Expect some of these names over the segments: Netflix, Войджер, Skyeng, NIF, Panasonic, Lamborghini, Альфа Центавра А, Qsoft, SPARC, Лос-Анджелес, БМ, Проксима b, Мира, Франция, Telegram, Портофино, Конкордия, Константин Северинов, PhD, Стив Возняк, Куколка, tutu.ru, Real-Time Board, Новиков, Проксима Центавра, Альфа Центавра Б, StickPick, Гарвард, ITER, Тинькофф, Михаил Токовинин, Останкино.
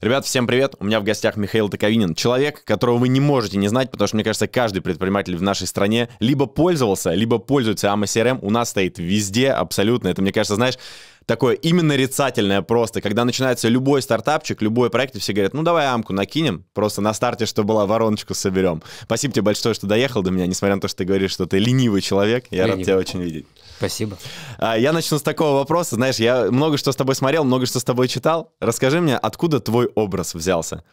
Ребят, всем привет. У меня в гостях Михаил Токовинин. Человек, которого вы не можете не знать, потому что, мне кажется, каждый предприниматель в нашей стране либо пользовался, либо пользуется amoCRM. У нас стоит везде абсолютно. Это, мне кажется, знаешь, такое именно нарицательное просто. Когда начинается любой стартапчик, любой проект, и все говорят, ну давай амку накинем, просто на старте, что была, вороночку соберем. Спасибо тебе большое, что доехал до меня, несмотря на то, что ты говоришь, что ты ленивый человек. Я рад тебя очень видеть. Спасибо. Я начну с такого вопроса. Знаешь, я много что с тобой смотрел, много что с тобой читал. Расскажи мне, откуда твой образ взялся?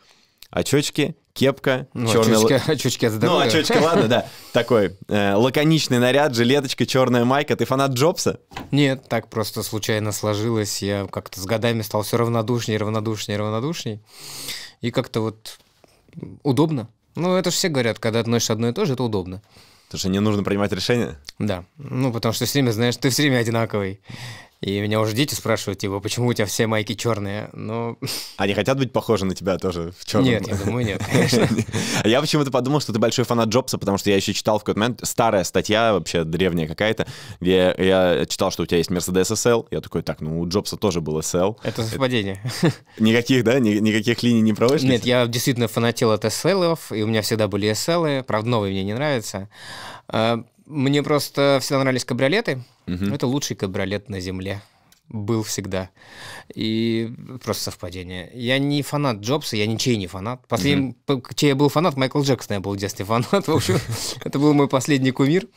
Очечки, кепка, ну, черный... Очечки от здоровья. Ну, очечки, ладно, да. Такой лаконичный наряд, жилеточка, черная майка. Ты фанат Джобса? Нет, так просто случайно сложилось. Я как-то с годами стал все равнодушней. И как-то вот удобно. Ну, это же все говорят, когда относишься одно и то же, это удобно. Потому что не нужно принимать решения? Да. Ну, потому что все время, знаешь, ты все время одинаковый. И меня уже дети спрашивают, типа, почему у тебя все майки черные? Но... Они хотят быть похожи на тебя тоже в черном? Нет, я думаю, нет, конечно. Я почему-то подумал, что ты большой фанат Джобса, потому что я еще читал в какой-то момент, старая статья, вообще древняя какая-то, где я читал, что у тебя есть Mercedes SL. Я такой, так, ну у Джобса тоже был SL. Это совпадение. Никаких, да? Никаких линий не проводишь? Нет, я действительно фанател от SL-ов, и у меня всегда были SL-ы, правда, новые мне не нравятся. Мне просто всегда нравились кабриолеты. Угу. Это лучший кабриолет на земле. Был всегда. И просто совпадение. Я не фанат Джобса, я ничей не фанат. Последний, чей я был фанат, Майкл Джексон, я был в детстве фанат. В общем, это был мой последний кумир.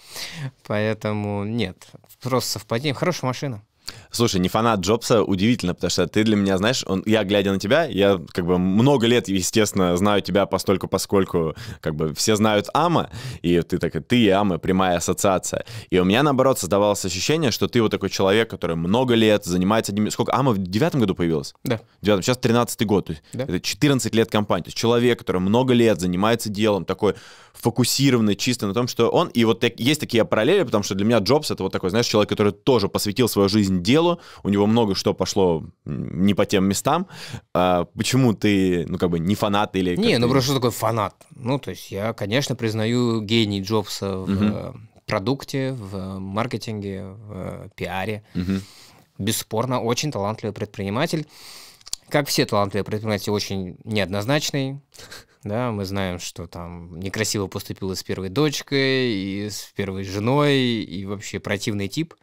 Поэтому нет, просто совпадение. Хорошая машина. Слушай, не фанат Джобса удивительно, потому что ты для меня, знаешь, я, глядя на тебя, я как бы много лет, естественно, знаю тебя постольку, поскольку как бы все знают Ама, и ты такая, ты и Ама, прямая ассоциация. И у меня, наоборот, создавалось ощущение, что ты вот такой человек, который много лет занимается одним... Сколько? Ама в 2009 году появилась? Да. В 2009, сейчас 13-й год, то есть да. Это 14 лет компании. То есть человек, который много лет занимается делом, такой фокусированный чисто на том, что он... И вот есть такие параллели, потому что для меня Джобс — это вот такой, знаешь, человек, который тоже посвятил свою жизнь делу, у него много что пошло не по тем местам. А почему ты, ну, как бы, не фанат или... Не, ну, просто что такое фанат? Ну, то есть я, конечно, признаю гений Джобса в продукте, в маркетинге, в пиаре. Бесспорно, очень талантливый предприниматель. Как все талантливые предприниматели, очень неоднозначный. Да, мы знаем, что там некрасиво поступила с первой дочкой, и с первой женой, и вообще противный тип.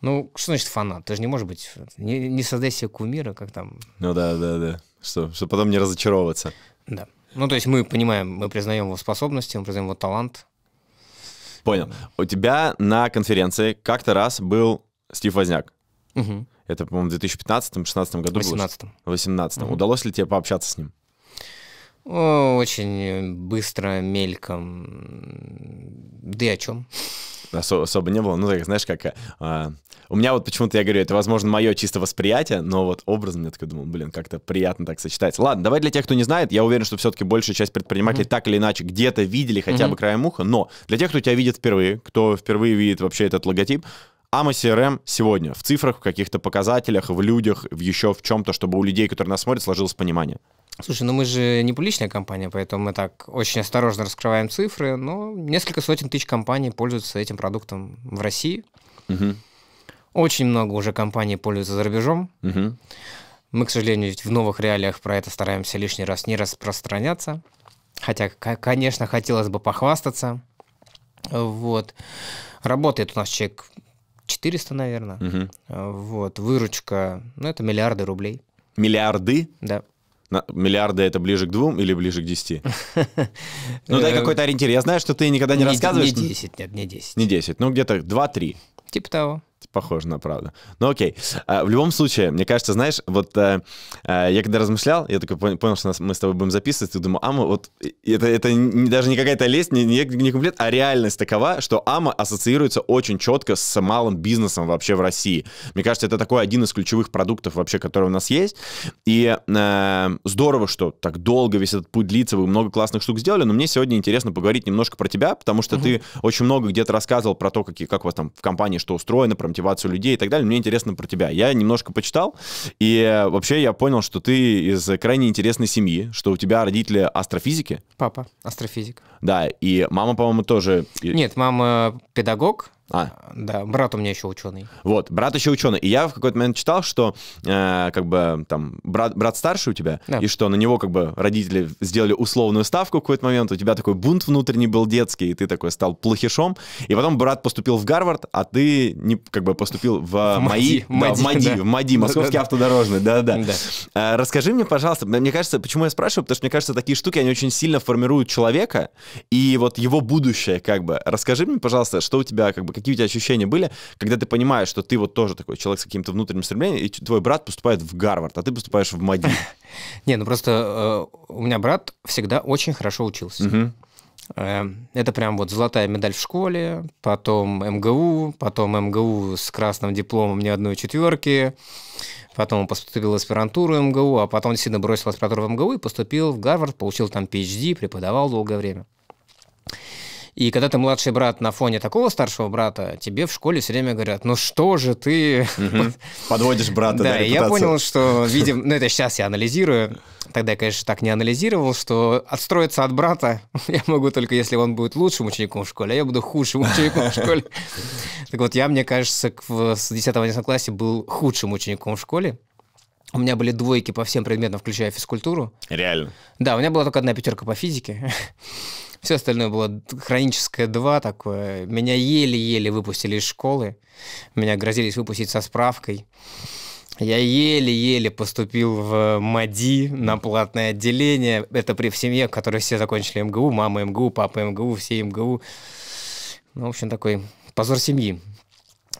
Ну, что значит фанат? Ты же не можешь быть... Не создай себе кумира, как там... Ну да. Что потом не разочаровываться. Да. Ну, то есть мы понимаем, мы признаем его способности, мы признаем его талант. Понял. У тебя на конференции как-то раз был Стив Возняк. Угу. Это, по-моему, в 2015-16 году было. В 18-м. В 18-м. Удалось ли тебе пообщаться с ним? Очень быстро, мельком. Да и о чем? Особо не было. Ну, так, знаешь, как... У меня вот почему-то, я говорю, это, возможно, мое чисто восприятие, но вот образом я такой думал, блин, как-то приятно так сочетается. Ладно, давай для тех, кто не знает, я уверен, что все-таки большая часть предпринимателей так или иначе где-то видели хотя бы краем уха, но для тех, кто тебя видит впервые, кто впервые видит вообще этот логотип, amoCRM сегодня в цифрах, в каких-то показателях, в людях, еще в чем-то, чтобы у людей, которые нас смотрят, сложилось понимание. Слушай, ну мы же не публичная компания, поэтому мы так очень осторожно раскрываем цифры, но несколько сотен тысяч компаний пользуются этим продуктом в России. Очень много уже компаний пользуются за рубежом. Мы, к сожалению, в новых реалиях про это стараемся лишний раз не распространяться. Хотя, конечно, хотелось бы похвастаться. Вот. Работает у нас человек 400, наверное. Вот. Выручка, ну, это миллиарды рублей. Миллиарды? Да. Миллиарды — это ближе к 2 или ближе к 10? Ну, дай какой-то ориентир. Я знаю, что ты никогда не рассказываешь. Не 10, нет, не 10. Не 10, ну, где-то 2-3. Типа того. Похоже на правду. Ну, окей. В любом случае, мне кажется, знаешь, вот я когда размышлял, я такой понял, что мы с тобой будем записывать, и думаю, Ама, вот это даже не какая-то лесть, не комплект, а реальность такова, что Ама ассоциируется очень четко с малым бизнесом вообще в России. Мне кажется, это такой один из ключевых продуктов вообще, который у нас есть. И здорово, что так долго весь этот путь длится, вы много классных штук сделали, но мне сегодня интересно поговорить немножко про тебя, потому что ты очень много где-то рассказывал про то, как у вас там в компании что устроено, про мотивацию людей и так далее. Мне интересно про тебя. Я немножко почитал, и вообще я понял, что ты из крайне интересной семьи, что у тебя родители астрофизики. Папа астрофизик. Да, и мама, по-моему, тоже... Нет, мама педагог, Да, брат у меня еще ученый. Вот, брат еще ученый. И я в какой-то момент читал, что как бы там брат старше у тебя, да. И что на него как бы родители сделали условную ставку в какой-то момент, у тебя такой бунт внутренний был детский, и ты такой стал плохишом. И потом брат поступил в Гарвард, а ты не, как бы поступил в МАДИ, Московский автодорожный. Да. Расскажи мне, пожалуйста, мне кажется, почему я спрашиваю, потому что мне кажется, такие штуки, они очень сильно формируют человека, и вот его будущее как бы. Расскажи мне, пожалуйста, что у тебя как бы, какие у тебя ощущения были, когда ты понимаешь, что ты вот тоже такой человек с каким-то внутренним стремлением, и твой брат поступает в Гарвард, а ты поступаешь в МАДИ? Не, ну просто у меня брат всегда очень хорошо учился. Это прям вот золотая медаль в школе, потом МГУ, с красным дипломом ни одной четверки, потом он поступил в аспирантуру МГУ, а потом сильно бросил аспирантуру в МГУ и поступил в Гарвард, получил там PhD, преподавал долгое время. И когда ты младший брат на фоне такого старшего брата, тебе в школе все время говорят, ну что же ты... Подводишь брата, да, репутацию. Я понял, что, видимо, ну это сейчас я анализирую, тогда я, конечно, так не анализировал, что отстроиться от брата я могу только, если он будет лучшим учеником в школе, а я буду худшим учеником в школе. Так вот, я, мне кажется, с 10-11 классе был худшим учеником в школе. У меня были двойки по всем предметам, включая физкультуру. Реально? Да, у меня была только одна пятерка по физике. Все остальное было хроническое 2 такое. Меня еле-еле выпустили из школы. Меня грозились выпустить со справкой. Я еле-еле поступил в МАДИ на платное отделение. Это при семье, в которой все закончили МГУ. Мама МГУ, папа МГУ, все МГУ. Ну, в общем, такой позор семьи.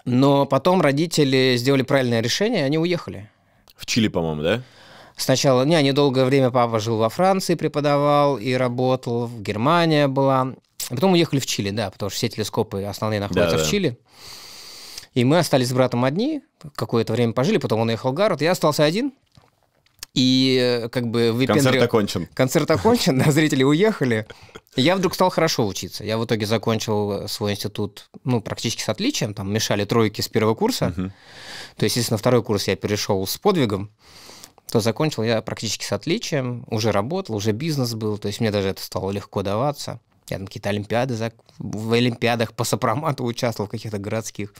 Но потом родители сделали правильное решение, они уехали. В Чили, по-моему, да? Сначала, не, недолгое время папа жил во Франции, преподавал и работал, Германия была. А потом уехали в Чили, да, потому что все телескопы основные находятся в Чили. И мы остались с братом одни, какое-то время пожили, потом он уехал в Гарвард, я остался один. И как бы... Концерт окончен. Концерт окончен, зрители уехали. Я вдруг стал хорошо учиться. Я в итоге закончил свой институт, ну, практически с отличием, там мешали тройки с первого курса. То есть, естественно, второй курс я перешел с подвигом. То закончил я практически с отличием, уже работал, уже бизнес был, то есть мне даже это стало легко даваться. Я там какие-то олимпиады, в олимпиадах по сопромату участвовал, в каких-то городских.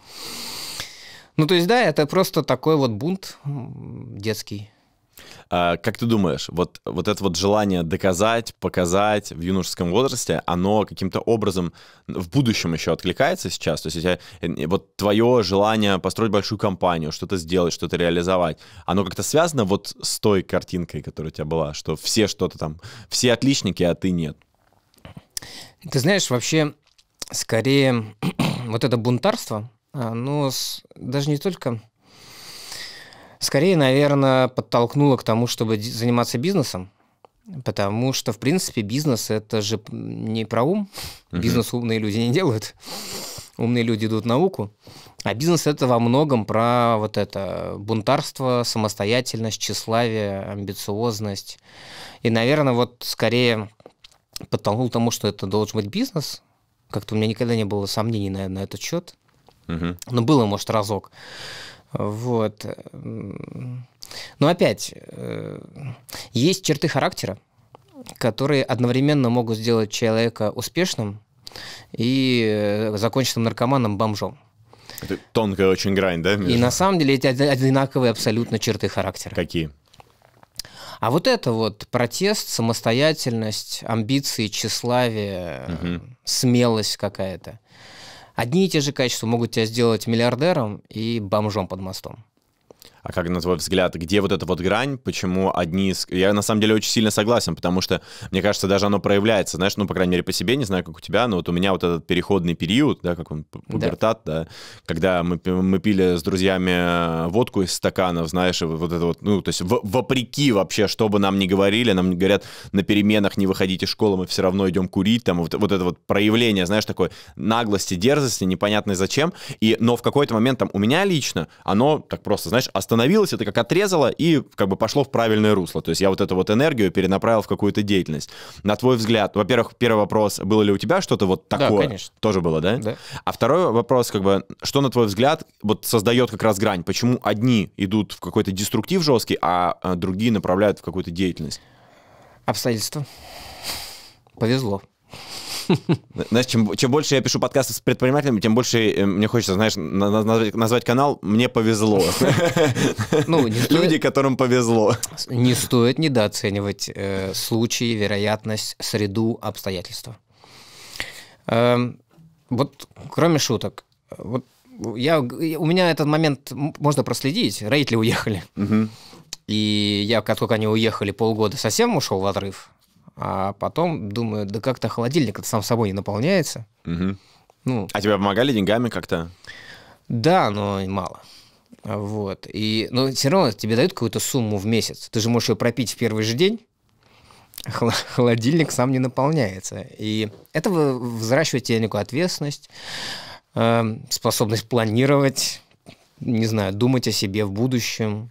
Ну, то есть, да, это просто такой вот бунт детский. А, как ты думаешь, вот это вот желание доказать, показать в юношеском возрасте, оно каким-то образом в будущем еще откликается сейчас? То есть вот твое желание построить большую компанию, что-то сделать, что-то реализовать, оно как-то связано вот с той картинкой, которая у тебя была, что все что-то там, все отличники, а ты нет? Ты знаешь, вообще, скорее, вот это бунтарство, оно даже не только... Скорее, наверное, подтолкнуло к тому, чтобы заниматься бизнесом, потому что, в принципе, бизнес – это же не про ум. Бизнес умные люди не делают. Умные люди идут в науку. А бизнес – это во многом про вот это бунтарство, самостоятельность, тщеславие, амбициозность. И, наверное, вот скорее подтолкнул к тому, что это должен быть бизнес. Как-то у меня никогда не было сомнений на этот счет. Но было, может, разок. Вот. Но опять, есть черты характера, которые одновременно могут сделать человека успешным и законченным наркоманом бомжом. Это тонкая очень грань, да? И на самом деле эти одинаковые абсолютно черты характера. Какие? А вот это вот протест, самостоятельность, амбиции, тщеславие, смелость какая-то. Одни и те же качества могут тебя сделать миллиардером и бомжом под мостом. А как, на твой взгляд, где вот эта вот грань, почему одни из... Я, на самом деле, очень сильно согласен, потому что, мне кажется, даже оно проявляется, знаешь, ну, по крайней мере, по себе, не знаю, как у тебя, но вот у меня вот этот переходный период, да, как он, пубертат, да, когда мы пили с друзьями водку из стаканов, знаешь, вот это вот, ну, то есть вопреки вообще, что бы нам ни говорили, нам говорят, на переменах не выходите из школы, мы все равно идем курить, там, вот это вот проявление, знаешь, такой наглости, дерзости, непонятно зачем, и, но в какой-то момент, там, у меня лично, оно так просто, знаешь, остановилось, это как отрезало и как бы пошло в правильное русло. То есть я вот эту вот энергию перенаправил в какую-то деятельность. На твой взгляд, во-первых, первый вопрос, было ли у тебя что-то вот такое? Да, конечно. Тоже было, да? Да. А второй вопрос, как бы, что, на твой взгляд, вот создает как раз грань? Почему одни идут в какой-то деструктив жесткий, а другие направляют в какую-то деятельность? Обстоятельства. Повезло. Знаешь, чем больше я пишу подкасты с предпринимателями, тем больше мне хочется, знаешь, назвать канал «Мне повезло». Люди, которым повезло. Не стоит недооценивать случаи, вероятность, среду, обстоятельства. Вот, кроме шуток, вот у меня этот момент можно проследить. Родители уехали. И я, как только они уехали, полгода совсем ушел в отрыв. А потом думаю, да как-то холодильник сам собой не наполняется. Угу. Ну, а тебе помогали деньгами как-то? Да, но мало. Вот. И, но все равно тебе дают какую-то сумму в месяц. Ты же можешь ее пропить в первый же день. Холодильник сам не наполняется. И это взращивает тебе некую ответственность, способность планировать, не знаю, думать о себе в будущем.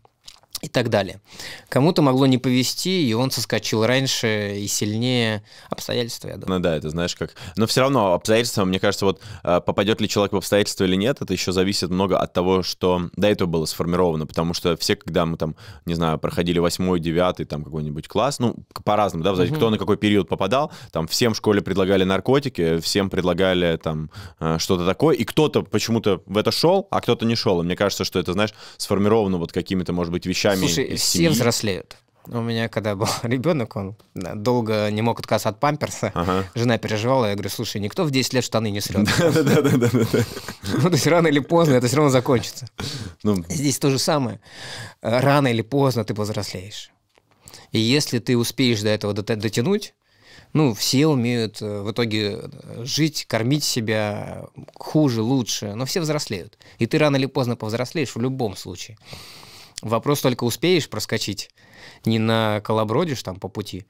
И так далее. Кому-то могло не повезти, и он соскочил раньше и сильнее. Обстоятельства, я думаю. Ну да, это знаешь как... Но все равно обстоятельства, мне кажется, вот попадет ли человек в обстоятельства или нет, это еще зависит много от того, что до этого было сформировано, потому что все, когда мы там, не знаю, проходили 8-й, 9-й, там какой-нибудь класс, ну, по-разному, да, кто на какой период попадал, там всем в школе предлагали наркотики, всем предлагали там что-то такое, и кто-то почему-то в это шел, а кто-то не шел. И мне кажется, что это, знаешь, сформировано вот какими-то, может быть, вещами. Слушай, все взрослеют. У меня, когда был ребенок, он долго не мог отказаться от памперса. Ага. Жена переживала, я говорю, слушай, никто в 10 лет штаны не срет. Ну, то есть рано или поздно это все равно закончится. Здесь то же самое. Рано или поздно ты повзрослеешь. И если ты успеешь до этого дотянуть, ну, все умеют в итоге жить, кормить себя хуже, лучше, но все взрослеют. И ты рано или поздно повзрослеешь в любом случае. Вопрос только, успеешь проскочить, не наколобродишь там по пути,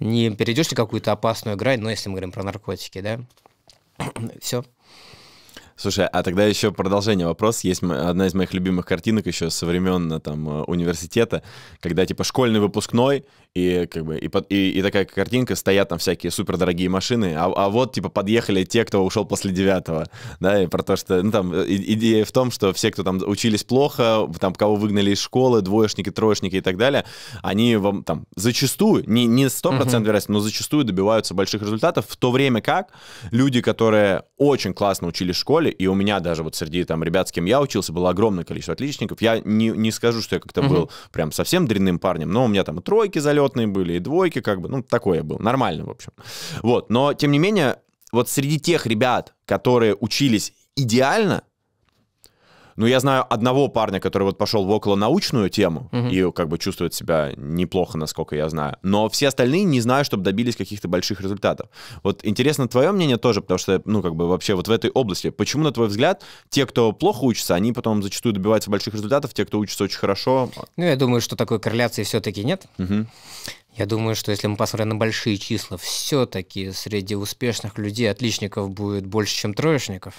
не перейдешь ли какую-то опасную грань, но если мы говорим про наркотики, да, все. Слушай, а тогда еще продолжение вопроса. Есть одна из моих любимых картинок еще со времен там университета, когда типа школьный выпускной, и как бы и такая картинка, стоят там всякие супердорогие машины, а вот типа подъехали те, кто ушел после 9-го, да, и про то, что, ну там, идея в том, что все, кто там учились плохо, там кого выгнали из школы, двоечники, троечники и так далее, они вам там зачастую, не 100% вероятно, но зачастую добиваются больших результатов, в то время как люди, которые очень классно учились в школе, и у меня даже вот среди там ребят, с кем я учился, было огромное количество отличников. Я не скажу, что я как-то был прям совсем дрянным парнем, но у меня там и тройки залетные были, и двойки, как бы, ну, такое я был, нормально, в общем. Вот, но, тем не менее, вот среди тех ребят, которые учились идеально, ну, я знаю одного парня, который вот пошел в околонаучную тему и как бы чувствует себя неплохо, насколько я знаю. Но все остальные не знаю, чтобы добились каких-то больших результатов. Вот интересно твое мнение тоже, потому что, ну, как бы вообще вот в этой области. Почему, на твой взгляд, те, кто плохо учатся, они потом зачастую добиваются больших результатов, те, кто учатся очень хорошо? Ну, я думаю, что такой корреляции все-таки нет. Я думаю, что если мы посмотрим на большие числа, все-таки среди успешных людей отличников будет больше, чем троечников.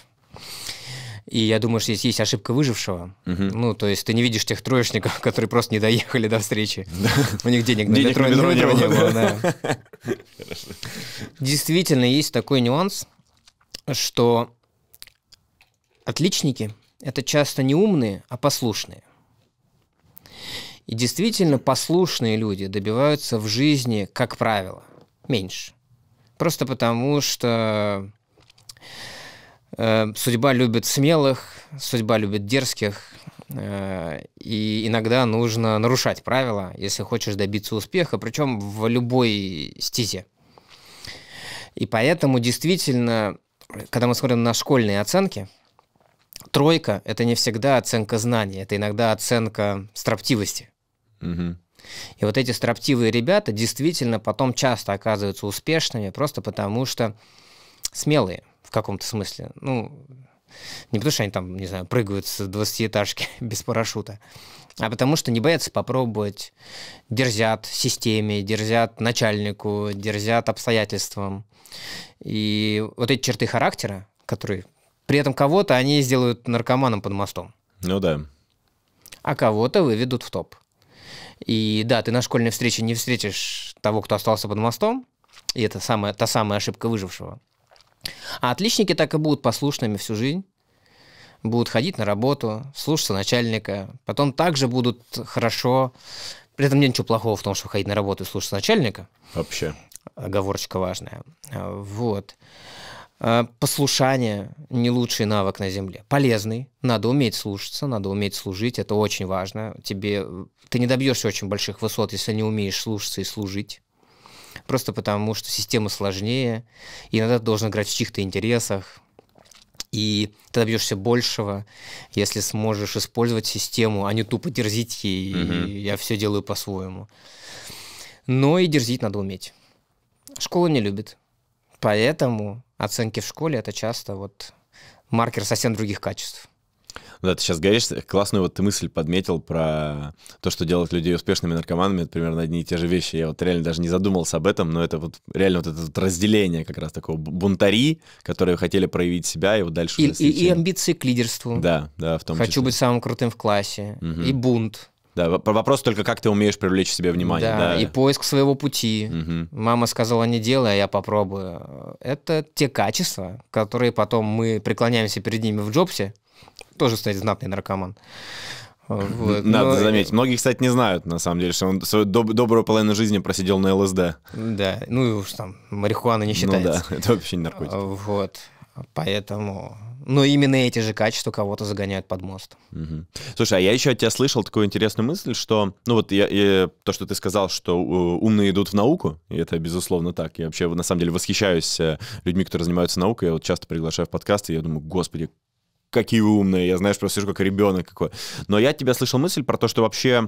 И я думаю, что здесь есть ошибка выжившего. Ну, то есть ты не видишь тех троечников, которые просто не доехали до встречи. У них денег на метро не было. Действительно, есть такой нюанс, что отличники – это часто не умные, а послушные. И действительно, послушные люди добиваются в жизни, как правило, меньше. Просто потому, что... Судьба любит смелых, судьба любит дерзких, и иногда нужно нарушать правила, если хочешь добиться успеха, причем в любой стезе. И поэтому действительно, когда мы смотрим на школьные оценки, тройка – это не всегда оценка знаний, это иногда оценка строптивости. И вот эти строптивые ребята действительно потом часто оказываются успешными, просто потому что смелые. В каком-то смысле. Ну, не потому, что они там, не знаю, прыгают с 20-этажки без парашюта, а потому что не боятся попробовать, дерзят системе, дерзят начальнику, дерзят обстоятельствам. И вот эти черты характера, которые при этом кого-то они сделают наркоманом под мостом. Ну да. А кого-то выведут в топ. И да, ты на школьной встрече не встретишь того, кто остался под мостом, и это та самая ошибка выжившего. А отличники так и будут послушными всю жизнь, будут ходить на работу, слушаться начальника, потом также будут хорошо, при этом нет ничего плохого в том, чтобы ходить на работу и слушаться начальника. Вообще. Оговорочка важная. Вот. Послушание – не лучший навык на земле. Полезный. Надо уметь слушаться, надо уметь служить. Это очень важно. Ты не добьешься очень больших высот, если не умеешь слушаться и служить. Просто потому, что система сложнее. И иногда ты должен играть в чьих-то интересах. И ты добьешься большего, если сможешь использовать систему, а не тупо дерзить ей. Mm-hmm. И я все делаю по-своему. Но и дерзить надо уметь. Школа не любит. Поэтому оценки в школе — это часто вот маркер совсем других качеств. Да, ты сейчас говоришь, классную вот ты мысль подметил про то, что делает людей успешными наркоманами, это примерно одни и те же вещи. Я вот реально даже не задумался об этом, но это вот реально вот это вот разделение как раз такого бунтари, которые хотели проявить себя и вот дальше... И амбиции к лидерству. Да, да, в том числе. Хочу быть самым крутым в классе. Угу. И бунт. Да, вопрос только, как ты умеешь привлечь к себе внимание. Да, да. И поиск своего пути. Угу. Мама сказала, не делай, а я попробую. Это те качества, которые потом мы преклоняемся перед ними в Джобсе. Тоже, кстати, знатный наркоман. Вот. Надо заметить. Многие, кстати, не знают, на самом деле, что он свою добрую половину жизни просидел на ЛСД. Да, ну и уж там марихуана не считается. Ну да, это вообще не наркотик. Вот, поэтому... Но именно эти же качества кого-то загоняют под мост. Угу. Слушай, а я еще от тебя слышал такую интересную мысль, что... Ну вот то, что ты сказал, что умные идут в науку, и это безусловно так. Я вообще, на самом деле, восхищаюсь людьми, которые занимаются наукой. Я вот часто приглашаю в подкасты, и я думаю, господи, какие вы умные, я, знаешь, просто сижу как ребенок какой. Но я от тебя слышал мысль про то, что вообще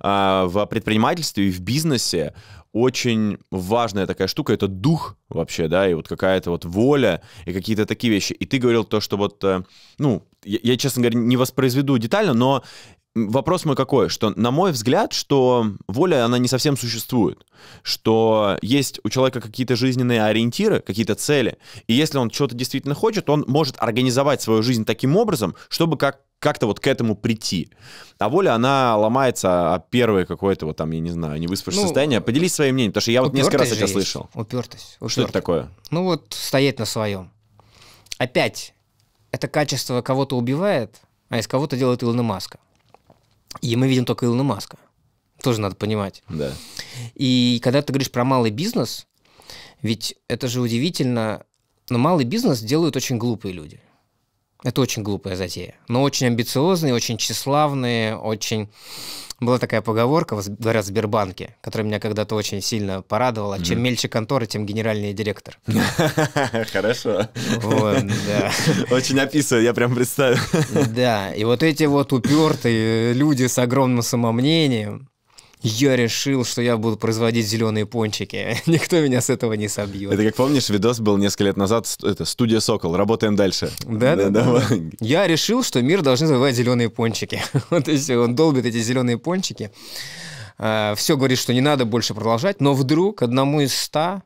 в предпринимательстве и в бизнесе очень важная такая штука, это дух вообще, да, и вот какая-то вот воля, и какие-то такие вещи. И ты говорил то, что вот, ну, я, честно говоря, не воспроизведу детально, но вопрос мой какой, что, на мой взгляд, что воля, она не совсем существует, что есть у человека какие-то жизненные ориентиры, какие-то цели, и если он чего-то действительно хочет, он может организовать свою жизнь таким образом, чтобы как-то вот к этому прийти. А воля, она ломается от первой какой-то вот там, я не знаю, невыспавшего состояния. Поделись своим мнением, потому что я вот несколько раз это слышал. Упертость. Что это такое? Ну вот стоять на своем. Опять, это качество кого-то убивает, а из кого-то делает Илона Маска. И мы видим только Илона Маска. Тоже надо понимать. Да. И когда ты говоришь про малый бизнес, ведь это же удивительно, но малый бизнес делают очень глупые люди. Это очень глупая затея. Но очень амбициозные, очень тщеславные, очень... Была такая поговорка, говорят, в Сбербанке, которая меня когда-то очень сильно порадовала. Чем мельче контора, тем генеральный директор. Хорошо. Очень описываю, я прям представил. Да, и вот эти вот упертые люди с огромным самомнением. Я решил, что я буду производить зеленые пончики. Никто меня с этого не собьет. Это как помнишь, видос был несколько лет назад, это студия «Сокол», работаем дальше. Да-да-да. Я решил, что мир должны завоевать зеленые пончики. То есть он долбит эти зеленые пончики. Все говорит, что не надо больше продолжать, но вдруг одному из 100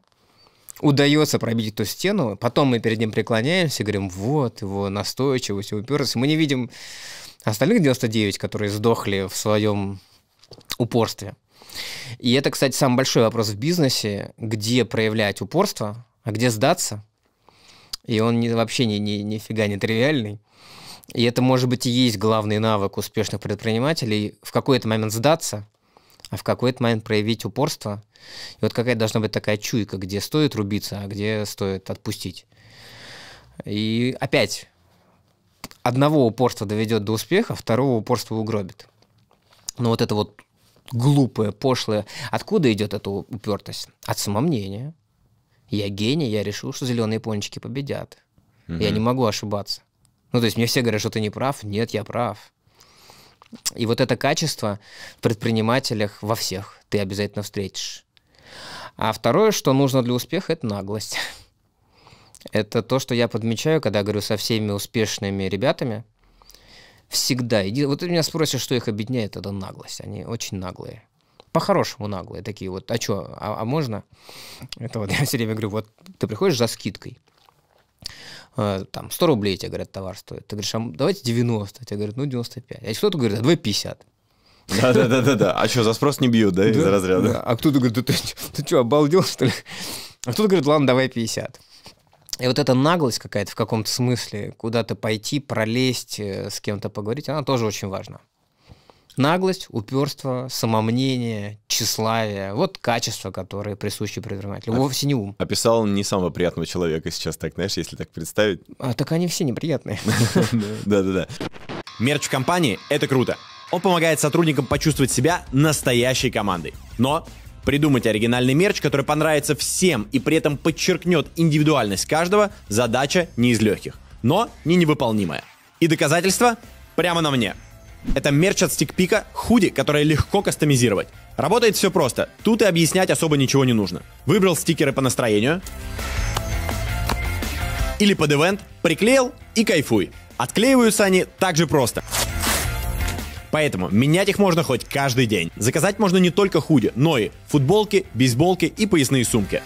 удается пробить эту стену, потом мы перед ним преклоняемся, говорим, вот, его настойчивость, уперлась. Мы не видим остальных 99, которые сдохли в своем... упорстве. И это, кстати, самый большой вопрос в бизнесе, где проявлять упорство, а где сдаться. И он вообще нифига не тривиальный. И это, может быть, и есть главный навык успешных предпринимателей – в какой-то момент сдаться, а в какой-то момент проявить упорство. И вот какая-то должна быть такая чуйка, где стоит рубиться, а где стоит отпустить. И опять, одного упорства доведет до успеха, второго упорства угробит. Но вот это вот глупое, пошлое... Откуда идет эта упертость? От самомнения. Я гений, я решил, что зеленые пончики победят. Угу. Я не могу ошибаться. Ну, то есть мне все говорят, что ты не прав. Нет, я прав. И вот это качество в предпринимателях во всех ты обязательно встретишь. А второе, что нужно для успеха, это наглость. Это то, что я подмечаю, когда говорю со всеми успешными ребятами. Всегда. Вот ты меня спросишь, что их объединяет, это наглость. Они очень наглые. По-хорошему наглые. Такие вот, а что, а можно? Это вот я все время говорю, вот ты приходишь за скидкой. Там 100 рублей тебе говорят, товар стоит. Ты говоришь, а давайте 90. Тебе говорят, ну 95. А кто-то говорит, а 2,50. Да-да-да. А что, за спрос не бьют, да, из разряда? А кто-то говорит, ты что, обалдел, что ли? А кто-то говорит, ладно, давай 50. И вот эта наглость какая-то в каком-то смысле, куда-то пойти, пролезть, с кем-то поговорить, она тоже очень важна. Наглость, уперство, самомнение, тщеславие. Вот качества, которые присущи предпринимателю. Вовсе не ум. Описал не самого приятного человека сейчас, так, знаешь, если так представить. Так они все неприятные. Да-да-да. Мерч в компании — это круто. Он помогает сотрудникам почувствовать себя настоящей командой. Но придумать оригинальный мерч, который понравится всем и при этом подчеркнет индивидуальность каждого, задача не из легких, но не невыполнимая. И доказательство прямо на мне. Это мерч от StickPick, худи, которое легко кастомизировать. Работает все просто, тут и объяснять особо ничего не нужно. Выбрал стикеры по настроению или под ивент, приклеил и кайфуй. Отклеиваются они так же просто. Поэтому менять их можно хоть каждый день. Заказать можно не только худи, но и футболки, бейсболки и поясные сумки.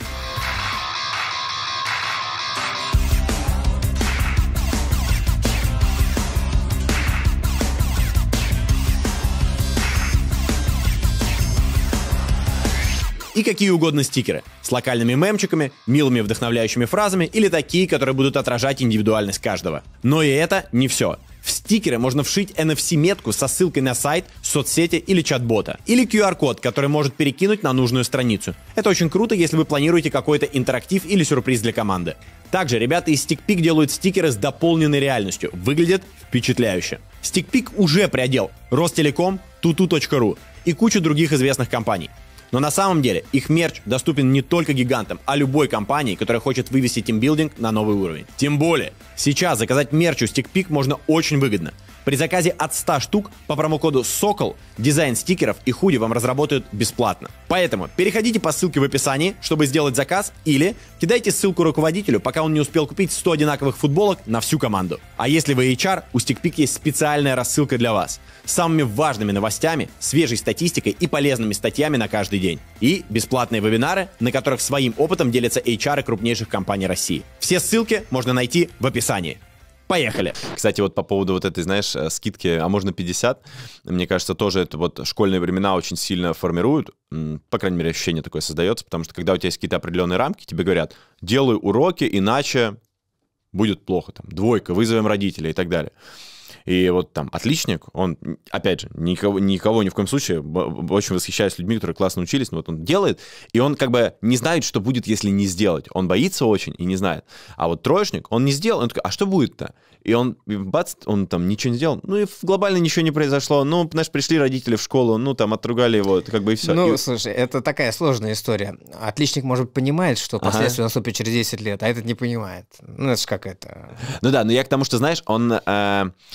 И какие угодно стикеры с локальными мемчиками, милыми вдохновляющими фразами или такие, которые будут отражать индивидуальность каждого. Но и это не все. В стикеры можно вшить NFC-метку со ссылкой на сайт, соцсети или чат-бота. Или QR-код, который может перекинуть на нужную страницу. Это очень круто, если вы планируете какой-то интерактив или сюрприз для команды. Также ребята из StickPick делают стикеры с дополненной реальностью. Выглядят впечатляюще. StickPick уже приодел Ростелеком, tutu.ru и кучу других известных компаний. Но на самом деле их мерч доступен не только гигантам, а любой компании, которая хочет вывести тимбилдинг на новый уровень. Тем более, сейчас заказать мерч у StickPick можно очень выгодно. При заказе от 100 штук по промокоду «Сокол» дизайн стикеров и худи вам разработают бесплатно. Поэтому переходите по ссылке в описании, чтобы сделать заказ, или кидайте ссылку руководителю, пока он не успел купить 100 одинаковых футболок на всю команду. А если вы HR, у StickPick есть специальная рассылка для вас с самыми важными новостями, свежей статистикой и полезными статьями на каждый день. И бесплатные вебинары, на которых своим опытом делятся HR крупнейших компаний России. Все ссылки можно найти в описании. Поехали. Кстати, вот по поводу вот этой, знаешь, скидки, а можно 50, мне кажется, тоже это вот школьные времена очень сильно формируют, по крайней мере, ощущение такое создается, потому что когда у тебя есть какие-то определенные рамки, тебе говорят, делай уроки, иначе будет плохо, там, двойка, вызовем родителей и так далее. И вот там отличник, он, опять же, никого ни в коем случае, очень восхищаюсь людьми, которые классно учились, но вот он делает, и он как бы не знает, что будет, если не сделать. Он боится очень и не знает. А вот троечник, он не сделал, он такой, а что будет-то? И он, бац, он там ничего не сделал. Ну и глобально ничего не произошло. Ну, знаешь, пришли родители в школу, ну там отругали его, как бы и все. Ну, и... слушай, это такая сложная история. Отличник, может быть, понимает, что последствия наступят через 10 лет, а этот не понимает. Ну, это же как это... Ну да, но я к тому, что, знаешь, он...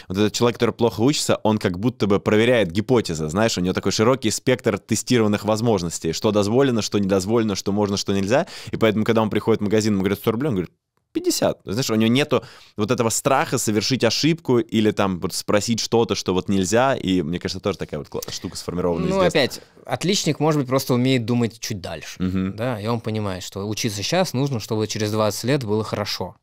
Вот этот человек, который плохо учится, он как будто бы проверяет гипотезы, знаешь, у него такой широкий спектр тестированных возможностей, что дозволено, что не дозволено, что можно, что нельзя, и поэтому, когда он приходит в магазин, ему говорят 100 рублей, он говорит 50, знаешь, у него нету вот этого страха совершить ошибку или там вот спросить что-то, что вот нельзя, и мне кажется, тоже такая вот штука сформированная. Ну, опять, отличник, может быть, просто умеет думать чуть дальше, да, и он понимает, что учиться сейчас нужно, чтобы через 20 лет было хорошо.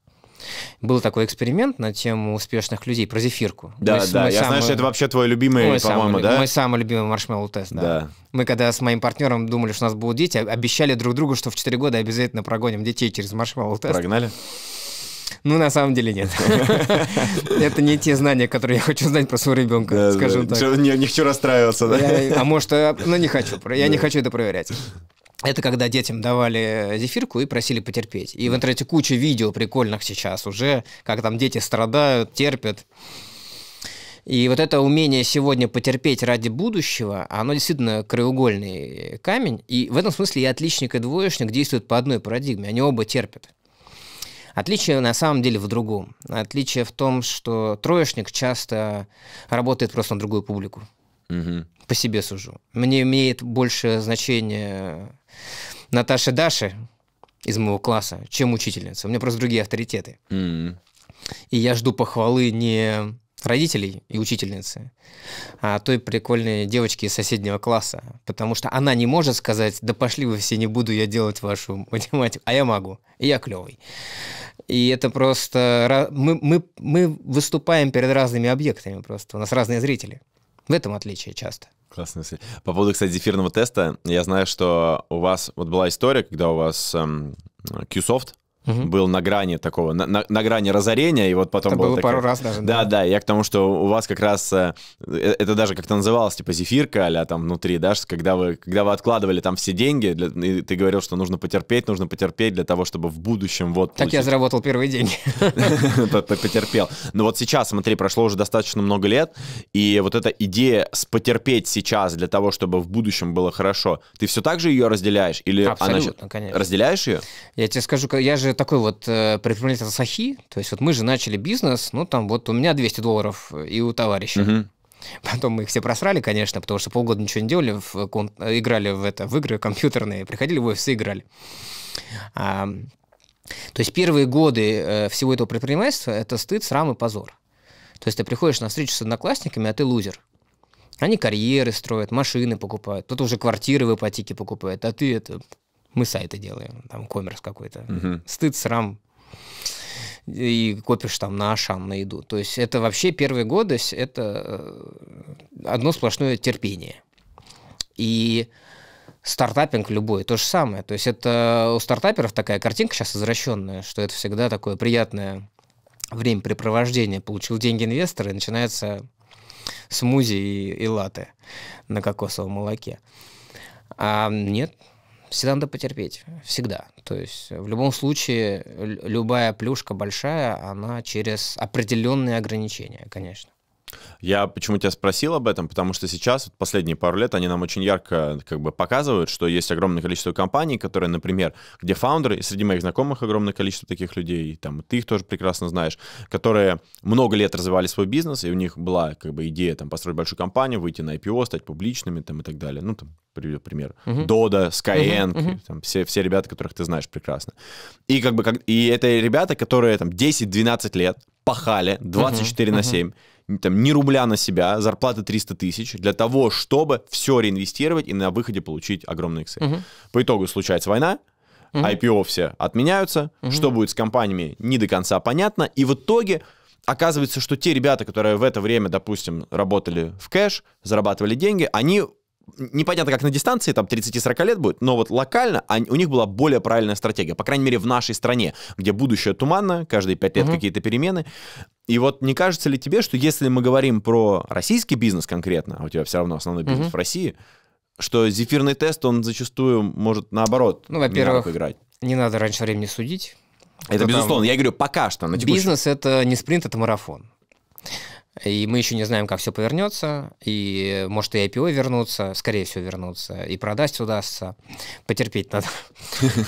Был такой эксперимент на тему успешных людей про зефирку. Да, да, я знаю, что это вообще твой любимый, по-моему, да? Мой самый любимый маршмеллоу-тест, да. Мы когда с моим партнером думали, что у нас будут дети, обещали друг другу, что в 4 года обязательно прогоним детей через маршмеллоу-тест. Прогнали? Ну, на самом деле нет. Это не те знания, которые я хочу знать про своего ребенка, скажем так. Не хочу расстраиваться, да? А может, ну не хочу, я не хочу это проверять. Это когда детям давали зефирку и просили потерпеть. И в интернете куча видео прикольных сейчас уже, как там дети страдают, терпят. И вот это умение сегодня потерпеть ради будущего, оно действительно краеугольный камень. И в этом смысле и отличник, и двоечник действуют по одной парадигме. Они оба терпят. Отличие на самом деле в другом. Отличие в том, что троечник часто работает просто на другую публику. По себе сужу. Мне имеет больше значение Наташа Даши из моего класса, чем учительница. У меня просто другие авторитеты. И я жду похвалы не родителей и учительницы, а той прикольной девочки из соседнего класса. Потому что она не может сказать, да пошли вы все, не буду я делать вашу математику. А я могу, и я клевый. И это просто... Мы выступаем перед разными объектами просто. У нас разные зрители. В этом отличие часто. Классно. По поводу, кстати, зефирного теста, я знаю, что у вас вот была история, когда у вас Qsoft был на грани такого, на грани разорения, и вот потом... Это было такая... пару раз даже. Да, да, да, я к тому, что у вас как раз, это даже как-то называлось, типа зефирка а-ля там внутри, да, когда вы откладывали там все деньги, и ты говорил, что нужно потерпеть для того, чтобы в будущем вот... Так я заработал первые деньги. Потерпел. Но вот сейчас, смотри, прошло уже достаточно много лет, и вот эта идея потерпеть сейчас для того, чтобы в будущем было хорошо, ты все так же ее разделяешь? Или абсолютно, конечно. Разделяешь ее? Я тебе скажу, я же такой вот предприниматель сахи, то есть вот мы же начали бизнес, ну там вот у меня $200 и у товарища. Потом мы их все просрали, конечно, потому что полгода ничего не делали, играли в игры компьютерные, приходили в офис и играли. То есть первые годы всего этого предпринимательства – это стыд, срам и позор. То есть ты приходишь на встречу с одноклассниками, а ты лузер. Они карьеры строят, машины покупают, кто-то уже квартиры в ипотеке покупает, а ты это... Мы сайты делаем, там коммерс какой-то. Стыд, срам. И копишь там на Ашан, на еду. То есть это вообще первые годы, это одно сплошное терпение. И стартапинг любой, то же самое. То есть это у стартаперов такая картинка сейчас извращенная, что это всегда такое приятное времяпрепровождение. Получил деньги инвестора, и начинается смузи и латте на кокосовом молоке. А нет... Всегда надо потерпеть. Всегда. То есть в любом случае любая плюшка большая, она через определенные ограничения, конечно. Я почему тебя спросил об этом, потому что сейчас, последние пару лет, они нам очень ярко как бы показывают, что есть огромное количество компаний, которые, например, где фаундеры, и среди моих знакомых огромное количество таких людей, там, ты их тоже прекрасно знаешь, которые много лет развивали свой бизнес, и у них была как бы идея там построить большую компанию, выйти на IPO, стать публичными там, и так далее. Ну, там, приведу пример. Dodo, Skyeng, там, все ребята, которых ты знаешь прекрасно. И как бы, и это ребята, которые там 10-12 лет пахали 24/7, там, ни рубля на себя, зарплата 300 тысяч, для того, чтобы все реинвестировать и на выходе получить огромные иксы. По итогу случается война, IPO все отменяются, что будет с компаниями, не до конца понятно, и в итоге оказывается, что те ребята, которые в это время, допустим, работали в кэш, зарабатывали деньги, они... Непонятно, как на дистанции, там 30-40 лет будет, но вот локально у них была более правильная стратегия, по крайней мере, в нашей стране, где будущее туманно, каждые 5 лет какие-то перемены. И вот не кажется ли тебе, что если мы говорим про российский бизнес конкретно, а у тебя все равно основной бизнес в России, что зефирный тест, он зачастую может наоборот играть? Не надо раньше времени судить. Это безусловно, я говорю, пока что. На текущем... Бизнес — это не спринт, это марафон. И мы еще не знаем, как все повернется, и может и IPO вернутся, скорее всего вернутся, и продать удастся, потерпеть надо.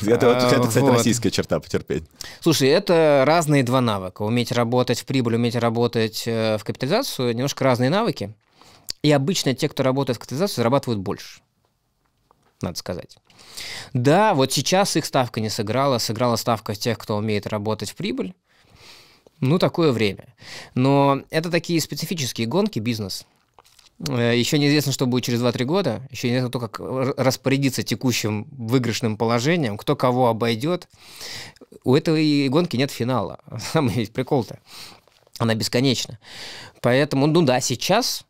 Это, кстати, российская черта, потерпеть. Слушай, это разные два навыка. Уметь работать в прибыль, уметь работать в капитализацию, немножко разные навыки. И обычно те, кто работает в капитализацию, зарабатывают больше, надо сказать. Да, вот сейчас их ставка не сыграла, сыграла ставка тех, кто умеет работать в прибыль. Ну, такое время. Но это такие специфические гонки, бизнес. Еще неизвестно, что будет через 2-3 года. Еще неизвестно, кто как распорядится текущим выигрышным положением, кто кого обойдет. У этой гонки нет финала. Самый весь прикол-то. Она бесконечна. Поэтому, ну да, сейчас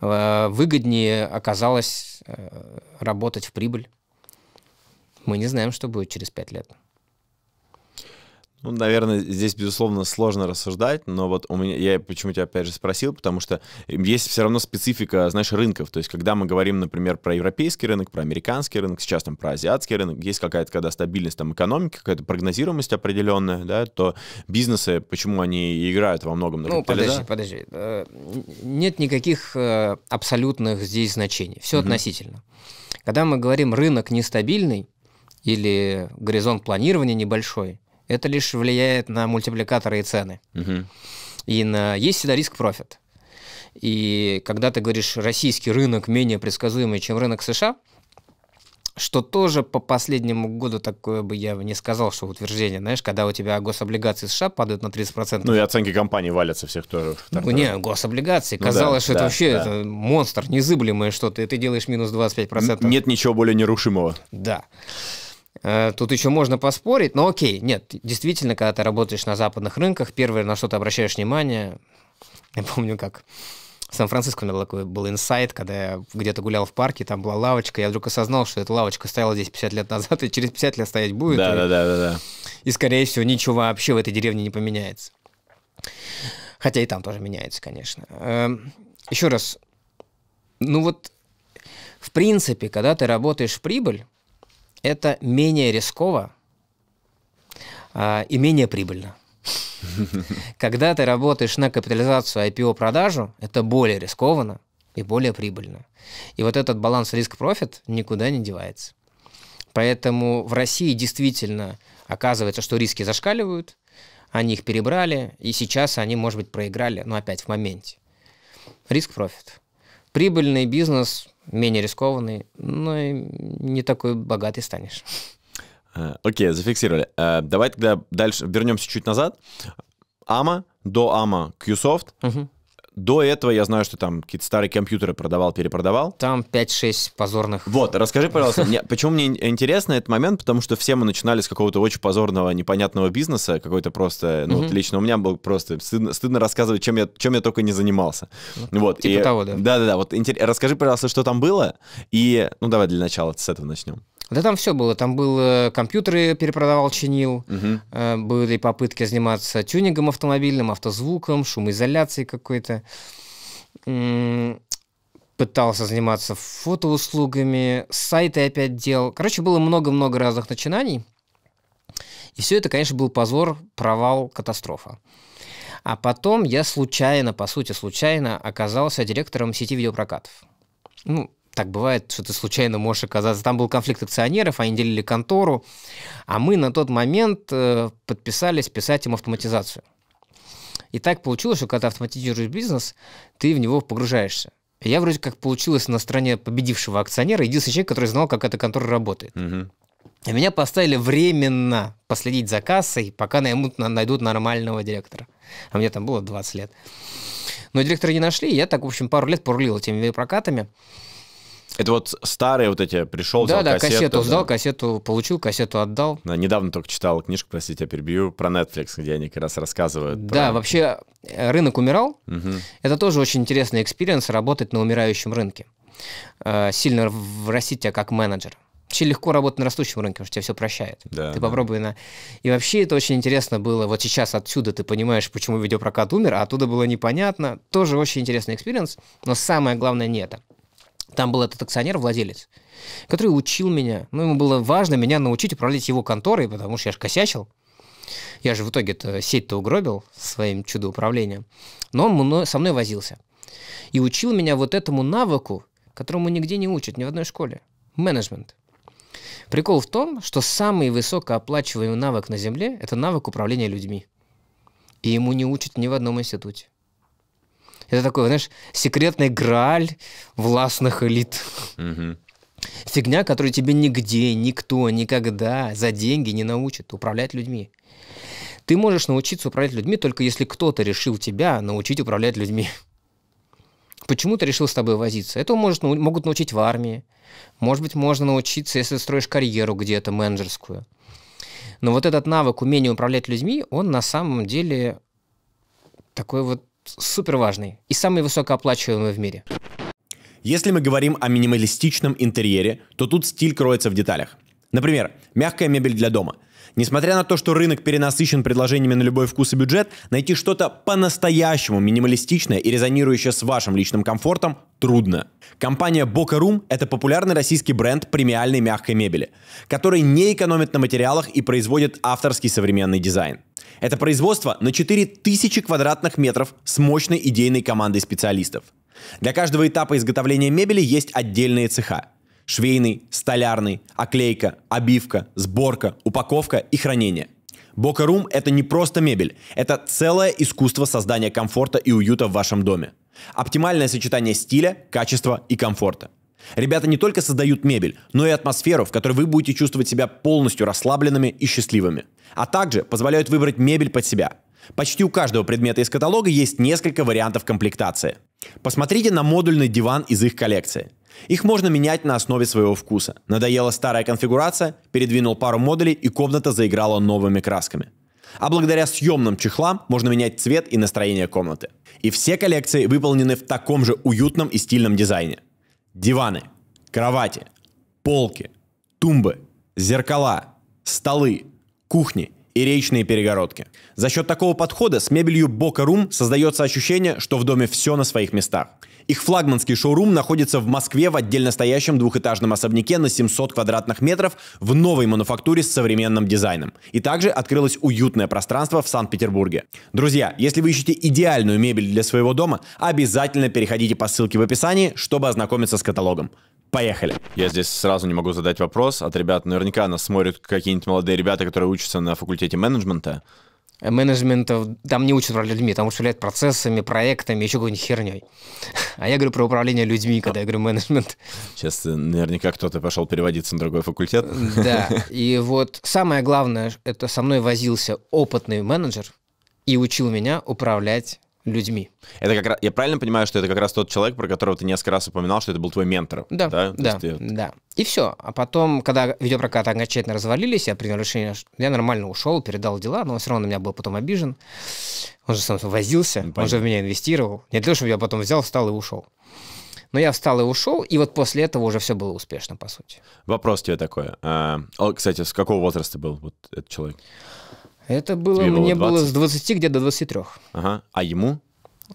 выгоднее оказалось работать в прибыль. Мы не знаем, что будет через 5 лет. Ну, наверное, здесь, безусловно, сложно рассуждать, но вот у меня, я почему тебя опять же спросил, потому что есть все равно специфика, знаешь, рынков. То есть, когда мы говорим, например, про европейский рынок, про американский рынок, сейчас там про азиатский рынок, есть какая-то, когда стабильность там экономики, какая-то прогнозируемость определенная, да, то бизнесы, почему они играют во многом на капитализации? Ну, подожди. Нет никаких абсолютных здесь значений. Все относительно. Когда мы говорим рынок нестабильный или горизонт планирования небольшой, это лишь влияет на мультипликаторы и цены. И есть всегда риск-профит. И когда ты говоришь, российский рынок менее предсказуемый, чем рынок США, что тоже по последнему году такое бы я не сказал, что утверждение, знаешь, когда у тебя гособлигации США падают на 30%. Ну и оценки компаний валятся всех тоже. Ну не, гособлигации. Казалось, что это вообще это монстр, незыблемое что-то, и ты делаешь минус 25%. Нет ничего более нерушимого. Да. Тут еще можно поспорить, но окей, нет, действительно, когда ты работаешь на западных рынках, первое, на что ты обращаешь внимание, я помню, как В Сан-Франциско у меня такой был инсайт, когда я где-то гулял в парке, там была лавочка, я вдруг осознал, что эта лавочка стояла здесь 50 лет назад, и через 50 лет стоять будет. Да. И, скорее всего, ничего вообще в этой деревне не поменяется. Хотя и там тоже меняется, конечно. Еще раз, ну вот, в принципе, когда ты работаешь в прибыль, это менее рисково и менее прибыльно. Когда ты работаешь на капитализацию, IPO-продажу, это более рискованно и более прибыльно. И вот этот баланс риск-профит никуда не девается. Поэтому в России действительно оказывается, что риски зашкаливают, они их перебрали, и сейчас они, может быть, проиграли, но опять в моменте. Риск-профит. Прибыльный бизнес, менее рискованный, но и не такой богатый станешь. Окей, зафиксировали. Давай тогда дальше вернемся чуть назад. Ама, до Ама Qsoft. Угу. До этого я знаю, что там какие-то старые компьютеры продавал, перепродавал. Там 5-6 позорных. Вот, расскажи, пожалуйста, почему мне интересно этот момент, потому что все мы начинали с какого-то очень позорного, непонятного бизнеса, какой-то просто, ну, лично у меня был просто стыдно рассказывать, чем я только не занимался. Вот. Типа того, да. Да-да-да, вот расскажи, пожалуйста, что там было, и, ну, давай для начала с этого начнем. Да там все было. Там было компьютеры перепродавал, чинил, были попытки заниматься тюнингом автомобильным, автозвуком, шумоизоляцией какой-то. Пытался заниматься фотоуслугами, сайты опять делал. Короче, было много-много разных начинаний. И все это, конечно, был позор, провал, катастрофа. А потом я случайно, по сути, случайно оказался директором сети видеопрокатов. Ну, так бывает, что ты случайно можешь оказаться. Там был конфликт акционеров, они делили контору, а мы на тот момент подписались писать им автоматизацию. И так получилось, что когда ты автоматизируешь бизнес, ты в него погружаешься. Я вроде как получилось на стороне победившего акционера, единственный человек, который знал, как эта контора работает. Угу. И меня поставили временно последить за кассой, пока найдут нормального директора. А мне там было 20 лет. Но директора не нашли, я так, в общем, пару лет порулил этими видеопрокатами. Это вот старые вот эти, пришел, взял кассету. Сдал, да. Кассету получил, кассету отдал. Недавно только читал книжку, простите, я перебью, про Netflix, где они как раз рассказывают. Да, про... вообще рынок умирал. Угу. Это тоже очень интересный экспириенс, работать на умирающем рынке. Сильно растить тебя как менеджер. Вообще легко работать на растущем рынке, потому что тебя все прощает. Да, ты попробуй на... И вообще это очень интересно было. Вот сейчас отсюда ты понимаешь, почему видеопрокат умер, а оттуда было непонятно. Тоже очень интересный экспириенс, но самое главное не это. Там был этот акционер, владелец, который учил меня. Ну, ему было важно меня научить управлять его конторой, потому что я же косячил. Я же в итоге сеть-то угробил своим чудо-управлением. Но он со мной возился. И учил меня вот этому навыку, которому нигде не учат, ни в одной школе. Менеджмент. Прикол в том, что самый высокооплачиваемый навык на Земле – это навык управления людьми. И ему не учат ни в одном институте. Это такой, знаешь, секретный грааль властных элит. Угу. Фигня, которую тебе нигде, никто, никогда за деньги не научит управлять людьми. Ты можешь научиться управлять людьми, только если кто-то решил тебя научить управлять людьми. Почему ты решил с тобой возиться? Этого могут научить в армии. Может быть, можно научиться, если строишь карьеру где-то менеджерскую. Но вот этот навык умения управлять людьми, он на самом деле такой вот супер важный и самый высокооплачиваемый в мире. Если мы говорим о минималистичном интерьере, то тут стиль кроется в деталях. Например, мягкая мебель для дома. Несмотря на то, что рынок перенасыщен предложениями на любой вкус и бюджет, найти что-то по-настоящему минималистичное и резонирующее с вашим личным комфортом трудно. Компания Boca Room – это популярный российский бренд премиальной мягкой мебели, который не экономит на материалах и производит авторский современный дизайн. Это производство на 4000 квадратных метров с мощной идейной командой специалистов. Для каждого этапа изготовления мебели есть отдельные цеха. Швейный, столярный, оклейка, обивка, сборка, упаковка и хранение. Boca Room – это не просто мебель, это целое искусство создания комфорта и уюта в вашем доме. Оптимальное сочетание стиля, качества и комфорта. Ребята не только создают мебель, но и атмосферу, в которой вы будете чувствовать себя полностью расслабленными и счастливыми. А также позволяют выбрать мебель под себя. Почти у каждого предмета из каталога есть несколько вариантов комплектации. Посмотрите на модульный диван из их коллекции. Их можно менять на основе своего вкуса. Надоела старая конфигурация, передвинул пару модулей, и комната заиграла новыми красками. А благодаря съемным чехлам можно менять цвет и настроение комнаты. И все коллекции выполнены в таком же уютном и стильном дизайне. Диваны, кровати, полки, тумбы, зеркала, столы, кухни и речные перегородки. За счет такого подхода с мебелью Boca Room создается ощущение, что в доме все на своих местах. Их флагманский шоурум находится в Москве в отдельно стоящем двухэтажном особняке на 700 квадратных метров в новой мануфактуре с современным дизайном. И также открылось уютное пространство в Санкт-Петербурге. Друзья, если вы ищете идеальную мебель для своего дома, обязательно переходите по ссылке в описании, чтобы ознакомиться с каталогом. Поехали! Я здесь сразу не могу задать вопрос от ребят. Наверняка нас смотрят какие-нибудь молодые ребята, которые учатся на факультете менеджмента. Менеджментов там не учат людьми, там управляют процессами, проектами, еще какой-нибудь херней. А я говорю про управление людьми, когда я говорю менеджмент. Сейчас наверняка кто-то пошел переводиться на другой факультет. Да, и вот самое главное, это со мной возился опытный менеджер и учил меня управлять людьми. Это как раз, я правильно понимаю, что это как раз тот человек, про которого ты несколько раз упоминал, что это был твой ментор? Да, да, да. Да. И все. А потом, когда видеопрокаты окончательно развалились, я принял решение, что я нормально ушел, передал дела, но он все равно на меня был потом обижен. Он же сам возился, понятно. Он же в меня инвестировал. Не для того, чтобы я потом взял, встал и ушел. Но я встал и ушел, и вот после этого уже все было успешно, по сути. Вопрос тебе такой. Кстати, с какого возраста был вот этот человек? Это было, мне было с 20 где-то до 23. Ага. А ему?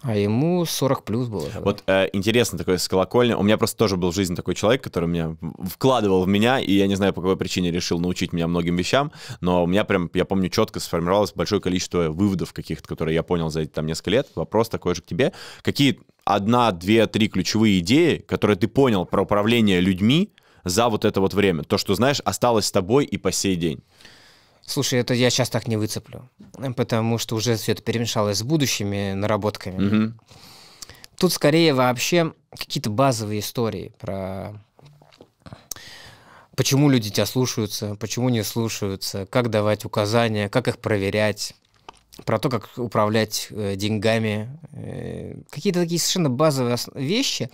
А ему 40 плюс было. Вот интересно такое с колокольня. У меня просто тоже был в жизни такой человек, который меня вкладывал в меня, и я не знаю, по какой причине решил научить меня многим вещам, но у меня прям, я помню, четко сформировалось большое количество выводов каких-то, которые я понял за эти там несколько лет. Вопрос такой же к тебе. Какие одна, две, три ключевые идеи, которые ты понял про управление людьми за вот это вот время? То, что, знаешь, осталось с тобой и по сей день. Слушай, это я сейчас так не выцеплю, потому что уже все это перемешалось с будущими наработками. Mm-hmm. Тут скорее вообще какие-то базовые истории про почему люди тебя слушаются, почему не слушаются, как давать указания, как их проверять, про то, как управлять деньгами. Какие-то такие совершенно базовые вещи.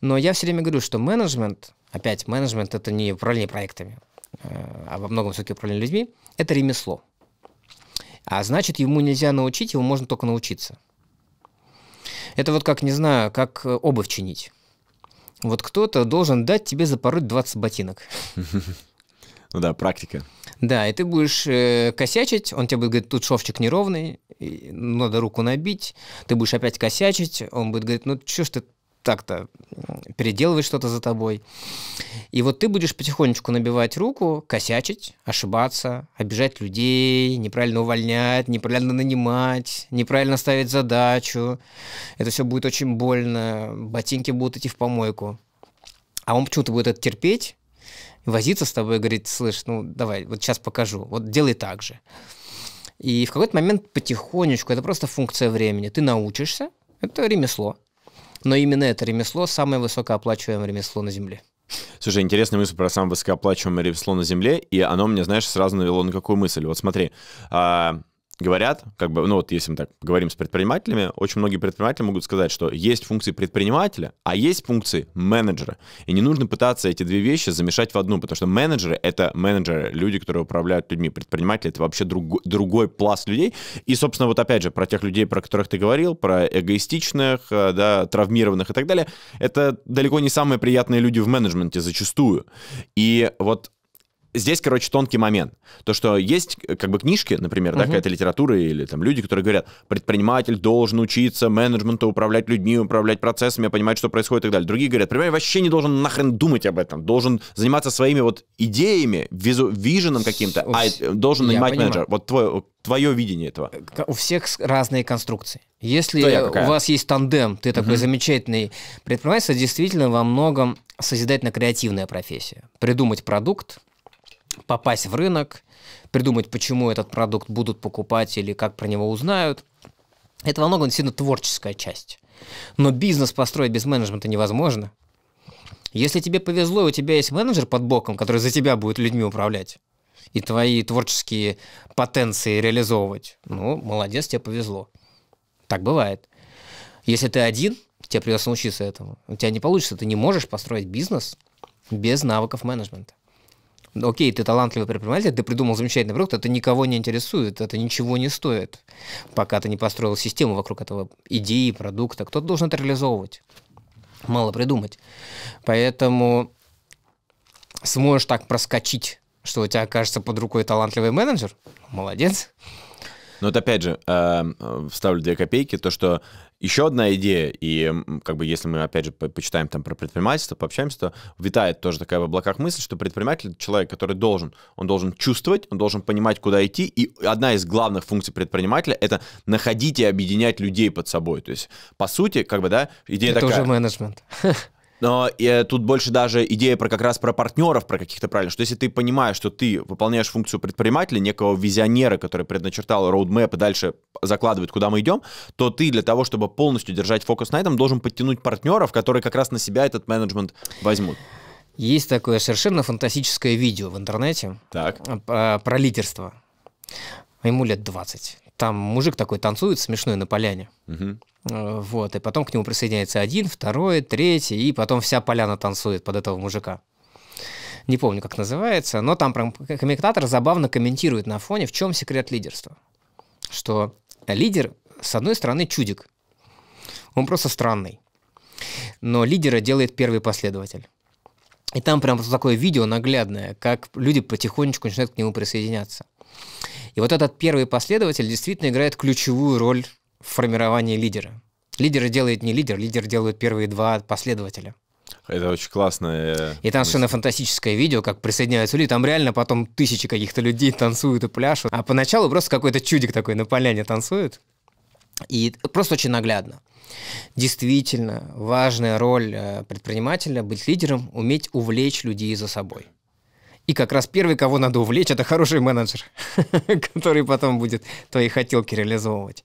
Но я все время говорю, что менеджмент, опять менеджмент, это не управление проектами, а во многом все-таки управление людьми, это ремесло. А значит, ему нельзя научить, его можно только научиться. Это вот как, не знаю, как обувь чинить. Вот кто-то должен дать тебе запороть 20 ботинок. Ну да, практика. Да, и ты будешь косячить, он тебе будет говорить, тут шовчик неровный, надо руку набить, ты будешь опять косячить, он будет говорить, ну что ж ты так-то переделывать что-то за тобой. И вот ты будешь потихонечку набивать руку, косячить, ошибаться, обижать людей, неправильно увольнять, неправильно нанимать, неправильно ставить задачу. Это все будет очень больно, ботинки будут идти в помойку. А он почему-то будет это терпеть, возиться с тобой и говорить, слышь, ну давай, вот сейчас покажу, вот делай так же. И в какой-то момент потихонечку, это просто функция времени, ты научишься, это ремесло. Но именно это ремесло – самое высокооплачиваемое ремесло на Земле. Слушай, интересная мысль про самое высокооплачиваемое ремесло на Земле, и оно мне, знаешь, сразу навело на какую мысль. Вот смотри, говорят, как бы, ну вот если мы так поговорим с предпринимателями, очень многие предприниматели могут сказать, что есть функции предпринимателя, а есть функции менеджера. И не нужно пытаться эти две вещи замешать в одну, потому что менеджеры, люди, которые управляют людьми, предприниматели — это вообще другой пласт людей. И, собственно, вот опять же, про тех людей, про которых ты говорил, про эгоистичных, да, травмированных и так далее, это далеко не самые приятные люди в менеджменте зачастую. И вот здесь, короче, тонкий момент. То, что есть как бы книжки, например, да, какая-то литература или там люди, которые говорят, предприниматель должен учиться менеджменту, управлять людьми, управлять процессами, понимать, что происходит и так далее. Другие говорят, предприниматель вообще не должен нахрен думать об этом, должен заниматься своими вот идеями, виженом каким-то, а должен нанимать менеджера. Вот твое видение этого. У всех разные конструкции. Если у вас есть тандем, ты такой замечательный предприниматель, действительно во многом созидательно-креативная профессия. Придумать продукт, попасть в рынок, придумать, почему этот продукт будут покупать или как про него узнают. Это во многом действительно творческая часть. Но бизнес построить без менеджмента невозможно. Если тебе повезло, у тебя есть менеджер под боком, который за тебя будет людьми управлять и твои творческие потенции реализовывать, ну, молодец, тебе повезло. Так бывает. Если ты один, тебе придется научиться этому. У тебя не получится, ты не можешь построить бизнес без навыков менеджмента. Окей, ты талантливый предприниматель, ты придумал замечательный продукт, это никого не интересует, это ничего не стоит, пока ты не построил систему вокруг этого идеи, продукта. Кто-то должен это реализовывать. Мало придумать. Поэтому сможешь так проскочить, что у тебя окажется под рукой талантливый менеджер. Молодец. Но вот опять же, вставлю 2 копейки, то, что еще одна идея, и как бы если мы опять же почитаем там про предпринимательство, пообщаемся, то витает тоже такая в облаках мысль, что предприниматель — это человек, который должен, он должен чувствовать, он должен понимать, куда идти, и одна из главных функций предпринимателя — это находить и объединять людей под собой. То есть, по сути, как бы, да, идея такая... Это уже менеджмент. Но тут больше даже идея про как раз про партнеров, про каких-то правильных, что если ты понимаешь, что ты выполняешь функцию предпринимателя, некого визионера, который предначертал роудмэп и дальше закладывает, куда мы идем, то ты для того, чтобы полностью держать фокус на этом, должен подтянуть партнеров, которые как раз на себя этот менеджмент возьмут. Есть такое совершенно фантастическое видео в интернете про лидерство. Ему лет 20. Там мужик такой танцует смешной на поляне. Угу. Вот, и потом к нему присоединяется 1, 2, 3, и потом вся поляна танцует под этого мужика. Не помню, как называется, но там комментатор забавно комментирует на фоне, в чем секрет лидерства. Что лидер, с одной стороны, чудик. Он просто странный. Но лидера делает первый последователь. И там прям такое видео наглядное, как люди потихонечку начинают к нему присоединяться. И вот этот первый последователь действительно играет ключевую роль в формировании лидера. Лидера делает не лидер, лидер делают первые 2 последователя. Это очень классное... И там совершенно фантастическое видео, как присоединяются люди, там реально потом тысячи каких-то людей танцуют и пляшут, а поначалу просто какой-то чудик такой на поляне танцует. И просто очень наглядно. Действительно, важная роль предпринимателя — быть лидером, уметь увлечь людей за собой. И как раз первый, кого надо увлечь, это хороший менеджер, который потом будет твои хотелки реализовывать.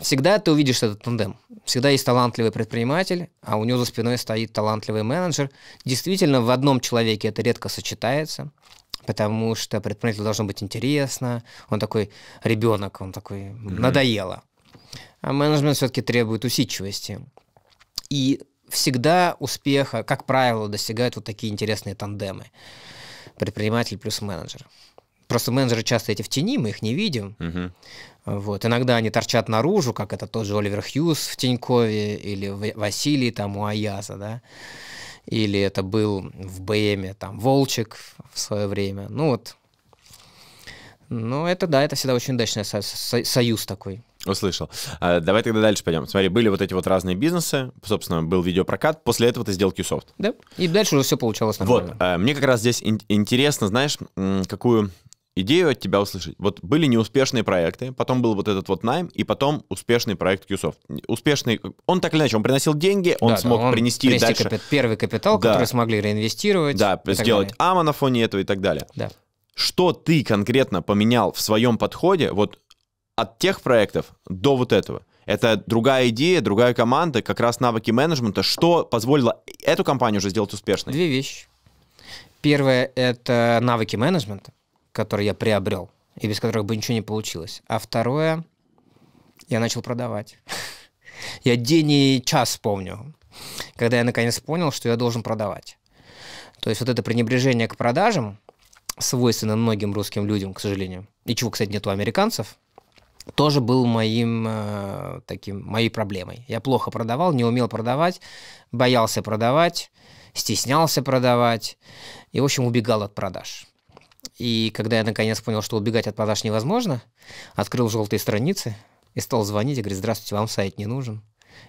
Всегда ты увидишь этот тандем. Всегда есть талантливый предприниматель, а у него за спиной стоит талантливый менеджер. Действительно, в одном человеке это редко сочетается, потому что предпринимателю должно быть интересно. Он такой ребенок, он такой надоело. А менеджмент все-таки требует усидчивости. И всегда успеха, как правило, достигают вот такие интересные тандемы. Предприниматель плюс менеджер. Просто менеджеры часто эти в тени, мы их не видим. Вот. Иногда они торчат наружу, как это тот же Оливер Хьюз в Тинькове, или Василий там у Аяза, да? Или это был в БМе там Волчек в свое время. Ну вот. Ну это да, это всегда очень удачный союз такой. Услышал. Давай тогда дальше пойдем. Смотри, были вот эти вот разные бизнесы, собственно, был видеопрокат, после этого ты сделал Qsoft. Да, и дальше уже все получалось нормально. Вот, мне как раз здесь интересно, знаешь, какую идею от тебя услышать. Вот были неуспешные проекты, потом был вот этот вот найм, и потом успешный проект Qsoft. Успешный, он так или иначе, он приносил деньги, он смог принести дальше. Первый капитал, который смогли реинвестировать. Да, сделать АМА на фоне этого и так далее. Да. Что ты конкретно поменял в своем подходе, вот, от тех проектов до вот этого? Это другая идея, другая команда, как раз навыки менеджмента. Что позволило эту компанию уже сделать успешной? 2 вещи. Первое — это навыки менеджмента, которые я приобрел, и без которых бы ничего не получилось. А второе, я начал продавать. Я день и час помню, когда я наконец понял, что я должен продавать. То есть вот это пренебрежение к продажам, свойственно многим русским людям, к сожалению, и чего, кстати, нет у американцев, тоже был моей проблемой. Я плохо продавал, не умел продавать, боялся продавать, стеснялся продавать и, в общем, убегал от продаж. И когда я наконец понял, что убегать от продаж невозможно, открыл желтые страницы и стал звонить и говорить: здравствуйте, вам сайт не нужен.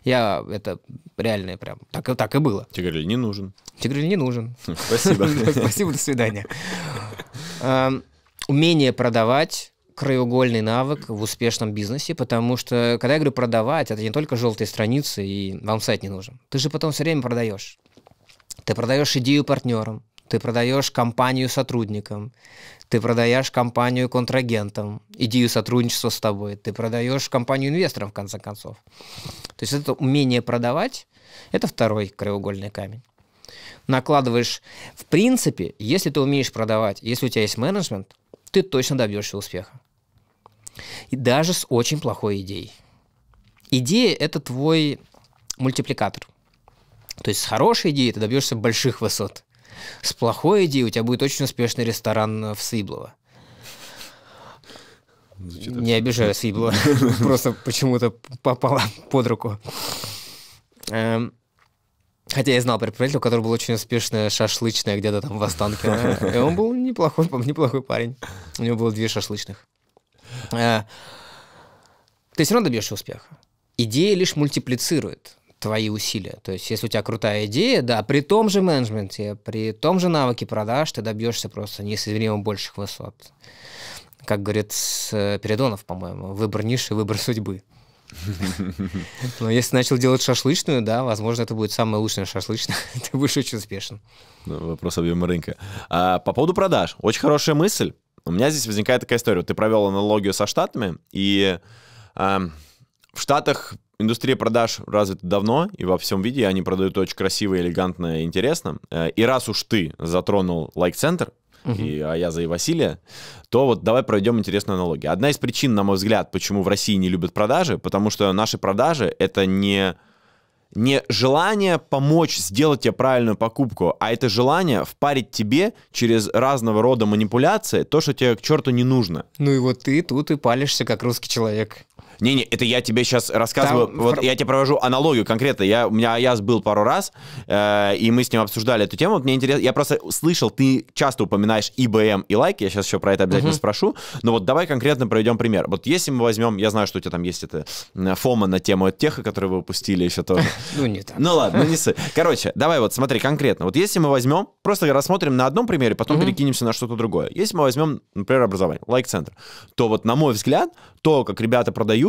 Это реально прям так и было. Тебе говорили: не нужен. Тебе говорили: не нужен. Спасибо. Спасибо, до свидания. Умение продавать — краеугольный навык в успешном бизнесе, потому что, когда я говорю продавать, это не только желтые страницы и вам сайт не нужен. Ты же потом все время продаешь. Ты продаешь идею партнерам, ты продаешь компанию сотрудникам, ты продаешь компанию контрагентам, идею сотрудничества с тобой, ты продаешь компанию инвесторам, в конце концов. То есть это умение продавать – это второй краеугольный камень. Накладываешь, в принципе, если ты умеешь продавать, если у тебя есть менеджмент, ты точно добьешься успеха. И даже с очень плохой идеей. Идея – это твой мультипликатор. То есть с хорошей идеей ты добьешься больших высот. С плохой идеей у тебя будет очень успешный ресторан в Сыблово. Не обижаю Сыблово, просто почему-то попала под руку. Хотя я знал предпринимателя, у которого была очень успешная шашлычная где-то там в Останкино. И он был неплохой парень. У него было 2 шашлычных. Ты все равно добьешься успеха. Идея лишь мультиплицирует твои усилия. То есть, если у тебя крутая идея, да, при том же менеджменте, при том же навыке продаж, ты добьешься просто неизмеримо больших высот. Как говорит Передонов, по-моему, выбор ниши, выбор судьбы. Но если начал делать шашлычную, да, возможно, это будет самая лучшая шашлычная. Ты будешь очень успешен. Вопрос объема рынка. По поводу продаж. Очень хорошая мысль. У меня здесь возникает такая история. Ты провел аналогию со Штатами, и в Штатах индустрия продаж развита давно, и во всем виде они продают очень красиво, элегантно и интересно. И раз уж ты затронул Лайк-центр, и Аяза, и Василия, то вот давай проведем интересную аналогию. Одна из причин, на мой взгляд, почему в России не любят продажи, потому что наши продажи — это не желание помочь сделать тебе правильную покупку, а это желание впарить тебе через разного рода манипуляции то, что тебе к черту не нужно. Ну и вот ты тут и палишься, как русский человек. Не-не, это я тебе сейчас рассказываю, там... вот я тебе провожу аналогию конкретно. У меня Аяз был пару раз, и мы с ним обсуждали эту тему. Вот мне интересно, я просто слышал, ты часто упоминаешь ИБМ и лайки, я сейчас еще про это обязательно спрошу, но вот давай конкретно проведем пример. Вот если мы возьмем, я знаю, что у тебя там есть это фома на тему теха, которую вы упустили еще тоже. Ну не так. Ну ладно, не сы. Короче, давай вот смотри конкретно. Вот если мы возьмем, просто рассмотрим на одном примере, потом перекинемся на что-то другое. Если мы возьмем, например, образование, Лайк-центр, то вот на мой взгляд, то, как ребята продают,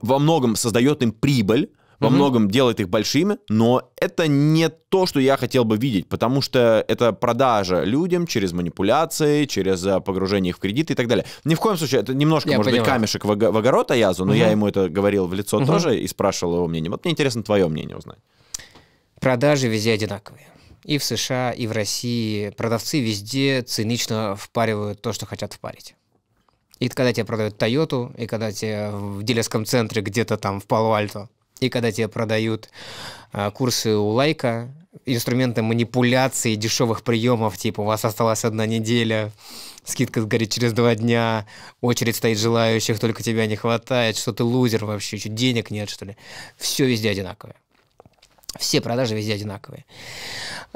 во многом создает им прибыль, во многом делает их большими, но это не то, что я хотел бы видеть, потому что это продажа людям через манипуляции, через погружение их в кредиты и так далее. Ни в коем случае, это немножко, может быть, камешек в огород Аязу, но я ему это говорил в лицо тоже и спрашивал его мнение. Вот мне интересно твое мнение узнать. Продажи везде одинаковые. И в США, и в России. Продавцы везде цинично впаривают то, что хотят впарить. И когда тебе продают Тойоту, и когда тебе в дилерском центре где-то там в Пало-Альто, и когда тебе продают курсы у Лайка, инструменты манипуляции, дешевых приемов, типа у вас осталась 1 неделя, скидка сгорит через 2 дня, очередь стоит желающих, только тебя не хватает, что ты лузер вообще, что денег нет, что ли. Все везде одинаковое. Все продажи везде одинаковые.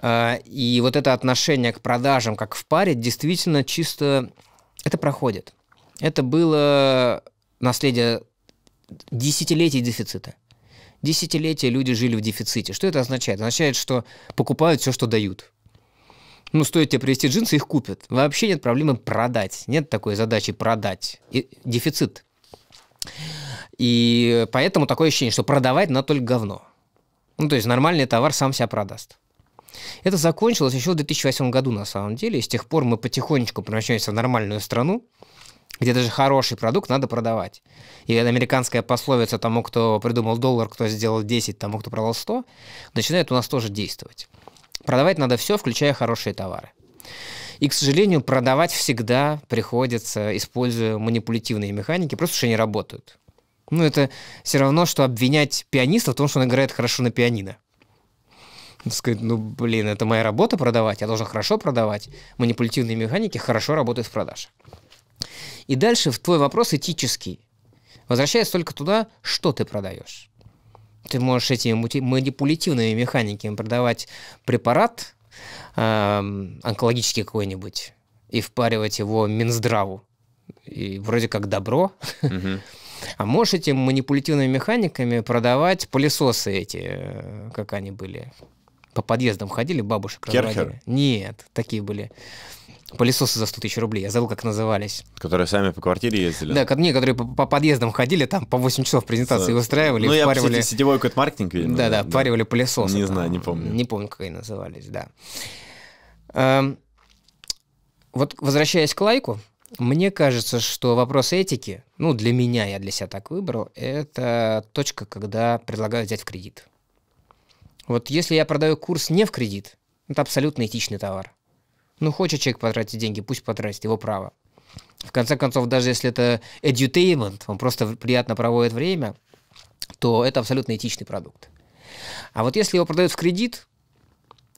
И вот это отношение к продажам, как в паре, действительно чисто... Это проходит. Это было наследие десятилетий дефицита. Десятилетия люди жили в дефиците. Что это означает? Означает, что покупают все, что дают. Ну, стоит тебе привезти джинсы, их купят. Вообще нет проблемы продать. Нет такой задачи продать. И дефицит. И поэтому такое ощущение, что продавать надо только говно. Ну, то есть нормальный товар сам себя продаст. Это закончилось еще в 2008 году, на самом деле. И с тех пор мы потихонечку превращаемся в нормальную страну, где даже хороший продукт надо продавать. И американская пословица тому, кто придумал доллар, кто сделал 10, тому, кто продал 100, начинает у нас тоже действовать. Продавать надо все, включая хорошие товары. И, к сожалению, продавать всегда приходится, используя манипулятивные механики, просто потому что они работают. Ну, это все равно, что обвинять пианиста в том, что он играет хорошо на пианино. Сказать, ну, блин, это моя работа продавать, я должен хорошо продавать. Манипулятивные механики хорошо работают в продаже. И дальше в твой вопрос этический. Возвращается только туда, что ты продаешь. Ты можешь этими манипулятивными механиками продавать препарат онкологический какой-нибудь и впаривать его Минздраву. И вроде как добро. А можешь этими манипулятивными механиками продавать пылесосы эти, как они были. По подъездам ходили, бабушек разводили. Нет, такие были. Пылесосы за 100 тысяч рублей, я забыл, как назывались. Которые сами по квартире ездили? Да, не, которые по подъездам ходили, там по 8 часов презентации устраивали. Ну, впаривали... я, сетевой какой-то маркетинг, видимо. Да, впаривали пылесосы. Не знаю, не помню. Не помню, как они назывались, да. Вот, возвращаясь к Лайку, мне кажется, что вопрос этики, ну, для меня, я для себя так выбрал, это точка, когда предлагаю взять в кредит. Вот если я продаю курс не в кредит, это абсолютно этичный товар. Ну, хочет человек потратить деньги, пусть потратит, его право. В конце концов, даже если это edutainment, он просто приятно проводит время, то это абсолютно этичный продукт. А вот если его продают в кредит,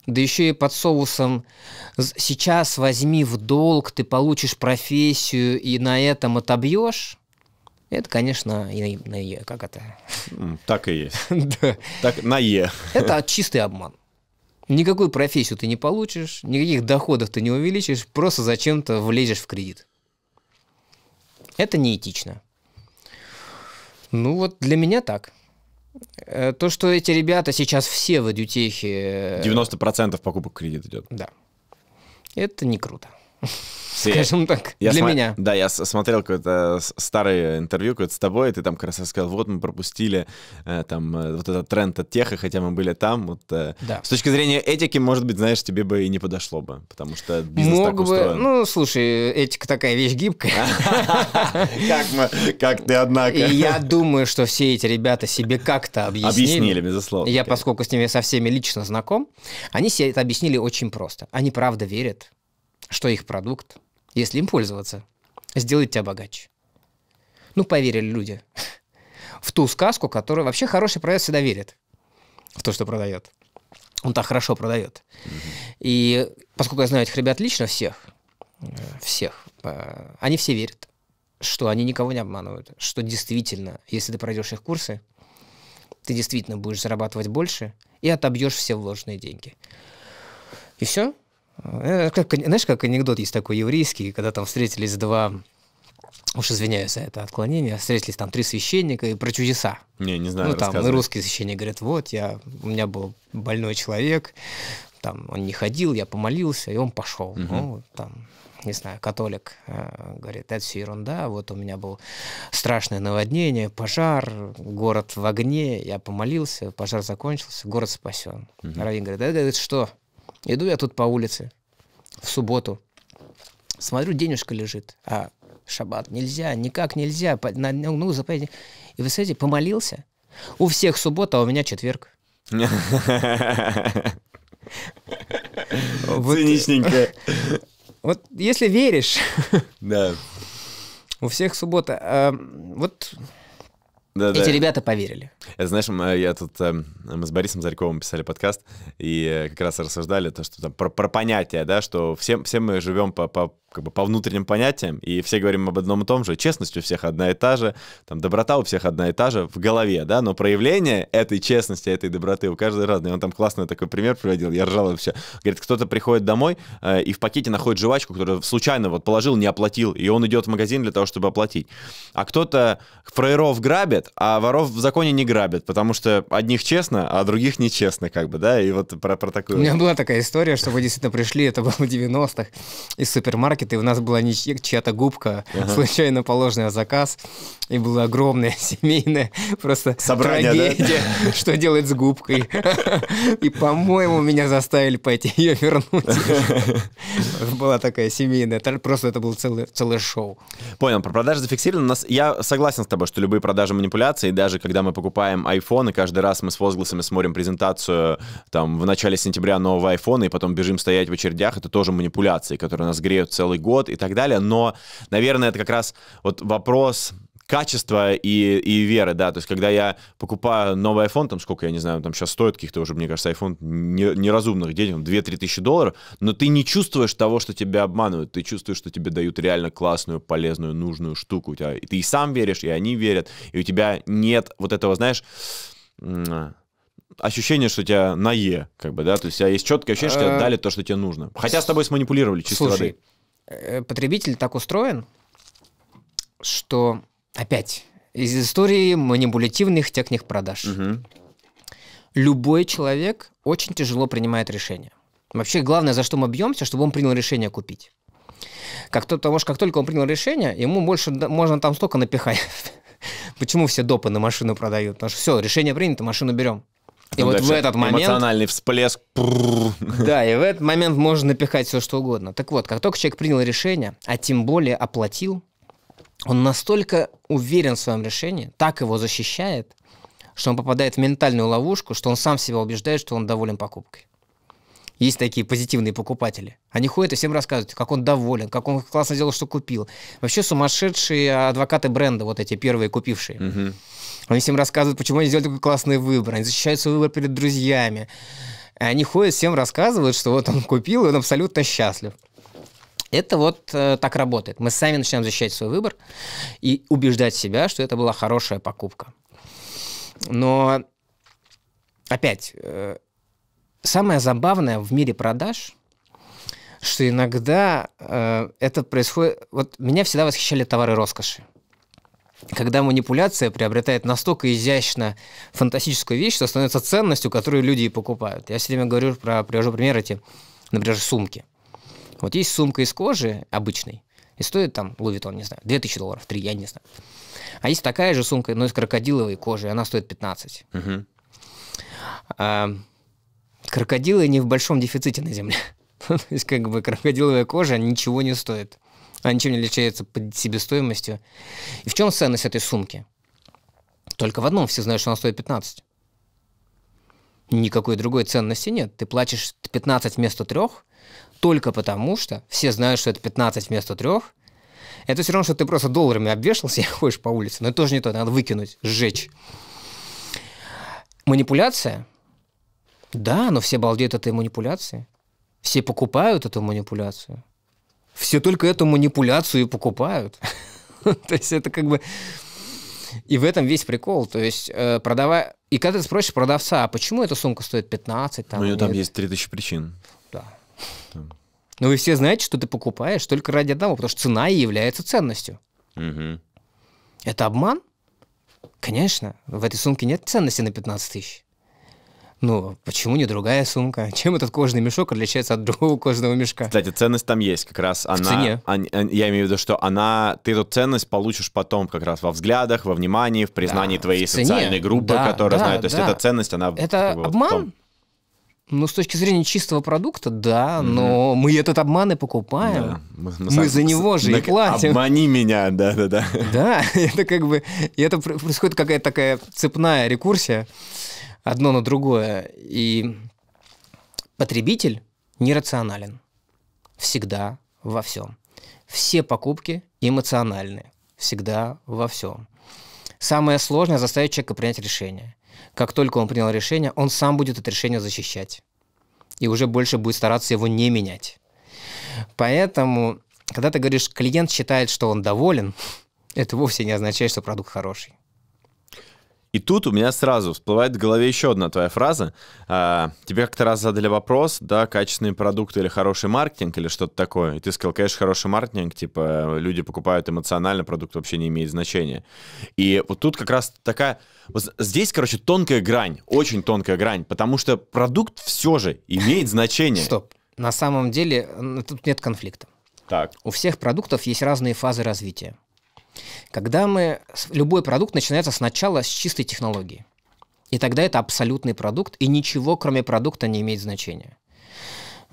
Да еще и под соусом «сейчас возьми в долг, ты получишь профессию и на этом отобьешь». Это, конечно, и на «е». Как это? Так и есть. Да. Так, на «е». Это чистый обман. Никакую профессию ты не получишь, никаких доходов ты не увеличишь, просто зачем-то влезешь в кредит. Это неэтично. Ну вот для меня так. То, что эти ребята сейчас все в эдютехе... 90% покупок кредит идет. Да. Это не круто. Скажем так, для меня. Да, я смотрел какое-то старое интервью с тобой, и ты там как раз сказал, вот мы пропустили там вот этот тренд от теха, хотя мы были там. Вот, да. С точки зрения этики, может быть, знаешь, тебе бы и не подошло бы, потому что бизнес так устроен. Ну, слушай, этика такая вещь гибкая. Как ты, однако. Я думаю, что все эти ребята себе как-то объяснили. Объяснили, безусловно. Я, поскольку с ними со всеми лично знаком, они себе это объяснили очень просто. Они правда верят, что их продукт, если им пользоваться, сделает тебя богаче. Ну, поверили люди в ту сказку, которую вообще хороший продавец всегда верит в то, что продает. Он так хорошо продает. И поскольку я знаю этих ребят лично, всех, они все верят, что они никого не обманывают, что действительно, если ты пройдешь их курсы, ты действительно будешь зарабатывать больше и отобьешь все вложенные деньги. И все. Знаешь, как анекдот есть такой еврейский, когда там встретились два, уж извиняюсь за это отклонение, встретились там три священника и про чудеса. Не знаю, ну там и русский священник говорит, вот у меня был больной человек, там он не ходил, я помолился, и он пошел. Ну, там, не знаю, католик говорит, это все ерунда, вот у меня было страшное наводнение, пожар, город в огне, я помолился, пожар закончился, город спасен. Раввин говорит, это что? Иду я тут по улице в субботу, смотрю, денежка лежит, а шаббат нельзя, никак нельзя, ну, заповедник. И вы смотрите, помолился, у всех суббота, а у меня четверг. Циничненько. Вот если веришь, у всех суббота, вот... Эти ребята поверили. Знаешь, мы с Борисом Зарьковым писали подкаст и как раз рассуждали то, что там про понятия, да, что все мы живем по внутренним понятиям, и все говорим об одном и том же. Честность у всех одна и та же, там, доброта у всех одна и та же в голове, да, но проявление этой честности, этой доброты у каждого разное. Он там классный такой пример приводил, я ржал вообще. Говорит, кто-то приходит домой и в пакете находит жвачку, которую случайно вот положил, не оплатил, и он идет в магазин для того, чтобы оплатить. А кто-то фраеров грабит, а воров в законе не грабит, потому что одних честно, а других нечестно, как бы, да, и вот про такую... У меня была такая история, что вы действительно пришли, это было в 90-х, из супермаркета, и у нас была чья-то губка, случайно положенная в заказ, и была огромная семейная просто трагедия, что делать с губкой. И, по-моему, меня заставили пойти ее вернуть. Была такая семейная, просто это было целое шоу. Понял, про продажи зафиксировано. Я согласен с тобой, что любые продажи манипуляции, даже когда мы покупаем iPhone, и каждый раз мы с возгласами смотрим презентацию там в начале сентября нового iPhone, и потом бежим стоять в очередях, это тоже манипуляции, которые нас греют целый год и так далее, но, наверное, это как раз вот вопрос качества и веры, да, то есть когда я покупаю новый iPhone, там сколько, я не знаю, там сейчас стоит каких-то уже, мне кажется, iPhone неразумных денег, 2-3 тысячи $2-3 тысячи, но ты не чувствуешь того, что тебя обманывают, ты чувствуешь, что тебе дают реально классную, полезную, нужную штуку, у тебя, и ты и сам веришь, и они верят, и у тебя нет вот этого, знаешь... ощущение, что тебя на «е», как бы, да, то есть есть четкое ощущение, что тебе дали то, что тебе нужно. Хотя с тобой сманипулировали чистой воды. Потребитель так устроен, что опять из истории манипулятивных техник продаж. Любой человек очень тяжело принимает решение. Вообще главное, за что мы бьемся, чтобы он принял решение купить. Потому что как только он принял решение, ему больше можно там столько напихать. Почему все допы на машину продают? Потому что все, решение принято, машину берем. И вот в этот момент... Эмоциональный всплеск. Да, и в этот момент можно напихать все, что угодно. Так вот, как только человек принял решение, а тем более оплатил, он настолько уверен в своем решении, так его защищает, что он попадает в ментальную ловушку, что он сам себя убеждает, что он доволен покупкой. Есть такие позитивные покупатели. Они ходят и всем рассказывают, как он доволен, как он классно делал, что купил. Вообще сумасшедшие адвокаты бренда, вот эти первые купившие. Они всем рассказывают, почему они сделали такой классный выбор. Они защищают свой выбор перед друзьями. они ходят, всем рассказывают, что вот он купил, и он абсолютно счастлив. Это вот так работает. Мы сами начинаем защищать свой выбор и убеждать себя, что это была хорошая покупка. Но опять, самое забавное в мире продаж, что иногда это происходит... Вот меня всегда восхищали товары роскоши. Когда манипуляция приобретает настолько изящно фантастическую вещь, что становится ценностью, которую люди и покупают. Я все время говорю про, привожу пример эти, например, сумки. Вот есть сумка из кожи обычной, и стоит там, Louis Vuitton, не знаю, $2000, 3, я не знаю. А есть такая же сумка, но из крокодиловой кожи, она стоит 15. Угу. Крокодилы не в большом дефиците на земле. То есть как бы крокодиловая кожа ничего не стоит. Она ничем не отличается под себестоимостью. И в чем ценность этой сумки? Только в одном все знают, что она стоит 15. Никакой другой ценности нет. Ты платишь 15 вместо 3, только потому что все знают, что это 15 вместо 3. Это все равно, что ты просто долларами обвешался и ходишь по улице. Но это тоже не то, надо выкинуть, сжечь. Манипуляция? Да, но все балдеют от этой манипуляции. Все покупают эту манипуляцию. Все только эту манипуляцию и покупают. То есть это как бы... И в этом весь прикол. То есть продавая... И когда ты спросишь продавца, а почему эта сумка стоит 15? Там, ну, там есть 3000 причин. Да. Там. Но вы все знаете, что ты покупаешь только ради одного, потому что цена и является ценностью. Угу. Это обман? Конечно. В этой сумке нет ценности на 15 000. Ну, почему не другая сумка? Чем этот кожаный мешок отличается от другого кожаного мешка? Кстати, ценность там есть как раз. Она, в цене. Я имею в виду, что она, ты эту ценность получишь потом как раз во взглядах, во внимании, в признании, да, твоей в социальной группы, да, которая, да, знает. То есть, да, эта ценность, она... Это как бы, обман? Вот, ну, с точки зрения чистого продукта, да, но мы этот обман и покупаем. Да. Мы за него же и платим. Обмани меня, да-да-да. Да, это как бы... И это происходит какая-то такая цепная рекурсия. Одно на другое. И потребитель нерационален. Всегда во всем. Все покупки эмоциональны. Всегда во всем. Самое сложное — заставить человека принять решение. Как только он принял решение, он сам будет это решение защищать. И уже больше будет стараться его не менять. Поэтому, когда ты говоришь, клиент считает, что он доволен, это вовсе не означает, что продукт хороший. И тут у меня сразу всплывает в голове еще одна твоя фраза. Тебе как-то раз задали вопрос, да, качественные продукты или хороший маркетинг, или что-то такое. И ты сказал, конечно, хороший маркетинг, типа, люди покупают эмоционально, продукт вообще не имеет значения. И вот тут как раз такая... Вот здесь, короче, тонкая грань, очень тонкая грань, потому что продукт все же имеет значение. Стоп. На самом деле тут нет конфликта. Так. У всех продуктов есть разные фазы развития. Когда мы... Любой продукт начинается сначала с чистой технологии. И тогда это абсолютный продукт, и ничего, кроме продукта, не имеет значения.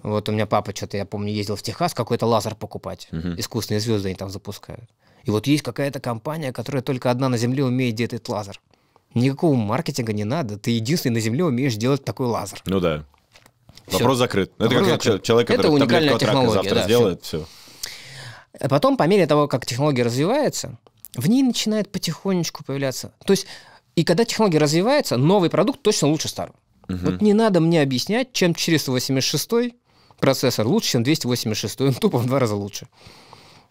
Вот у меня папа что-то, я помню, ездил в Техас какой-то лазер покупать. Искусственные звезды они там запускают. И вот есть какая-то компания, которая только одна на Земле умеет делать этот лазер. Никакого маркетинга не надо. Ты единственный на Земле умеешь делать такой лазер. Ну да. Все. Вопрос закрыт. Это вопрос как закрыт. Человек, который таблетку от рака завтра, да, сделает, все. Потом, по мере того, как технология развивается, в ней начинает потихонечку появляться. То есть, и когда технология развивается, новый продукт точно лучше старого. Угу. Вот не надо мне объяснять, чем 486-й процессор лучше, чем 286-й. Он тупо в 2 раза лучше.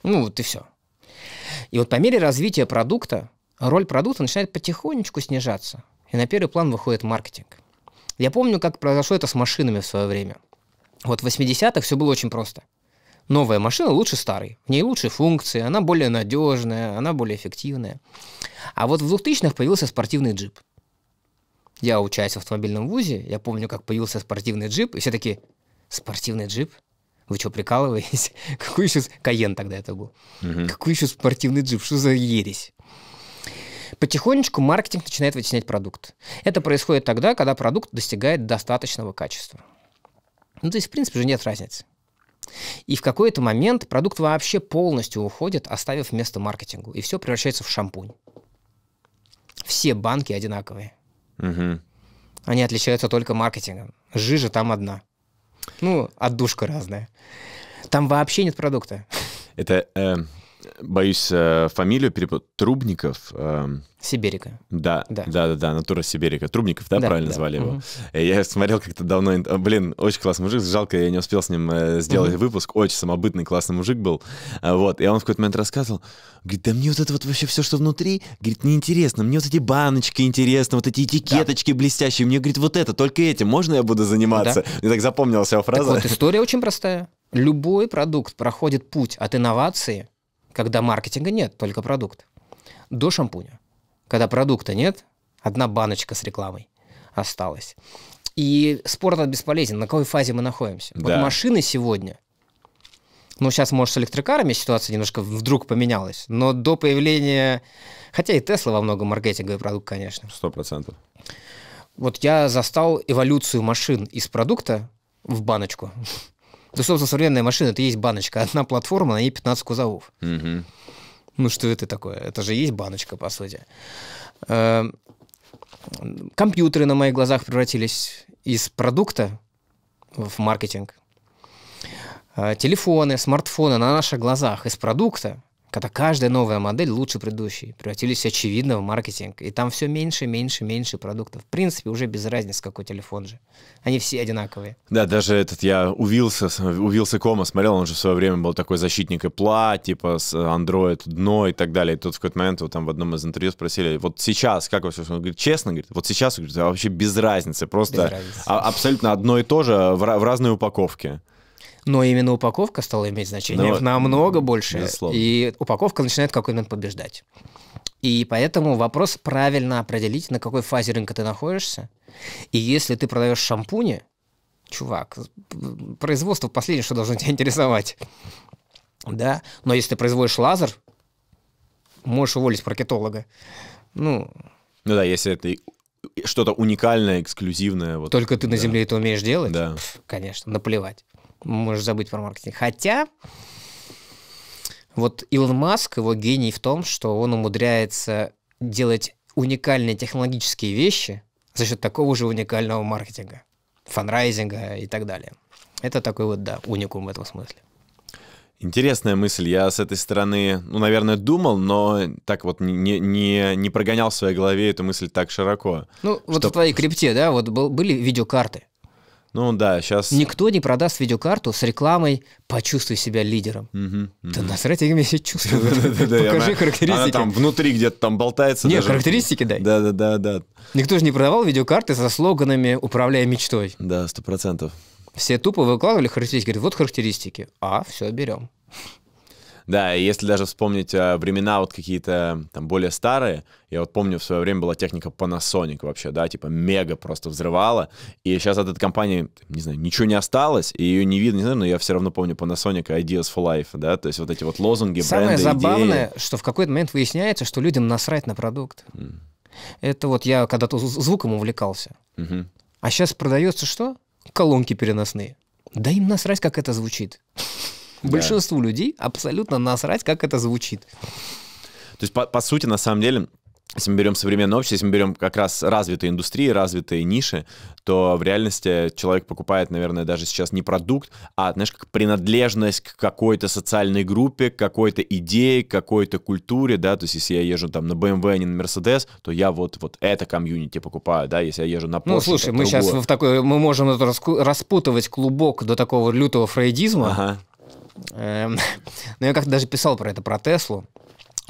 Ну вот и все. И вот по мере развития продукта, роль продукта начинает потихонечку снижаться. И на первый план выходит маркетинг. Я помню, как произошло это с машинами в свое время. Вот в 80-х все было очень просто. Новая машина лучше старой, в ней лучше функции, она более надежная, она более эффективная. А вот в 2000-х появился спортивный джип. Я учась в автомобильном вузе, я помню, как появился спортивный джип, и все такие: спортивный джип? Вы что, прикалываетесь? Какой еще... Cayenne тогда это был. Угу. Какой еще спортивный джип? Что за ересь? Потихонечку маркетинг начинает вытеснять продукт. Это происходит тогда, когда продукт достигает достаточного качества. Ну, то есть, в принципе, уже нет разницы. И в какой-то момент продукт вообще полностью уходит, оставив место маркетингу. И все превращается в шампунь. Все банки одинаковые. Угу. Они отличаются только маркетингом. Жижа там одна. Ну, отдушка разная. Там вообще нет продукта. Это боюсь фамилию перепутать. Трубников. Сиберика. Да, Натура Сиберика. Трубников, да, правильно звали его? Я смотрел как-то давно. Блин, очень классный мужик. Жалко, я не успел с ним сделать выпуск. Очень самобытный, классный мужик был. Вот. И он в какой-то момент рассказывал. Говорит, да мне вот это вот вообще все, что внутри, говорит, неинтересно. Мне вот эти баночки интересны, вот эти этикеточки блестящие. Мне, говорит, вот это, только этим. Можно я буду заниматься? Мне так запомнилась его фраза. Вот, история очень простая. Любой продукт проходит путь от инновации, когда маркетинга нет, только продукт, до шампуня. Когда продукта нет, одна баночка с рекламой осталась. И спор этот бесполезен, на какой фазе мы находимся. Да. Вот машины сегодня, ну сейчас, может, с электрокарами ситуация немножко вдруг поменялась, но до появления, хотя и Тесла во многом маркетинговый продукт, конечно. 100%. Вот я застал эволюцию машин из продукта в баночку. Да, собственно, современная машина, это есть баночка. Одна платформа, на ней 15 кузовов. Угу. Ну, что это такое? Это же есть баночка, по сути. Компьютеры на моих глазах превратились из продукта в маркетинг. Телефоны, смартфоны на наших глазах из продукта, когда каждая новая модель лучше предыдущей, превратились, очевидно, в маркетинг. И там все меньше, меньше, меньше продуктов. В принципе, уже без разницы, какой телефон же. Они все одинаковые. Да, даже этот, я увился Кома смотрел, он же в свое время был такой защитник Apple, типа с Android дно и так далее. И тут в какой-то момент вот там в одном из интервью спросили, вот сейчас, как вы все, он говорит, честно, говорит, вот сейчас, говорит, вообще без разницы, просто без разницы. Абсолютно одно и то же в разной упаковке. Но именно упаковка стала иметь значение намного больше. Безусловно. И упаковка начинает в какой-то момент побеждать. И поэтому вопрос правильно определить, на какой фазе рынка ты находишься. И если ты продаешь шампуни, чувак, производство последнее, что должно тебя интересовать. Да? Но если ты производишь лазер, можешь уволить маркетолога. Ну да, если это... что-то уникальное, эксклюзивное. Вот. Только ты на земле это умеешь делать? Да. Конечно, наплевать. Можешь забыть про маркетинг. Хотя вот Илон Маск, его гений в том, что он умудряется делать уникальные технологические вещи за счет такого же уникального маркетинга, фанрайзинга и так далее. Это такой вот, да, уникум в этом смысле. Интересная мысль. Я с этой стороны, ну, наверное, думал, но так вот не прогонял в своей голове эту мысль так широко. Ну, что... вот в твоей крипте, да, вот были видеокарты. Ну да, сейчас... Никто не продаст видеокарту с рекламой «Почувствуй себя лидером». Да насрать, я себя чувствую. Покажи характеристики. Она там внутри где-то там болтается. Нет, характеристики дай. Да. Никто же не продавал видеокарты со слоганами «Управляя мечтой». Да, 100%. Все тупо выкладывали характеристики. Говорят, вот характеристики. Все, берем. Да, и если даже вспомнить времена вот какие-то там более старые, я вот помню, в свое время была техника Panasonic вообще, да, типа мега просто взрывала, и сейчас от этой компании, не знаю, ничего не осталось, и ее не видно, не знаю, но я все равно помню Panasonic Ideas for Life, да, то есть вот эти вот лозунги, самое бренды, идеи. Самое забавное, что в какой-то момент выясняется, что людям насрать на продукт. Это вот я когда-то звуком увлекался. А сейчас продается что? Колонки переносные. Да им насрать, как это звучит. Большинству людей абсолютно насрать, как это звучит. То есть, по сути, на самом деле, если мы берем современное общество, если мы берем как раз развитые индустрии, развитые ниши, то в реальности человек покупает, наверное, даже сейчас не продукт, а, знаешь, как принадлежность к какой-то социальной группе, к какой-то идее, к какой-то культуре, да, то есть если я езжу там на BMW, а не на Mercedes, то я вот это комьюнити покупаю, да, если я езжу на Porsche. Ну, слушай, мы сейчас в такой, мы можем распутывать клубок до такого лютого фрейдизма, но я как-то даже писал про это, про Теслу,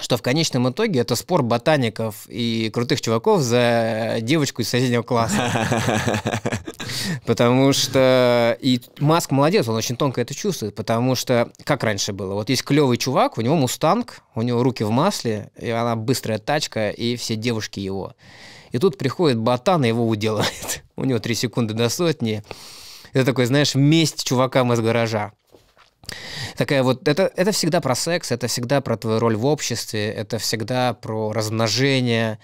что в конечном итоге это спор ботаников и крутых чуваков за девочку из соседнего класса. Потому что... И Маск молодец, он очень тонко это чувствует, потому что, как раньше было, вот есть клевый чувак, у него мустанг, у него руки в масле, и она быстрая тачка, и все девушки его. И тут приходит ботан и его уделает. У него 3 секунды до сотни. Это такой, знаешь, месть чувакам из гаража. Такая вот, это всегда про секс, это всегда про твою роль в обществе, это всегда про размножение.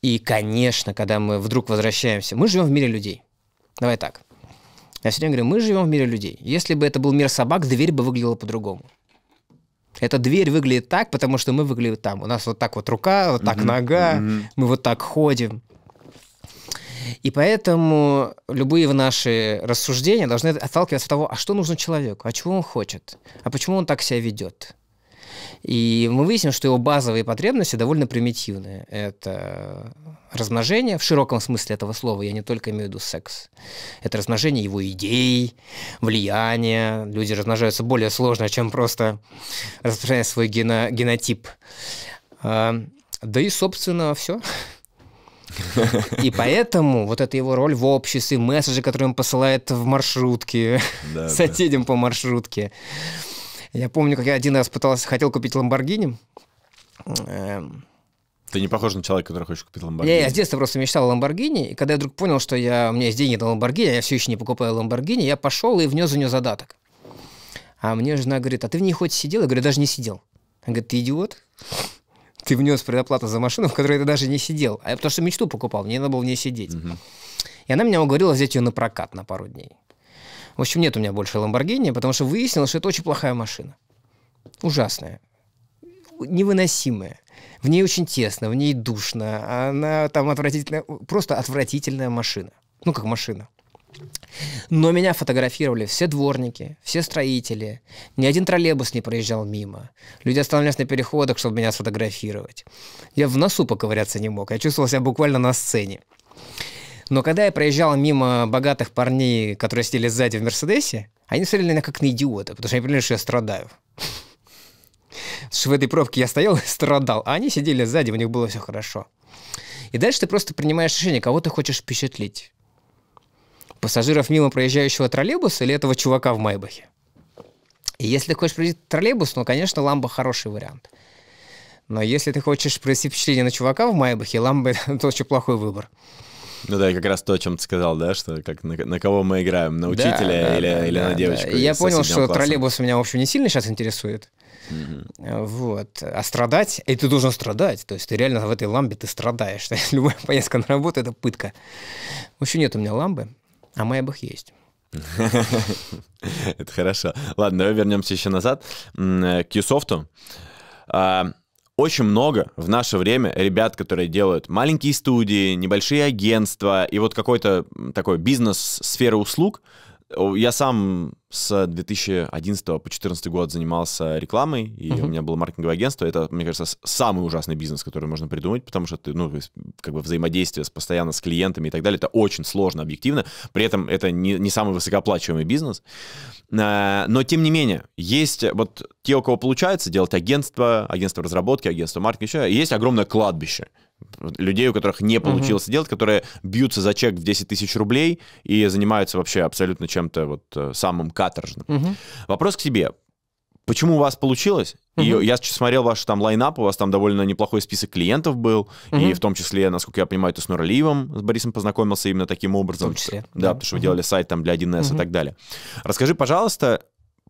И, конечно, когда мы вдруг возвращаемся, мы живем в мире людей. Давай так. Я сегодня говорю, мы живем в мире людей. Если бы это был мир собак, дверь бы выглядела по-другому. Эта дверь выглядит так, потому что мы выглядим там. У нас вот так вот рука, вот так нога, мы вот так ходим. И поэтому любые наши рассуждения должны отталкиваться от того, а что нужно человеку, а чего он хочет, а почему он так себя ведет. И мы выясним, что его базовые потребности довольно примитивные. Это размножение, в широком смысле этого слова, я не только имею в виду секс. Это размножение его идей, влияния. Люди размножаются более сложно, чем просто распространяя свой генотип. Да и, собственно, все. И поэтому вот эта его роль в обществе, месседжи, которые он посылает в маршрутке, соседям по маршрутке. Я помню, как я один раз хотел купить Lamborghini. Ты не похож на человека, который хочет купить Lamborghini. Я с детства просто мечтал о Lamborghini, и когда я вдруг понял, что у меня есть деньги на Lamborghini, а я все еще не покупаю Lamborghini, я пошел и внес за нее задаток. А мне жена говорит: а ты в ней хоть сидел? Я говорю: даже не сидел. Она говорит: ты идиот. Ты внес предоплату за машину, в которой ты даже не сидел. А я потому что мечту покупал, мне надо было в ней сидеть. И она меня уговорила взять ее на прокат на пару дней. В общем, нет у меня больше Lamborghini, потому что выяснилось, что это очень плохая машина. Ужасная. Невыносимая. В ней очень тесно, в ней душно. Она там отвратительная, просто отвратительная машина. Ну, как машина. Но меня фотографировали все дворники, все строители. Ни один троллейбус не проезжал мимо. Люди останавливались на переходах, чтобы меня сфотографировать. Я в носу поковыряться не мог. Я чувствовал себя буквально на сцене. Но когда я проезжал мимо богатых парней, которые сидели сзади в Мерседесе, они смотрели на меня как на идиота, потому что они поняли, что я страдаю. В этой пробке я стоял и страдал, а они сидели сзади, у них было все хорошо. И дальше ты просто принимаешь решение, кого ты хочешь впечатлить. Пассажиров мимо проезжающего троллейбуса или этого чувака в Майбахе? И если ты хочешь проехать троллейбус, ну, конечно, Ламбо хороший вариант. Но если ты хочешь произвести впечатление на чувака в Майбахе, Ламбо – это очень плохой выбор. Ну да, и как раз то, о чем ты сказал, да, что как, на кого мы играем, на учителя или на девочку. Я понял, что троллейбус меня, в общем, не сильно сейчас интересует. Вот. А страдать, и ты должен страдать, то есть ты реально в этой ламбе ты страдаешь. Любая поездка на работу – это пытка. В общем, нет у меня ламбы, а майбах есть. Это хорошо. Ладно, давай вернемся еще назад к Qsoft. Очень много в наше время ребят, которые делают маленькие студии, небольшие агентства и вот какой-то такой бизнес сферы услуг. Я сам с 2011 по 2014 год занимался рекламой, и у меня было маркетинговое агентство. Это, мне кажется, самый ужасный бизнес, который можно придумать, потому что ты, ну, как бы взаимодействие постоянно с клиентами и так далее, это очень сложно, объективно. При этом это не самый высокооплачиваемый бизнес. Но, тем не менее, есть вот те, у кого получается делать агентство, агентство разработки, агентство маркетинга, есть огромное кладбище людей, у которых не получилось делать, которые бьются за чек в 10 тысяч рублей и занимаются вообще абсолютно чем-то вот самым каторжным. Вопрос к тебе. Почему у вас получилось? И я смотрел ваш там лайнап, у вас там довольно неплохой список клиентов был, и в том числе, насколько я понимаю, ты с Нураливом, с Борисом познакомился именно таким образом. В том числе. Да, потому что вы делали сайт там для 1С и так далее. Расскажи, пожалуйста,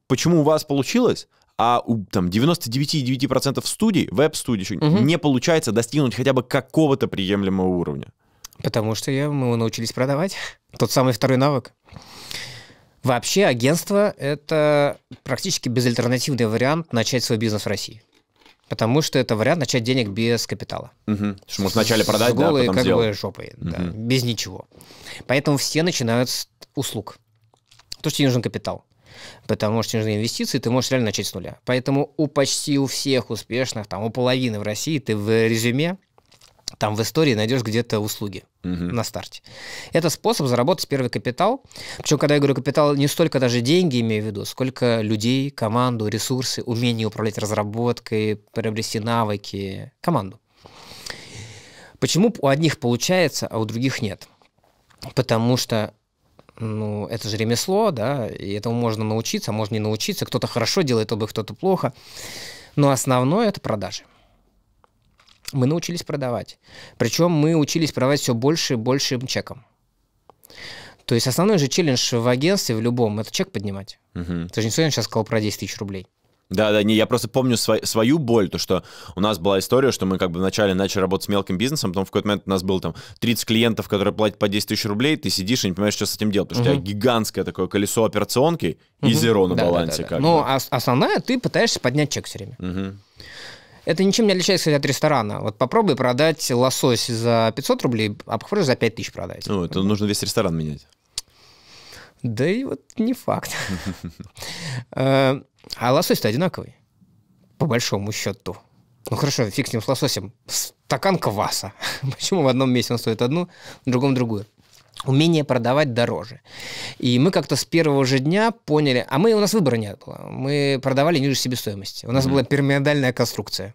почему у вас получилось, а у там 99,9% студий, веб-студий, не получается достигнуть хотя бы какого-то приемлемого уровня? Потому что мы научились продавать. Тот самый второй навык. Вообще агентство – это практически безальтернативный вариант начать свой бизнес в России. Потому что это вариант начать денег без капитала. Что можно вначале продать, да, потом сделать. С голой жопой, да, без ничего. Поэтому все начинают с услуг. Потому что тебе нужен капитал. Потому что тебе нужны инвестиции, ты можешь реально начать с нуля. Поэтому почти у всех успешных, там у половины в России, ты в резюме, там в истории найдешь где-то услуги на старте. Это способ заработать первый капитал. Причем, когда я говорю капитал, не столько даже деньги имею в виду, сколько людей, команду, ресурсы, умение управлять разработкой, приобрести навыки, команду. Почему у одних получается, а у других нет? Потому что ну, это же ремесло, да, и этому можно научиться, а можно не научиться. Кто-то хорошо делает, кто-то плохо. Но основное – это продажи. Мы научились продавать. Причем мы учились продавать все больше и большим чеком. То есть основной же челлендж в агентстве, в любом, это чек поднимать. Ты же не сегодня сейчас сказал про 10 тысяч рублей. Да, не, я просто помню свою боль, то, что у нас была история, что мы как бы вначале начали работать с мелким бизнесом, потом в какой-то момент у нас было там 30 клиентов, которые платят по 10 тысяч рублей, ты сидишь и не понимаешь, что с этим делать, потому что у тебя гигантское такое колесо операционки и зеро на балансе. Ну, основная, ты пытаешься поднять чек все время. Это ничем не отличается, кстати, от ресторана. Вот попробуй продать лосось за 500 рублей, а похоже за 5 тысяч продать. Ну, это нужно весь ресторан менять. Да и вот не факт. А лосось-то одинаковый. по большому счету. Ну хорошо, фиг с ним, с лососем. Стакан кваса. Почему в одном месте он стоит одну, в другом другую? Умение продавать дороже. И мы как-то с первого же дня поняли... А мы, у нас выбора не было. Мы продавали ниже себестоимости. У нас была пирамидальная конструкция.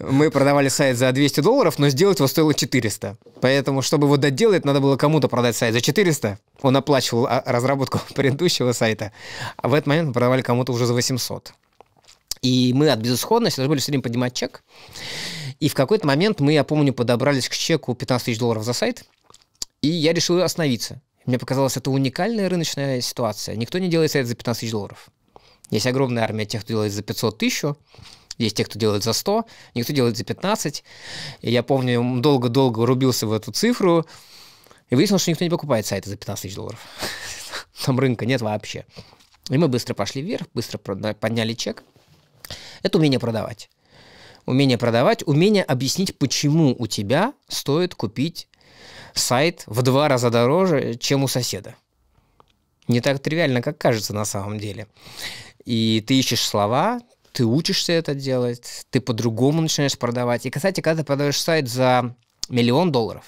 Мы продавали сайт за $200, но сделать его стоило 400. Поэтому, чтобы его доделать, надо было кому-то продать сайт за 400. Он оплачивал разработку предыдущего сайта. А в этот момент мы продавали кому-то уже за 800. И мы от безысходности должны были все время поднимать чек. И в какой-то момент мы, я помню, подобрались к чеку $15 000 за сайт. И я решил остановиться. Мне показалось, это уникальная рыночная ситуация. Никто не делает сайт за $15 000. Есть огромная армия тех, кто делает за 500 тысяч, есть те, кто делает за 100, никто делает за 15. И я помню, долго-долго рубился в эту цифру, и выяснилось, что никто не покупает сайты за $15 000. Там рынка нет вообще. И мы быстро пошли вверх, быстро подняли чек. Это умение продавать. Умение продавать, умение объяснить, почему у тебя стоит купить сайт в 2 раза дороже, чем у соседа. Не так тривиально, как кажется на самом деле. И ты ищешь слова, ты учишься это делать, ты по-другому начинаешь продавать. И, кстати, когда ты продаешь сайт за $1 000 000,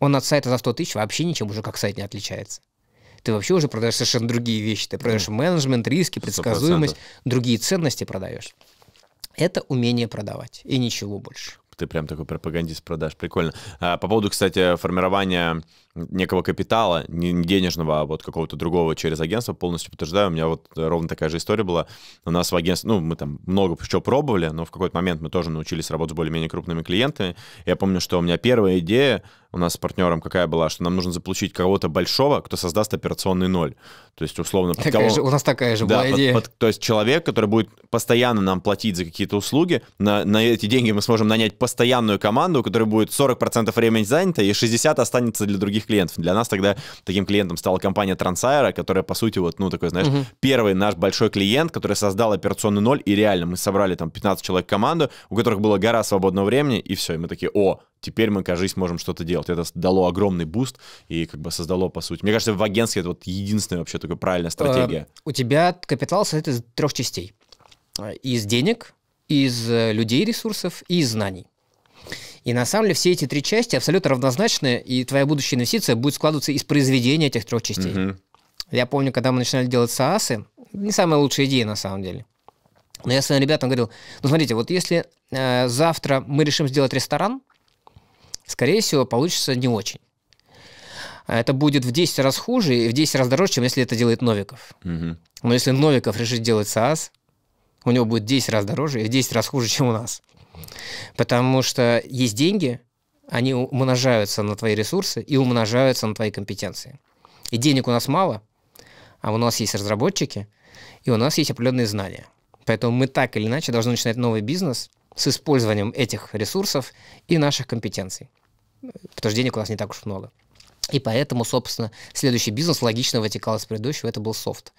он от сайта за 100 тысяч вообще ничем уже как сайт не отличается. Ты вообще уже продаешь совершенно другие вещи. Ты продаешь менеджмент, риски, предсказуемость, 100%. Другие ценности продаешь. Это умение продавать и ничего больше. Ты прям такой пропагандист продаж, прикольно. А по поводу, кстати, формирования некого капитала, не денежного, а вот какого-то другого через агентство, полностью подтверждаю, у меня вот ровно такая же история была. У нас в агентстве, ну, мы там много чего пробовали, но в какой-то момент мы тоже научились работать с более-менее крупными клиентами. Я помню, что у меня первая идея у нас с партнером какая была, что нам нужно заполучить кого-то большого, кто создаст операционный ноль. То есть, условно... у нас такая же была идея. То есть, человек, который будет постоянно нам платить за какие-то услуги, на эти деньги мы сможем нанять постоянную команду, которая будет 40% времени занята, и 60% останется для других клиентов. Для нас тогда таким клиентом стала компания Трансайра, которая, по сути, вот, ну, такой, знаешь, первый наш большой клиент, который создал операционный ноль, и реально мы собрали там 15 человек команду, у которых было гора свободного времени, и все, и мы такие, о, теперь мы, кажись, можем что-то делать. Это дало огромный буст и как бы создало, по сути. Мне кажется, в агентстве это вот единственная вообще такая правильная стратегия. У тебя капитал состоит из 3 частей. Из денег, из людей, ресурсов и из знаний. И на самом деле все эти 3 части абсолютно равнозначны, и твоя будущая инвестиция будет складываться из произведения этих 3 частей. Я помню, когда мы начинали делать SaaS, не самая лучшая идея на самом деле. Но я своим ребятам говорил, ну смотрите, вот если завтра мы решим сделать ресторан, скорее всего, получится не очень. Это будет в 10 раз хуже и в 10 раз дороже, чем если это делает Новиков. Но если Новиков решит делать SaaS, у него будет в 10 раз дороже и в 10 раз хуже, чем у нас. Потому что есть деньги, они умножаются на твои ресурсы и умножаются на твои компетенции. И денег у нас мало, а у нас есть разработчики, и у нас есть определенные знания. Поэтому мы так или иначе должны начинать новый бизнес с использованием этих ресурсов и наших компетенций. Потому что денег у нас не так уж много. И поэтому, собственно, следующий бизнес логично вытекал из предыдущего. Это был софт,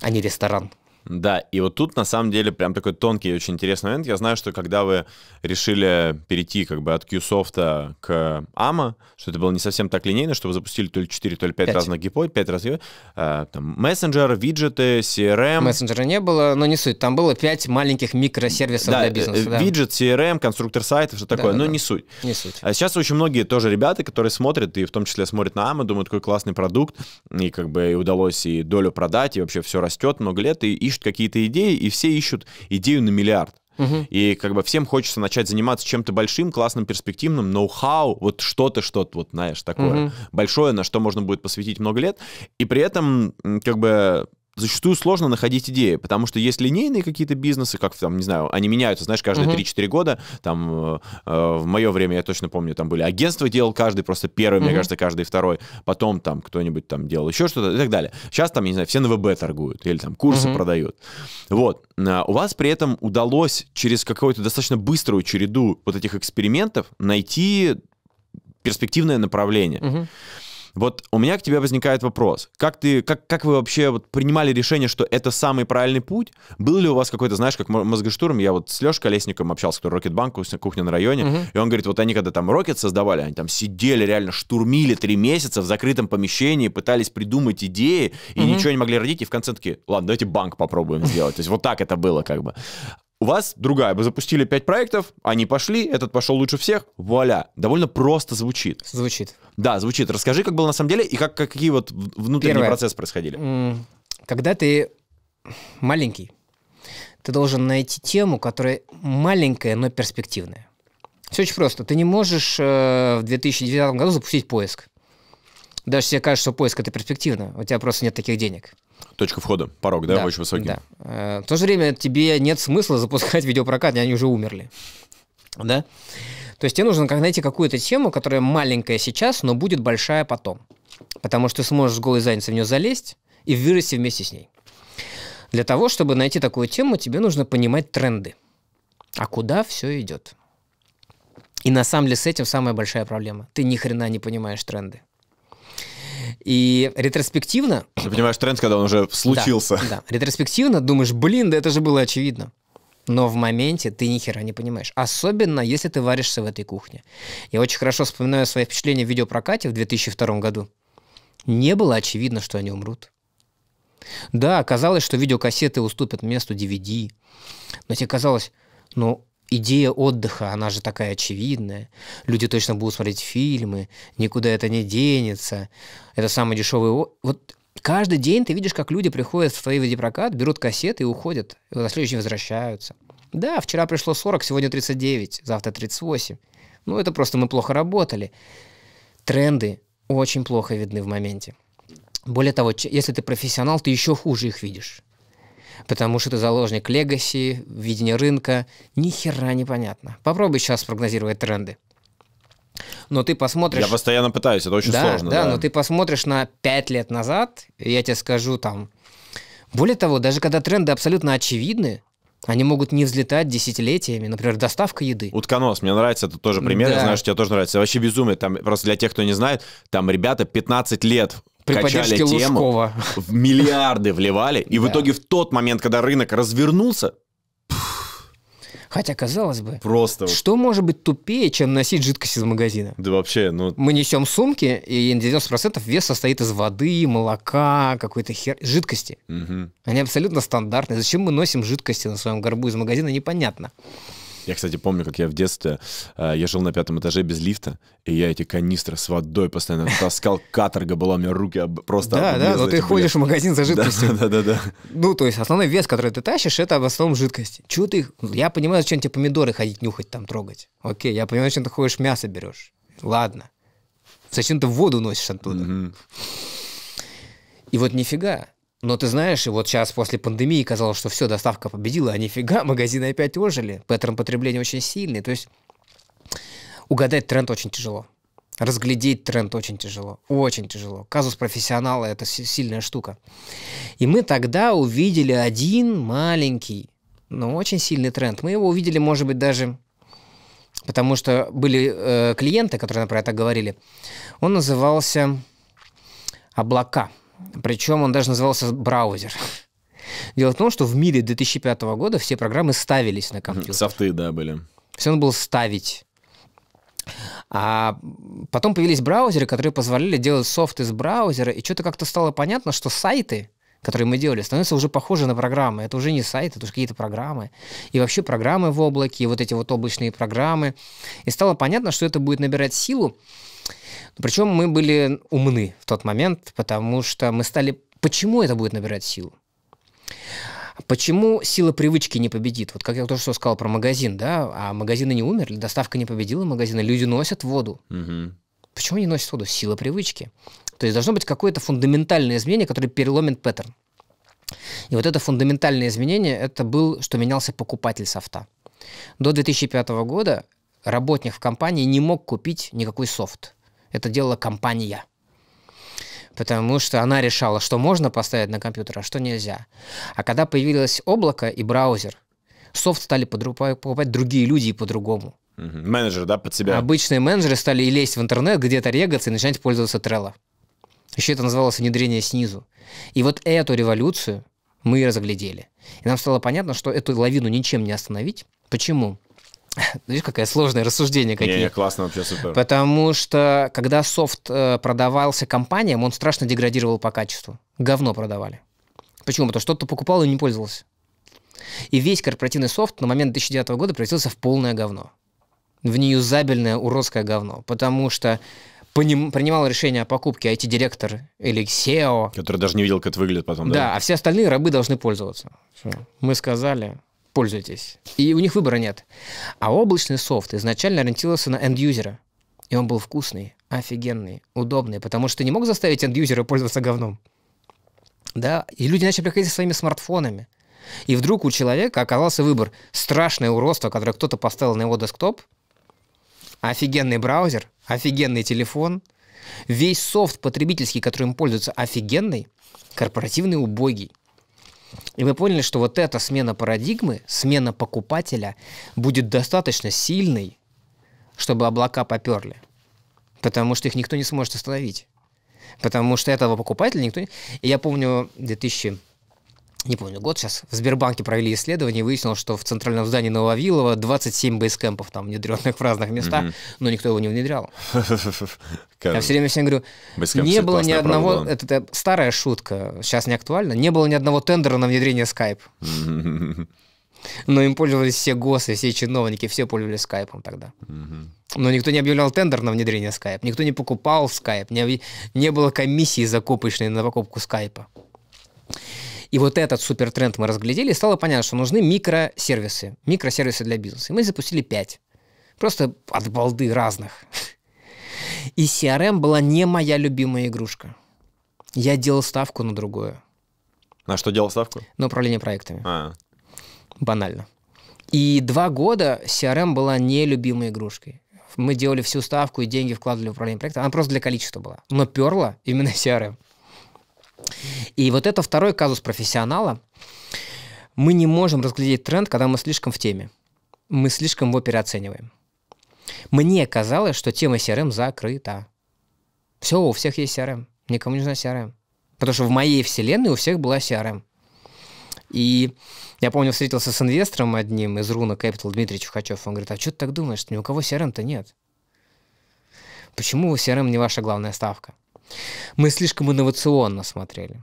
а не ресторан. Да, и вот тут, на самом деле, прям такой тонкий и очень интересный момент. Я знаю, что когда вы решили перейти как бы от Qsoft к Amo, что это было не совсем так линейно, что вы запустили то ли 4, то ли 5 разных гипотез, 5 разных мессенджер, виджеты, CRM. Мессенджера не было, но не суть. Там было 5 маленьких микросервисов для бизнеса. Виджет, CRM, конструктор сайтов, что такое, но не суть. Не суть. А сейчас очень многие тоже ребята, которые смотрят, и в том числе смотрят на Amo, думают, какой классный продукт, и как бы удалось и долю продать, и вообще все растет много лет, и ищут какие-то идеи, и все ищут идею на миллиард. И как бы всем хочется начать заниматься чем-то большим, классным, перспективным, ноу-хау, вот что-то, вот знаешь, такое большое, на что можно будет посвятить много лет. И при этом как бы зачастую сложно находить идеи, потому что есть линейные какие-то бизнесы, как там, не знаю, они меняются, знаешь, каждые 3-4 года. Там в мое время, я точно помню, там были агентства делал каждый, просто первый, мне кажется, каждый второй. Потом там кто-нибудь там делал еще что-то и так далее. Сейчас там, я не знаю, все на ВБ торгуют или там курсы продают. Вот. У вас при этом удалось через какую-то достаточно быструю череду вот этих экспериментов найти перспективное направление. Вот у меня к тебе возникает вопрос. Как вы вообще вот принимали решение, что это самый правильный путь? Был ли у вас какой-то, знаешь, как мозгоштурм? Я вот с Лешей Колесником общался, который Рокетбанк, кухня на районе, и он говорит, вот они когда там Рокет создавали, они там сидели, реально штурмили 3 месяца в закрытом помещении, пытались придумать идеи, и ничего не могли родить, и в конце такие, ладно, давайте банк попробуем сделать. То есть вот так это было как бы. У вас другая. Вы запустили 5 проектов, они пошли, этот пошел лучше всех, вуаля. Довольно просто звучит. Звучит. Да, звучит. Расскажи, как было на самом деле и какие вот внутренние процессы происходили. Когда ты маленький, ты должен найти тему, которая маленькая, но перспективная. Все очень просто. Ты не можешь в 2009 году запустить поиск. Даже если тебе кажется, что поиск – это перспективно, у тебя просто нет таких денег. Точка входа, порог, да, очень высокий. Да. В то же время тебе нет смысла запускать видеопрокат, они уже умерли. Да? То есть тебе нужно найти какую-то тему, которая маленькая сейчас, но будет большая потом. Потому что ты сможешь с голой задницей в нее залезть и вырасти вместе с ней. Для того, чтобы найти такую тему, тебе нужно понимать тренды. А куда все идет? И на самом деле с этим самая большая проблема. Ты ни хрена не понимаешь тренды. И ретроспективно... Ты понимаешь тренд, когда он уже случился. Да, да. Ретроспективно думаешь, блин, да это же было очевидно. Но в моменте ты ни хера не понимаешь. Особенно, если ты варишься в этой кухне. Я очень хорошо вспоминаю свои впечатления в видеопрокате в 2002 году. Не было очевидно, что они умрут. Да, казалось, что видеокассеты уступят месту DVD. Но тебе казалось, ну... Идея отдыха, она же такая очевидная. Люди точно будут смотреть фильмы, никуда это не денется. Это самый дешевый... Вот каждый день ты видишь, как люди приходят в твои видеопрокат, берут кассеты и уходят. И на следующий день возвращаются. Да, вчера пришло 40, сегодня 39, завтра 38. Ну, это просто мы плохо работали. Тренды очень плохо видны в моменте. Более того, если ты профессионал, ты еще хуже их видишь. Потому что ты заложник легаси, видения рынка. Ни хера непонятно. Попробуй сейчас спрогнозировать тренды. Но ты посмотришь... Я постоянно пытаюсь, это очень сложно. Да, но ты посмотришь на 5 лет назад, и я тебе скажу там... Более того, даже когда тренды абсолютно очевидны, они могут не взлетать десятилетиями. Например, доставка еды. Утконос, мне нравится, это тоже пример. Да. Я знаю, что тебе тоже нравится. Вообще безумие. Там, просто для тех, кто не знает, там ребята 15 лет... При поддержке Лужкова. В миллиарды вливали, и в итоге в тот момент, когда рынок развернулся... Хотя, казалось бы, просто что может быть тупее, чем носить жидкость из магазина? Да вообще, ну... Мы несем сумки, и 90% вес состоит из воды, молока, какой-то жидкости. Угу. Они абсолютно стандартные. Зачем мы носим жидкости на своем горбу из магазина, непонятно. Я, кстати, помню, как я в детстве, я жил на 5-м этаже без лифта, и я эти канистры с водой постоянно таскал, каторга была, у меня руки просто... Да, но ты ходишь в магазин за жидкостью. Да. Ну, то есть основной вес, который ты тащишь, это в основном жидкость. Чего ты их... Я понимаю, зачем тебе помидоры ходить нюхать, там трогать. Окей, я понимаю, зачем ты ходишь, мясо берешь. Ладно. Зачем ты воду носишь оттуда? И вот нифига. Но ты знаешь, и вот сейчас после пандемии казалось, что все, доставка победила, а нифига, магазины опять ожили, паттерн потребления очень сильный. То есть угадать тренд очень тяжело, разглядеть тренд очень тяжело. Казус профессионала – это сильная штука. И мы тогда увидели один маленький, но очень сильный тренд. Мы его увидели, может быть, даже потому что были клиенты, которые нам про это говорили. Он назывался «Облака». Причем он даже назывался браузер. Дело в том, что в мире 2005 года все программы ставились на компьютер. Софты, да, были. Все надо было ставить. А потом появились браузеры, которые позволяли делать софт из браузера, и что-то как-то стало понятно, что сайты, которые мы делали, становятся уже похожи на программы. Это уже не сайты, это уже какие-то программы. И вообще программы в облаке, и вот эти вот облачные программы. И стало понятно, что это будет набирать силу. Причем мы были умны в тот момент, потому что мы стали... Почему это будет набирать силу? Почему сила привычки не победит? Вот как я тоже сказал про магазин, да? А магазины не умерли, доставка не победила магазины, люди носят воду. Угу. Почему они носят воду? Сила привычки. То есть должно быть какое-то фундаментальное изменение, которое переломит паттерн. И вот это фундаментальное изменение, это был, что менялся покупатель софта. До 2005 года работник в компании не мог купить никакой софт. Это делала компания, потому что она решала, что можно поставить на компьютер, а что нельзя. А когда появилось облако и браузер, софт стали покупать другие люди и по-другому. Менеджеры, да, под себя? Обычные менеджеры стали лезть в интернет, где-то регаться и начинать пользоваться Trello. Еще это называлось внедрение снизу. И вот эту революцию мы и разглядели. И нам стало понятно, что эту лавину ничем не остановить. Почему? Видишь, какое сложное рассуждение какие. Не, классно, вообще супер. Потому что, когда софт продавался компаниям, он страшно деградировал по качеству. Говно продавали. Почему? Потому что кто-то покупал и не пользовался. И весь корпоративный софт на момент 2009 года превратился в полное говно. В неюзабельное, уродское говно. Потому что принимал решение о покупке IT-директор или SEO. Который даже не видел, как это выглядит потом. Да, а все остальные рабы должны пользоваться. Мы сказали... Пользуйтесь. И у них выбора нет. А облачный софт изначально ориентировался на энд-юзера. И он был вкусный, офигенный, удобный, потому что ты не мог заставить энд-юзера пользоваться говном. Да? И люди начали приходить со своими смартфонами. И вдруг у человека оказался выбор. Страшное уродство, которое кто-то поставил на его десктоп, офигенный браузер, офигенный телефон, весь софт потребительский, которым пользуется, офигенный, корпоративный убогий. И мы поняли, что вот эта смена парадигмы, смена покупателя будет достаточно сильной, чтобы облака поперли. Потому что их никто не сможет остановить. Потому что этого покупателя никто не... И я помню, 2000... Не помню, год сейчас. В Сбербанке провели исследование и выяснилось, что в центральном здании Нововилова 27 бейскэмпов, там, внедренных в разных местах, но никто его не внедрял. Я все время всем говорю, не было ни одного... Это старая шутка, сейчас не актуальна. Не было ни одного тендера на внедрение Skype. Но им пользовались все госы, все чиновники, все пользовались Skype тогда. Но никто не объявлял тендер на внедрение Skype, никто не покупал Skype, не было комиссии закупочной на покупку Skype. И вот этот супертренд мы разглядели, и стало понятно, что нужны микросервисы. Микросервисы для бизнеса. И мы запустили 5. Просто от балды разных. И CRM была не моя любимая игрушка. Я делал ставку на другое. На что делал ставку? На управление проектами. Банально. И 2 года CRM была нелюбимой игрушкой. Мы делали всю ставку и деньги вкладывали в управление проектами. Она просто для количества была. Но перла именно CRM. И вот это второй казус профессионала. Мы не можем разглядеть тренд, когда мы слишком в теме. Мы слишком его переоцениваем. Мне казалось, что тема CRM закрыта. Все, у всех есть CRM. Никому не нужна CRM. Потому что в моей вселенной у всех была CRM. И я помню, встретился с инвестором одним из Руна Capital, Дмитрий Чухачев. Он говорит, а что ты так думаешь, ни у кого CRM-то нет? Почему CRM не ваша главная ставка? Мы слишком инновационно смотрели.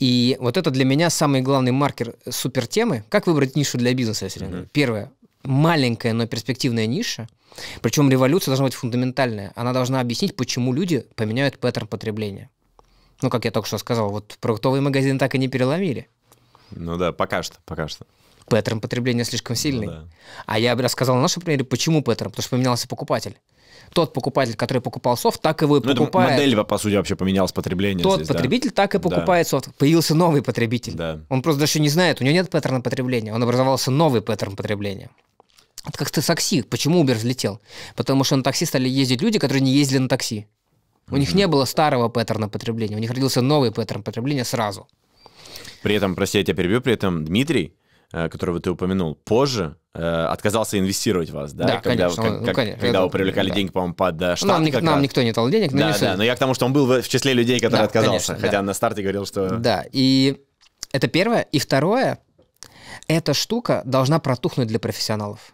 И вот это для меня самый главный маркер супертемы. Как выбрать нишу для бизнеса? Первое. Маленькая, но перспективная ниша. Причем революция должна быть фундаментальная. Она должна объяснить, почему люди поменяют паттерн потребления. Ну, как я только что сказал, вот продуктовые магазины так и не переломили. Ну да, пока что, пока что. Паттерн потребления слишком сильный. Ну, да. А я рассказал на нашем примере, почему паттерн. Потому что поменялся покупатель. Тот покупатель, который покупал софт, так его и покупает. Модель, по сути, вообще поменялась потребление. Тот здесь, потребитель так и покупает софт. Появился новый потребитель. Он просто даже не знает, у него нет паттерна потребления. Он образовался новый паттерн потребления. Это как-то такси. Почему Uber взлетел? Потому что на такси стали ездить люди, которые не ездили на такси. У них не было старого паттерна потребления. У них родился новый паттерн потребления сразу. При этом, прости, я тебя перебью, при этом Дмитрий, которого ты упомянул, позже отказался инвестировать в вас, да? Да, когда, конечно. Когда вы привлекали деньги, по-моему, под штат. Нам никто не дал денег. Но я к тому, что он был в числе людей, которые отказался. Конечно, хотя на старте говорил, что... Да, и это первое. И второе, эта штука должна протухнуть для профессионалов.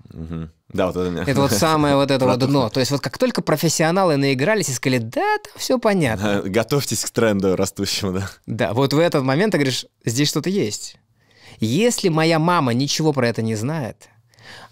Да, вот это, вот самое вот это вот дно. То есть вот как только профессионалы наигрались и сказали, да, там все понятно. Готовьтесь к тренду растущему, да? Да, вот в этот момент ты говоришь, здесь что-то есть. Если моя мама ничего про это не знает,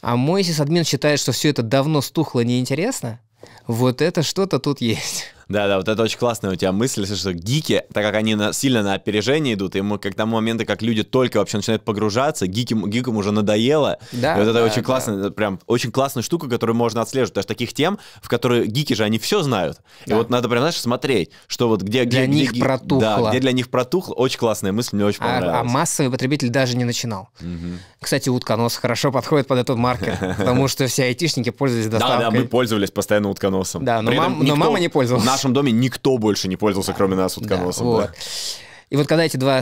а мой сисадмин считает, что все это давно стухло, неинтересно, вот это что-то тут есть. Да-да, вот это очень классная у тебя мысль, что гики, так как они сильно на опережение идут, и к тому моменту, как люди только вообще начинают погружаться, гикам уже надоело. Да, и вот это очень классная, прям очень классная штука, которую можно отслеживать. Даже таких тем, в которые гики же, они все знают. Да. И вот надо прям, знаешь, смотреть, что вот где для них протухло. Да, где для них протухло. Очень классная мысль, мне очень понравилась. А массовый потребитель даже не начинал. Кстати, Утконос хорошо подходит под этот маркер, потому что все айтишники пользовались доставкой. Да, мы пользовались постоянно Утконосом. Да, но мама не пользовалась. В нашем доме никто больше не пользовался, кроме нас, Утконосом. И вот когда эти два...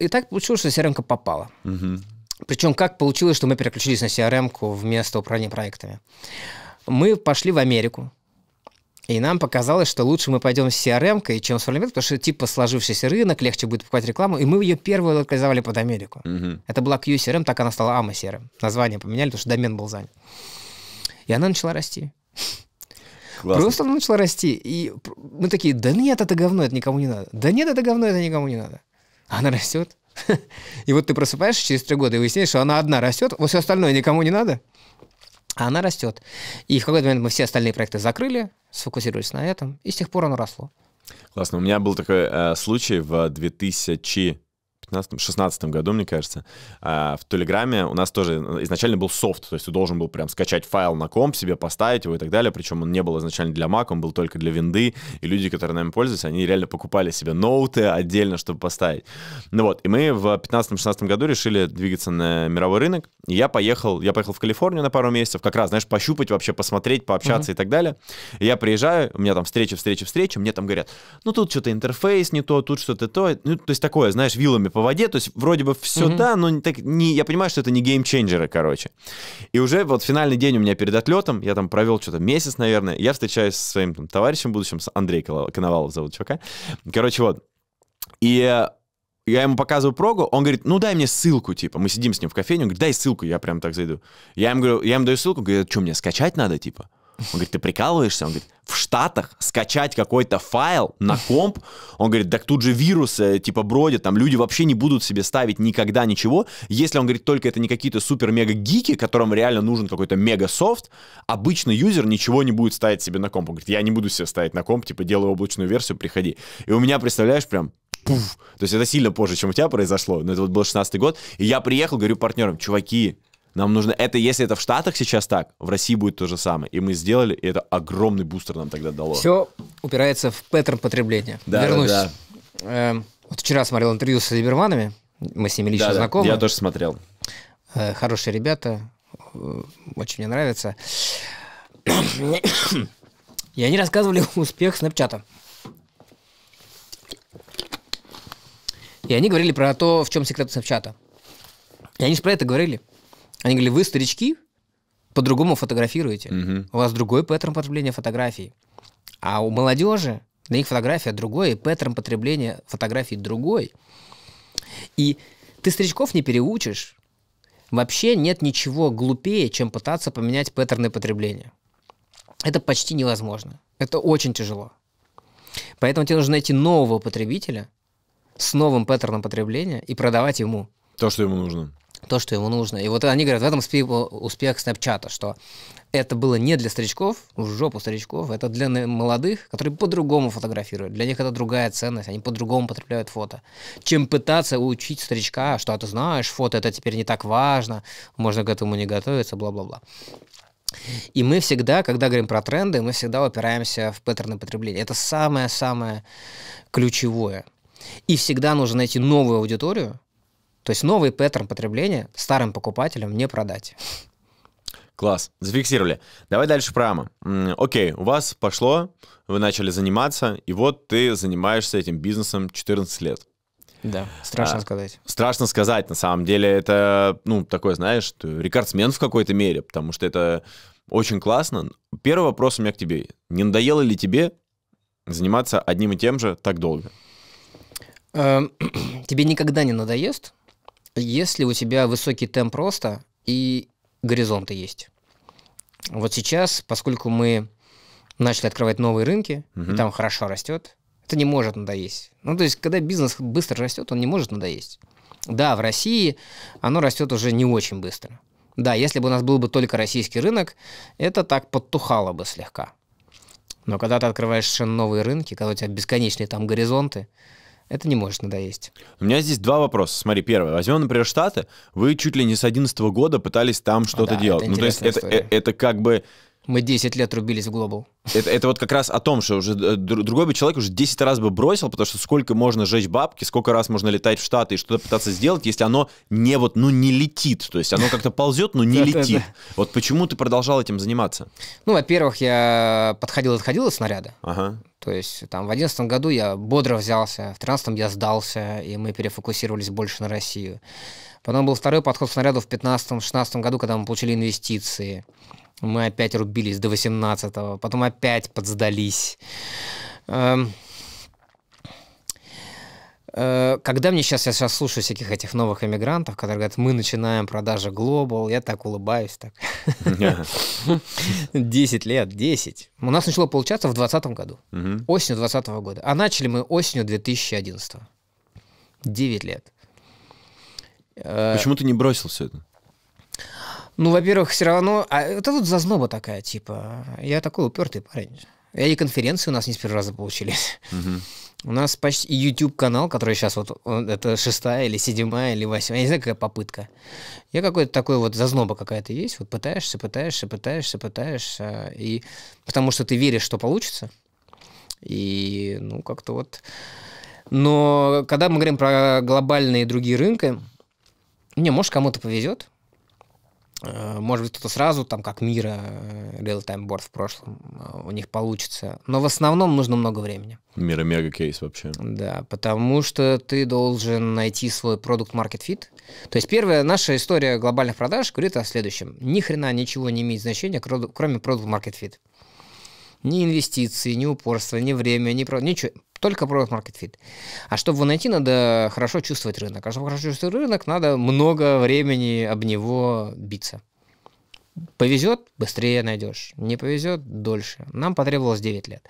И так получилось, что CRM-ка попала. Причем как получилось, что мы переключились на CRM-ку вместо управления проектами? Мы пошли в Америку. И нам показалось, что лучше мы пойдем с CRM-кой, чем с фрагментом, потому что типа сложившийся рынок, легче будет покупать рекламу. И мы ее первую локализовали под Америку. Это была QCRM, так она стала amoCRM. Название поменяли, потому что домен был занят. И она начала расти. Классно. Просто она начала расти. И мы такие, да нет, это говно, это никому не надо. Да нет, это говно, это никому не надо. Она растет. И вот ты просыпаешься через 3 года и выясняешь, что она одна растет, вот все остальное никому не надо. А она растет. И в какой-то момент мы все остальные проекты закрыли, сфокусировались на этом, и с тех пор оно росло. Классно. У меня был такой случай в 2016 году, мне кажется, в Телеграме у нас тоже изначально был софт, то есть ты должен был прям скачать файл на комп, себе поставить его и так далее, причем он не был изначально для Mac, он был только для винды, и люди, которые нами пользуются, они реально покупали себе ноуты отдельно, чтобы поставить. Ну вот, и мы в 2015-2016 году решили двигаться на мировой рынок, и я поехал в Калифорнию на пару месяцев, как раз, знаешь, пощупать вообще, посмотреть, пообщаться и так далее. И я приезжаю, у меня там встреча, мне там говорят, ну тут что-то интерфейс не то, тут что-то то, ну то есть такое, знаешь, вилами по воде, то есть вроде бы все да, но я понимаю, что это не геймченджеры, короче. И уже вот финальный день у меня перед отлетом, я там провел что-то месяц, наверное, я встречаюсь со своим там товарищем будущим, с Андрей Коновалов зовут чувака, короче, вот. И я ему показываю прогу, он говорит, ну дай мне ссылку, типа, мы сидим с ним в кофейне, он говорит, дай ссылку, я прям так зайду. Я ему даю ссылку, говорит, что мне скачать надо, типа? Он говорит, ты прикалываешься? Он говорит, в Штатах скачать какой-то файл на комп? Он говорит, так тут же вирусы, типа, бродят, там люди вообще не будут себе ставить никогда ничего, если, он говорит, только это не какие-то супер-мега-гики, которым реально нужен какой-то мега-софт, обычный юзер ничего не будет ставить себе на комп. Он говорит, я не буду себе ставить на комп, типа, делаю облачную версию, приходи. И у меня, представляешь, прям... Пуф. То есть это сильно позже, чем у тебя произошло, но это вот был 16-й год, и я приехал, говорю партнерам, чуваки, нам нужно это, если это в Штатах сейчас так, в России будет то же самое. И мы сделали, и это огромный бустер нам тогда дало. Все упирается в паттерн потребления. Да, вернусь. Да, да. Вот вчера смотрел интервью с Либерманами, мы с ними лично знакомы. Я тоже смотрел. Хорошие ребята, очень мне нравятся. И они рассказывали успех Снапчата. И они говорили про то, в чем секрет Снапчата. И они же про это говорили. Они говорили, вы, старички, по-другому фотографируете. У вас другой паттерн потребления фотографий. А у молодежи, для них фотография другой, и паттерн потребления фотографий другой. И ты старичков не переучишь. Вообще нет ничего глупее, чем пытаться поменять паттерны потребления. Это почти невозможно. Это очень тяжело. Поэтому тебе нужно найти нового потребителя с новым паттерном потребления и продавать ему. То, что ему нужно. То, что ему нужно. И вот они говорят, в этом успех Снапчата, что это было не для старичков, в жопу старичков, это для молодых, которые по-другому фотографируют. Для них это другая ценность, они по-другому потребляют фото. Чем пытаться учить старичка, что, а ты знаешь, фото это теперь не так важно, можно к этому не готовиться, бла-бла-бла. И мы всегда, когда говорим про тренды, мы всегда упираемся в паттерны потребления. Это самое-самое ключевое. И всегда нужно найти новую аудиторию, то есть новый паттерн потребления старым покупателям не продать. Класс, зафиксировали. Давай дальше про амо. Окей, у вас пошло, вы начали заниматься, и вот ты занимаешься этим бизнесом 14 лет. Да, страшно сказать. Страшно сказать, на самом деле, это, ну, такой, знаешь, рекордсмен в какой-то мере, потому что это очень классно. Первый вопрос у меня к тебе. Не надоело ли тебе заниматься одним и тем же так долго? Тебе никогда не надоест, если у тебя высокий темп роста и горизонты есть. Вот сейчас, поскольку мы начали открывать новые рынки, и там хорошо растет, это не может надоесть. Ну, то есть, когда бизнес быстро растет, он не может надоесть. Да, в России оно растет уже не очень быстро. Да, если бы у нас был бы только российский рынок, это так подтухало бы слегка. Но когда ты открываешь совершенно новые рынки, когда у тебя бесконечные там горизонты, это не может надоесть. У меня здесь два вопроса. Смотри, первый. Возьмем, например, Штаты. Вы чуть ли не с 2011 года пытались там что-то делать. Ну, то есть это как бы... Мы 10 лет рубились в глобал. Это вот как раз о том, что уже другой бы человек уже 10 раз бы бросил, потому что сколько можно жечь бабки, сколько раз можно летать в Штаты и что-то пытаться сделать, если оно не вот, ну, не летит. То есть оно как-то ползет, но не летит. Вот почему ты продолжал этим заниматься? Ну, во-первых, я подходил и отходил от снаряда. То есть там в 2011 году я бодро взялся, в 2013 я сдался, и мы перефокусировались больше на Россию. Потом был второй подход к снаряду в 2015-2016 году, когда мы получили инвестиции. Мы опять рубились до 18-го, потом опять подсдались. Когда мне сейчас, я сейчас слушаю всяких этих новых эмигрантов, которые говорят, мы начинаем продажи Global, я так улыбаюсь. Так. 10 лет, 10. У нас начало получаться в 2020 году, осенью 2020 года. А начали мы осенью 2011. 9 лет. Почему ты не бросил все это? Ну, во-первых, все равно... А это вот зазноба такая, типа... Я такой упертый парень. И конференции у нас не с первого раза получились. У нас почти YouTube-канал, который сейчас вот... Это 6-я или 7-я или 8-я. Я не знаю, какая попытка. Я какой-то такой вот... Зазноба какая-то есть. Вот пытаешься, пытаешься, пытаешься, пытаешься. И... Потому что ты веришь, что получится. И... Ну, как-то вот... Но когда мы говорим про глобальные другие рынки... Не, может, кому-то повезет. Может быть, кто-то сразу, там, как Мира, Real-Time Board в прошлом, у них получится. Но в основном нужно много времени. Мира мега-кейс вообще. Да, потому что ты должен найти свой продукт-маркет-фит. То есть первая наша история глобальных продаж говорит о следующем. Ни хрена ничего не имеет значения, кроме продукт-маркет-фит. Ни инвестиции, ни упорства, ни время, ни ничего. Только продукт-маркет-фит. А чтобы его найти, надо хорошо чувствовать рынок. А чтобы хорошо чувствовать рынок, надо много времени об него биться. Повезет, быстрее найдешь. Не повезет, дольше. Нам потребовалось 9 лет.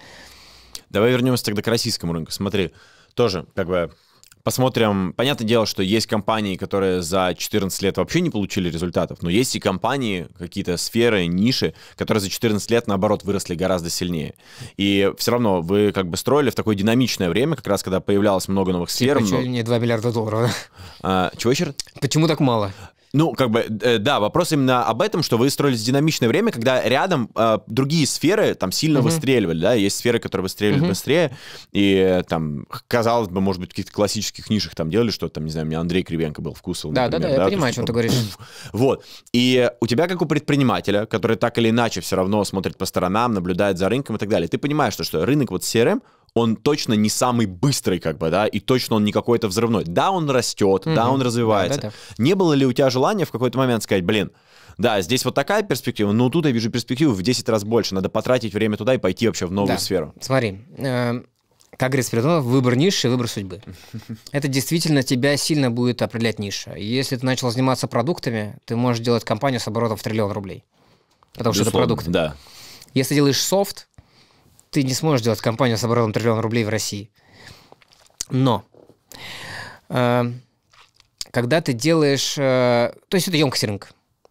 Давай вернемся тогда к российскому рынку. Смотри, тоже как бы... Посмотрим. Понятное дело, что есть компании, которые за 14 лет вообще не получили результатов, но есть и компании, какие-то сферы, ниши, которые за 14 лет, наоборот, выросли гораздо сильнее. И все равно вы как бы строили в такое динамичное время, как раз когда появлялось много новых сфер. Почему не 2 миллиарда долларов? Чего еще? Почему так мало? Ну, как бы, да, вопрос именно об этом, что вы строились в динамичное время, когда рядом другие сферы там сильно выстреливали, да, есть сферы, которые выстреливали быстрее, и там, казалось бы, может быть, в каких-то классических нишах там делали что-то, там, не знаю, у меня Андрей Кривенко был вкусовый. Да, я понимаю, о чем ты говоришь. Вот, и у тебя, как у предпринимателя, который так или иначе все равно смотрит по сторонам, наблюдает за рынком и так далее, ты понимаешь, что рынок вот CRM, он точно не самый быстрый, как бы, да, и точно он не какой-то взрывной. Да, он растет, да, он развивается. Да. Не было ли у тебя желания в какой-то момент сказать, блин, да, здесь вот такая перспектива, но тут я вижу перспективу в 10 раз больше, надо потратить время туда и пойти вообще в новую сферу? Смотри, как говорит Спиридонов, выбор ниши, выбор судьбы. Это действительно тебя сильно будет определять ниша. Если ты начал заниматься продуктами, ты можешь делать компанию с оборотом в триллион рублей, потому что это продукт. Да. Если делаешь софт, ты не сможешь делать компанию с оборотом триллион рублей в России. Но когда ты делаешь... то есть это емкость рынка.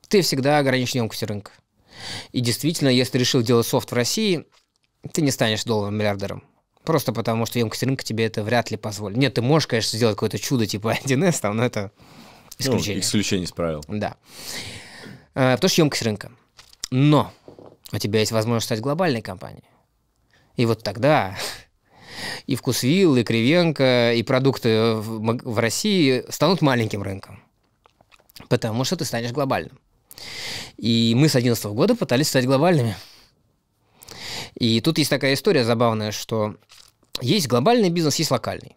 Ты всегда ограничен емкостью рынка. И действительно, если ты решил делать софт в России, ты не станешь долларовым миллиардером. Просто потому, что емкость рынка тебе это вряд ли позволит. Нет, ты можешь, конечно, сделать какое-то чудо типа 1С, там, но это исключение. Ну, исключение из правил. Да. Потому что емкость рынка. Но у тебя есть возможность стать глобальной компанией. И вот тогда и «Вкусвилл», и «Кривенко», и продукты в России станут маленьким рынком, потому что ты станешь глобальным. И мы с 2011 года пытались стать глобальными. И тут есть такая история забавная, что есть глобальный бизнес, есть локальный.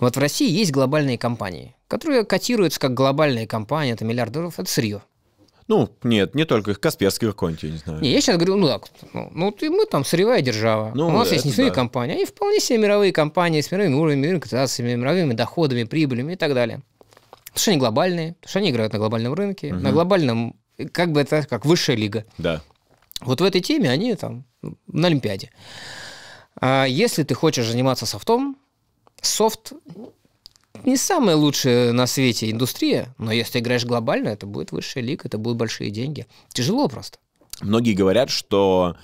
Вот в России есть глобальные компании, которые котируются как глобальные компании, это миллиардеров, это сырье. Ну, нет, не только их, Касперский какой-нибудь, я не знаю. Не, я сейчас говорю, ну так, ну мы там сырьевая держава, ну, у нас есть не сырьевые компании, они вполне себе мировые компании с мировыми уровнями, мировыми капитализациями, мировыми доходами, прибылями и так далее. Потому что они глобальные, потому что они играют на глобальном рынке, на глобальном, как бы это, как высшая лига. Да. Вот в этой теме они там на Олимпиаде. А если ты хочешь заниматься софтом, софт не самая лучшая на свете индустрия, но если ты играешь глобально, это будет высшая лига, это будут большие деньги. Тяжело просто. Многие говорят, что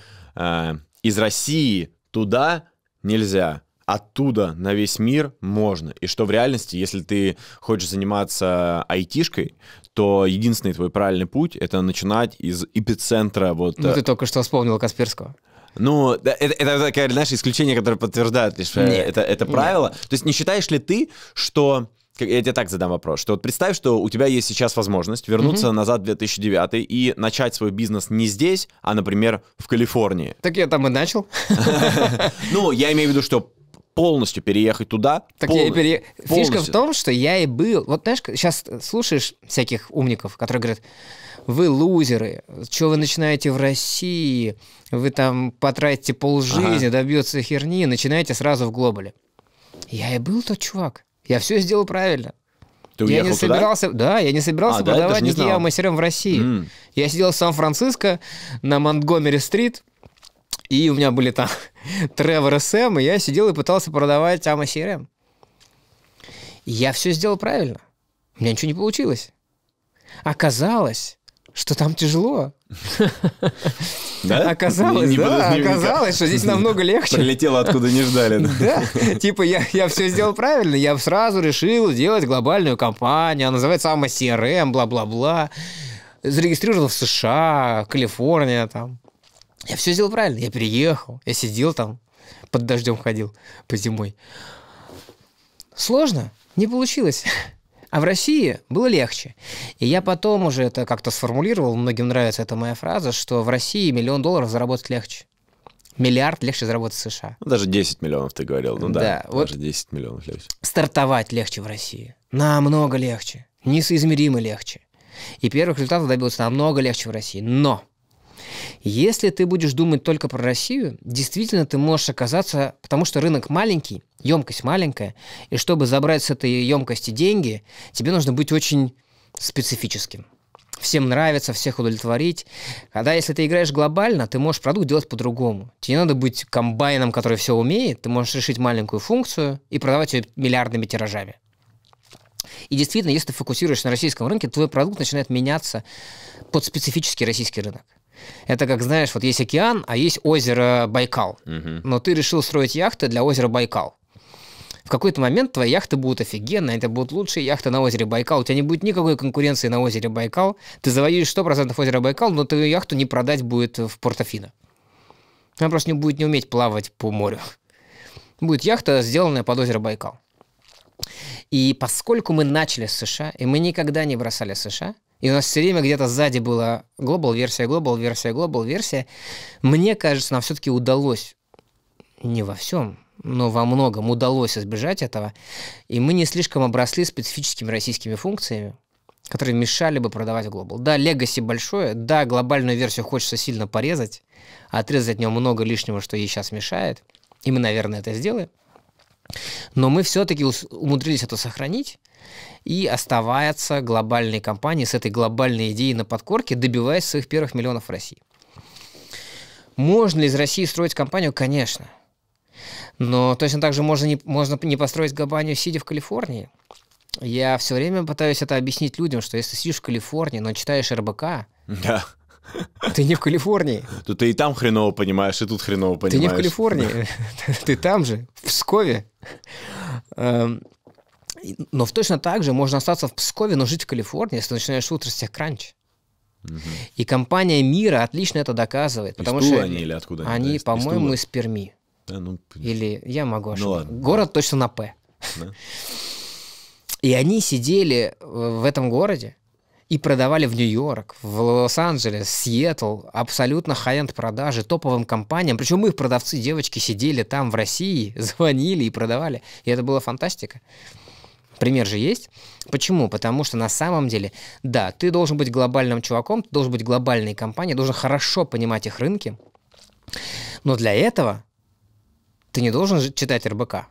из России туда нельзя, оттуда на весь мир можно. И что в реальности, если ты хочешь заниматься айтишкой, то единственный твой правильный путь — это начинать из эпицентра. Вот, ну, ты только что вспомнил Касперского. Ну, это, знаешь, исключение, которое подтверждает лишь это правило. Нет. То есть не считаешь ли ты, что... Я тебе так задам вопрос. Что вот представь, что у тебя есть сейчас возможность вернуться назад в 2009 и начать свой бизнес не здесь, а, например, в Калифорнии. Так я там и начал. Ну, я имею в виду, что полностью переехать туда. Так Фишка в том, что я и был. Вот знаешь, сейчас слушаешь всяких умников, которые говорят: вы лузеры, что вы начинаете в России, вы там потратите полжизни, добьется херни, начинаете сразу в глобале. Я и был тот чувак. Я все сделал правильно. Ты уехал я не собирался продавать никакие амо-CRM в России. Я сидел в Сан-Франциско на Монтгомери-стрит, и у меня были там Тревор СМ, и я сидел и пытался продавать амо-CRM. Я все сделал правильно. У меня ничего не получилось. Оказалось, что там тяжело. Да? Оказалось, оказалось, что здесь намного легче. Прилетело, откуда не ждали. Да, типа я все сделал правильно, я сразу решил сделать глобальную компанию, она называется amoCRM, бла-бла-бла. Зарегистрировал в США, Калифорния там. Я все сделал правильно, я переехал, я сидел там, под дождем ходил по зимой. Сложно, не получилось. А в России было легче. И я потом уже это как-то сформулировал, многим нравится эта моя фраза, что в России $1 миллион заработать легче. Миллиард легче заработать в США. Ну, даже 10 миллионов ты говорил. Ну да, вот даже 10 миллионов легче. Стартовать легче в России. Намного легче. Несоизмеримо легче. И первых результатов добился намного легче в России. Но если ты будешь думать только про Россию, действительно ты можешь оказаться, потому что рынок маленький, емкость маленькая, и чтобы забрать с этой емкости деньги, тебе нужно быть очень специфическим. Всем нравится, всех удовлетворить. Когда если ты играешь глобально, ты можешь продукт делать по-другому. Тебе не надо быть комбайном, который все умеет, ты можешь решить маленькую функцию и продавать ее миллиардными тиражами. И действительно, если ты фокусируешь на российском рынке, твой продукт начинает меняться под специфический российский рынок. Это как, знаешь, вот есть океан, а есть озеро Байкал. Но ты решил строить яхты для озера Байкал. В какой-то момент твои яхты будут офигенные, это будут лучшие яхты на озере Байкал. У тебя не будет никакой конкуренции на озере Байкал. Ты завоюешь 100% озера Байкал, но твою яхту не продать будет в Портофино. Она просто не будет уметь плавать по морю. Будет яхта, сделанная под озеро Байкал. И поскольку мы начали с США, и мы никогда не бросали США, и у нас все время где-то сзади была глобал-версия, глобал-версия, глобал-версия. Мне кажется, нам все-таки удалось, не во всем, но во многом удалось избежать этого. И мы не слишком обросли специфическими российскими функциями, которые мешали бы продавать глобал. Да, легаси большое, да, глобальную версию хочется сильно порезать, отрезать от нее много лишнего, что ей сейчас мешает. И мы, наверное, это сделаем. Но мы все-таки умудрились это сохранить и оставаться глобальной компанией с этой глобальной идеей на подкорке, добиваясь своих первых миллионов в России. Можно ли из России строить компанию? Конечно. Но точно так же можно не построить компанию, сидя в Калифорнии. Я все время пытаюсь это объяснить людям, что если ты сидишь в Калифорнии, но читаешь РБК... Да. Ты не в Калифорнии. То ты и там хреново понимаешь, и тут хреново понимаешь. Ты не в Калифорнии, ты там же, в Пскове. Но точно так же можно остаться в Пскове, но жить в Калифорнии, если ты начинаешь с утра с тех кранч. И компания «Мира» отлично это доказывает. Потому что они или откуда? Они, по-моему, из Перми. Или я могу ошибаться. Город точно на «П». И они сидели в этом городе, и продавали в Нью-Йорк, в Лос-Анджелес, Сиэтл, абсолютно хай-энд продажи топовым компаниям. Причем их продавцы, девочки, сидели там в России, звонили и продавали. И это была фантастика. Пример же есть. Почему? Потому что на самом деле, да, ты должен быть глобальным чуваком, ты должен быть глобальной компанией, должен хорошо понимать их рынки. Но для этого ты не должен читать РБК.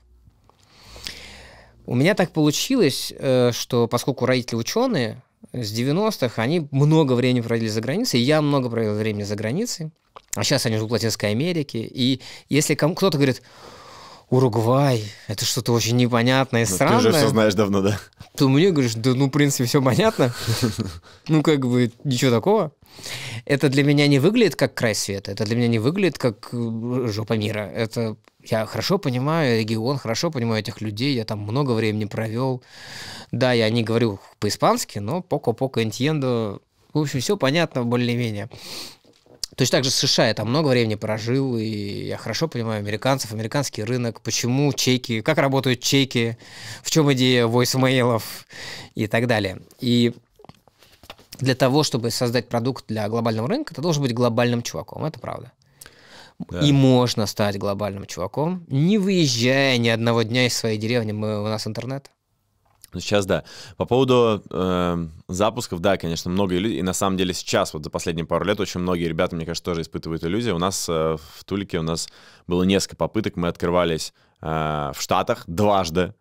У меня так получилось, что поскольку родители ученые, с 90-х они много времени проводили за границей, и я много провел времени за границей, а сейчас они живут в Латинской Америке, и если кто-то говорит, Уругвай, это что-то очень непонятное и странное. Ты уже все знаешь давно, да? То мне говоришь, да ну, в принципе, все понятно. Ну, как бы, ничего такого. Это для меня не выглядит как край света, это для меня не выглядит как жопа мира. Это я хорошо понимаю регион, хорошо понимаю этих людей, я там много времени провел. Да, я не говорю по-испански, но поко-поко энтьендо. В общем, все понятно более-менее. Точно так же в США я там много времени прожил, и я хорошо понимаю американцев, американский рынок, почему чеки, как работают чеки, в чем идея войсмейлов и так далее. И для того, чтобы создать продукт для глобального рынка, ты должен быть глобальным чуваком, это правда. Да. И можно стать глобальным чуваком, не выезжая ни одного дня из своей деревни. У нас интернет. Сейчас, да. По поводу запусков, да, конечно, много иллюзий. И на самом деле сейчас, вот за последние пару лет, очень многие ребята, мне кажется, тоже испытывают иллюзии. У нас в Тулике у нас было несколько попыток. Мы открывались в Штатах дважды.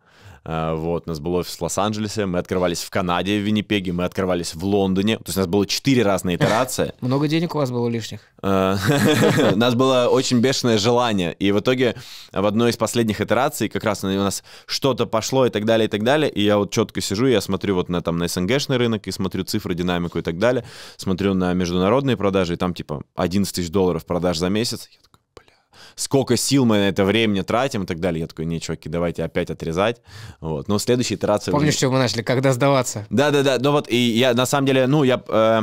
Вот, у нас был офис в Лос-Анджелесе, мы открывались в Канаде, в Виннипеге, мы открывались в Лондоне. То есть у нас было 4 разные итерации. Много денег у вас было лишних? У нас было очень бешеное желание. И в итоге в одной из последних итераций как раз у нас что-то пошло и так далее, и так далее. И я вот четко сижу, я смотрю вот на там на СНГшный рынок и смотрю цифры, динамику и так далее. Смотрю на международные продажи, и там типа 11 тысяч долларов продаж за месяц. Я такой, сколько сил мы на это времени тратим и так далее. Я такой, не, чуваки, давайте опять отрезать. Вот. Но следующая итерация... Помнишь, с чего мы начали? Когда сдаваться? Да-да-да. Ну вот, и я на самом деле, ну, я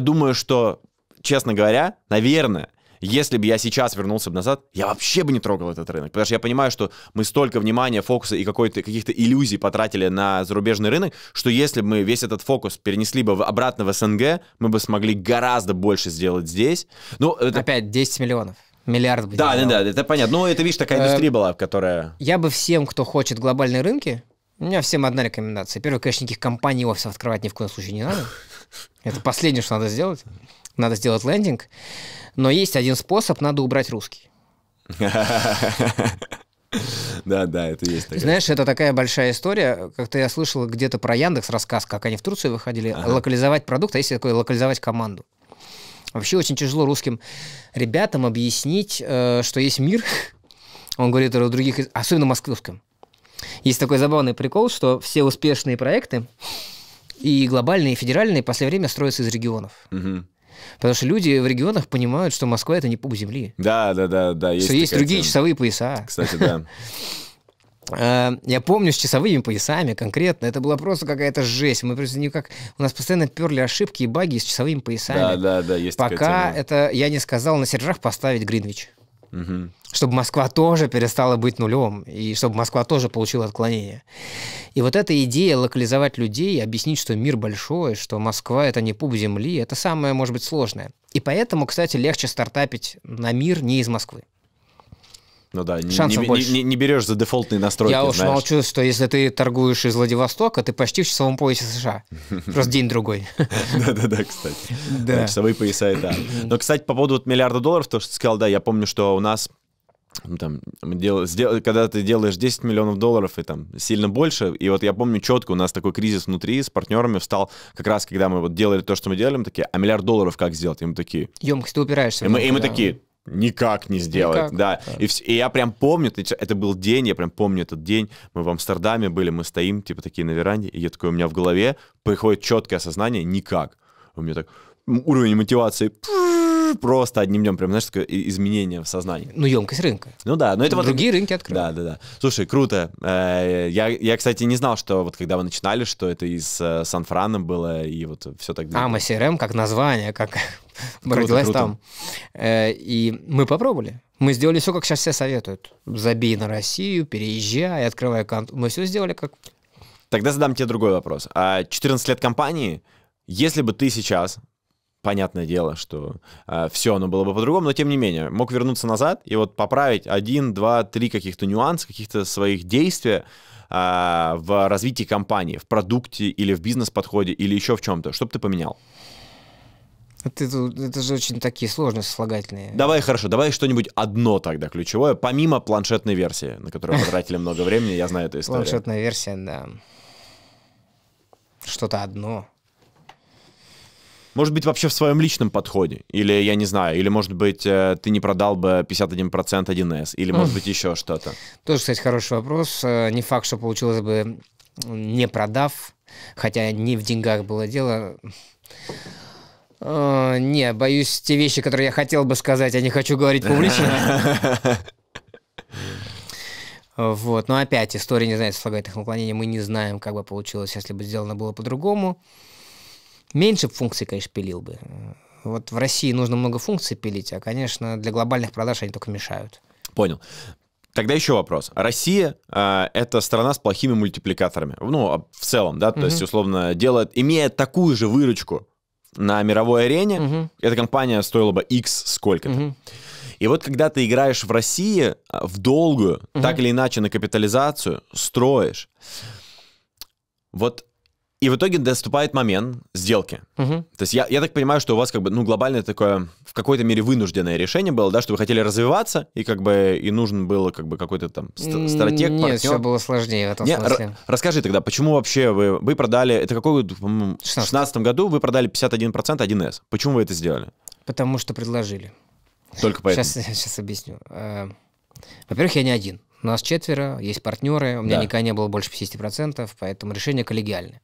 думаю, что, честно говоря, наверное, если бы я сейчас вернулся бы назад, я вообще бы не трогал этот рынок. Потому что я понимаю, что мы столько внимания, фокуса и каких-то иллюзий потратили на зарубежный рынок, что если бы мы весь этот фокус перенесли бы обратно в СНГ, мы бы смогли гораздо больше сделать здесь. Ну, это... Опять 10 миллионов. Миллиард бы. Да, да, да, это понятно. Ну, это, видишь, такая индустрия была, которая... Я бы всем, кто хочет глобальные рынки, у меня всем одна рекомендация. Первое, конечно, никаких компаний и офисов открывать ни в коем случае не надо. Это последнее, что надо сделать. Надо сделать лендинг. Но есть один способ, надо убрать русский. Да, да, это есть такая. Знаешь, это такая большая история. Как-то я слышал где-то про Яндекс рассказ, как они в Турцию выходили, локализовать продукт, а если такое, локализовать команду. Вообще очень тяжело русским ребятам объяснить, что есть мир. Он говорит о других, особенно московском. Есть такой забавный прикол, что все успешные проекты, и глобальные, и федеральные, после времени строятся из регионов. Угу. Потому что люди в регионах понимают, что Москва – это не пуп земли. Да, да, да, да. Есть, что есть другие тема. Часовые пояса. Кстати, да. Я помню, с часовыми поясами конкретно, это была просто какая-то жесть. Мы просто никак... У нас постоянно перли ошибки и баги с часовыми поясами. Да, да, да, есть такая тема. Пока это я не сказал на серверах поставить Гринвич. Угу. Чтобы Москва тоже перестала быть нулем, и чтобы Москва тоже получила отклонение. И вот эта идея локализовать людей, объяснить, что мир большой, что Москва – это не пуп земли, это самое, может быть, сложное. И поэтому, кстати, легче стартапить на мир не из Москвы. Ну да, не берешь за дефолтные настройки. Я уж молчу, что если ты торгуешь из Владивостока, ты почти в часовом поясе США. Просто день-другой. Да-да-да, кстати. Часовые пояса, да. Но, кстати, по поводу миллиарда долларов, то, что ты сказал, да, я помню, что у нас... Там, когда ты делаешь 10 миллионов долларов и там сильно больше, и вот я помню четко, у нас такой кризис внутри с партнерами встал, как раз когда мы вот делали то, что мы делали, мы такие, а миллиард долларов как сделать? И мы такие... Емкость, ты упираешься. И мы такие... Никак не сделать, никак. Да. И я прям помню, это был день, я прям помню этот день, мы в Амстердаме были, мы стоим, типа, такие на веранде, и я такой, у меня в голове приходит четкое осознание, никак. У меня так уровень мотивации просто одним днем, прям, знаешь, такое изменение в сознании. Ну, емкость рынка. Ну да, но это вот... Другие рынки открыли. Да, да, да. Слушай, круто. Я, кстати, не знал, что вот когда вы начинали, что это из Сан-Франа было, и вот все так... АМСРМ как название, как... Родилась там. И мы попробовали. Мы сделали все, как сейчас все советуют. Забей на Россию, переезжай, открывай контур. Мы все сделали как... Тогда задам тебе другой вопрос. 14 лет компании, если бы ты сейчас... Понятное дело, что все оно было бы по-другому, но тем не менее, мог вернуться назад и вот поправить 1, 2, 3 каких-то нюанса, каких-то своих действий в развитии компании, в продукте или в бизнес-подходе, или еще в чем-то. Что бы ты поменял? Это же очень такие сложные сослагательные. Давай, хорошо, давай что-нибудь одно тогда ключевое, помимо планшетной версии, на которую потратили много времени, я знаю эту историю. Планшетная версия, да. Что-то одно. Может быть, вообще в своем личном подходе, или, я не знаю, или, может быть, ты не продал бы 51% 1С, или, может быть, еще что-то. Тоже, кстати, хороший вопрос. Не факт, что получилось бы, не продав, хотя не в деньгах было дело. Не, боюсь, те вещи, которые я хотел бы сказать, я не хочу говорить публично. Вот, но опять история не знает слагательных наклонений, мы не знаем, как бы получилось, если бы сделано было по-другому. Меньше функций, конечно, пилил бы. Вот в России нужно много функций пилить, а, конечно, для глобальных продаж они только мешают. Понял. Тогда еще вопрос. Россия это страна с плохими мультипликаторами. Ну, в целом, да, то есть, условно, имея такую же выручку на мировой арене, эта компания стоила бы X сколько-то. И вот когда ты играешь в России в долгую, так или иначе на капитализацию, строишь. Вот. И в итоге наступает момент сделки. То есть я так понимаю, что у вас как бы, ну, глобальное такое, в какой-то мере вынужденное решение было, да, что вы хотели развиваться, и как бы, и нужен был как бы какой-то там стратег, партнер. Нет, все было сложнее в этом смысле. Расскажи тогда, почему вообще вы продали, это какой год, в 2016 году вы продали 51% 1С. Почему вы это сделали? Потому что предложили. Только поэтому. Сейчас объясню. Во-первых, я не один. У нас четверо, есть партнеры, у меня никогда не было больше 50%, поэтому решение коллегиальное.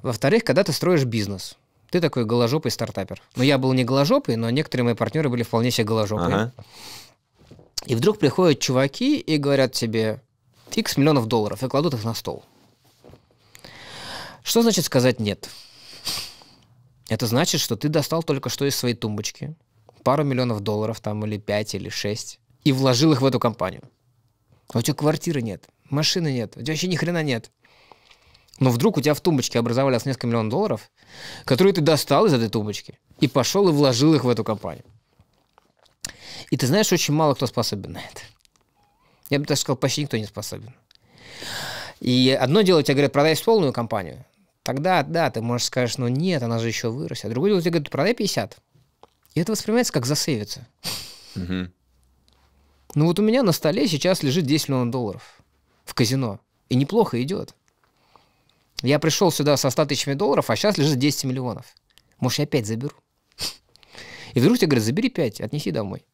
Во-вторых, когда ты строишь бизнес, ты такой голожопый стартапер. Ну, я был не голожопый, но некоторые мои партнеры были вполне себе голожопые. И вдруг приходят чуваки и говорят тебе X миллионов долларов и кладут их на стол. Что значит сказать «нет»? Это значит, что ты достал только что из своей тумбочки пару миллионов долларов, там, или 5, или 6, и вложил их в эту компанию. А у тебя квартиры нет, машины нет, у тебя вообще ни хрена нет. Но вдруг у тебя в тумбочке образовались несколько миллионов долларов, которые ты достал из этой тумбочки, и пошел и вложил их в эту компанию. И ты знаешь, очень мало кто способен на это. Я бы даже сказал, почти никто не способен. И одно дело, тебе говорят, продай полную компанию. Тогда, да, ты можешь сказать, ну нет, она же еще вырастет. А другое дело, тебе говорят, продай 50. И это воспринимается как засейвиться. Ну вот у меня на столе сейчас лежит 10 миллионов долларов в казино. И неплохо идет. Я пришел сюда со 100 тысячами долларов, а сейчас лежит 10 миллионов. Может, я 5 заберу? И вдруг тебе говорят, забери 5, отнеси домой.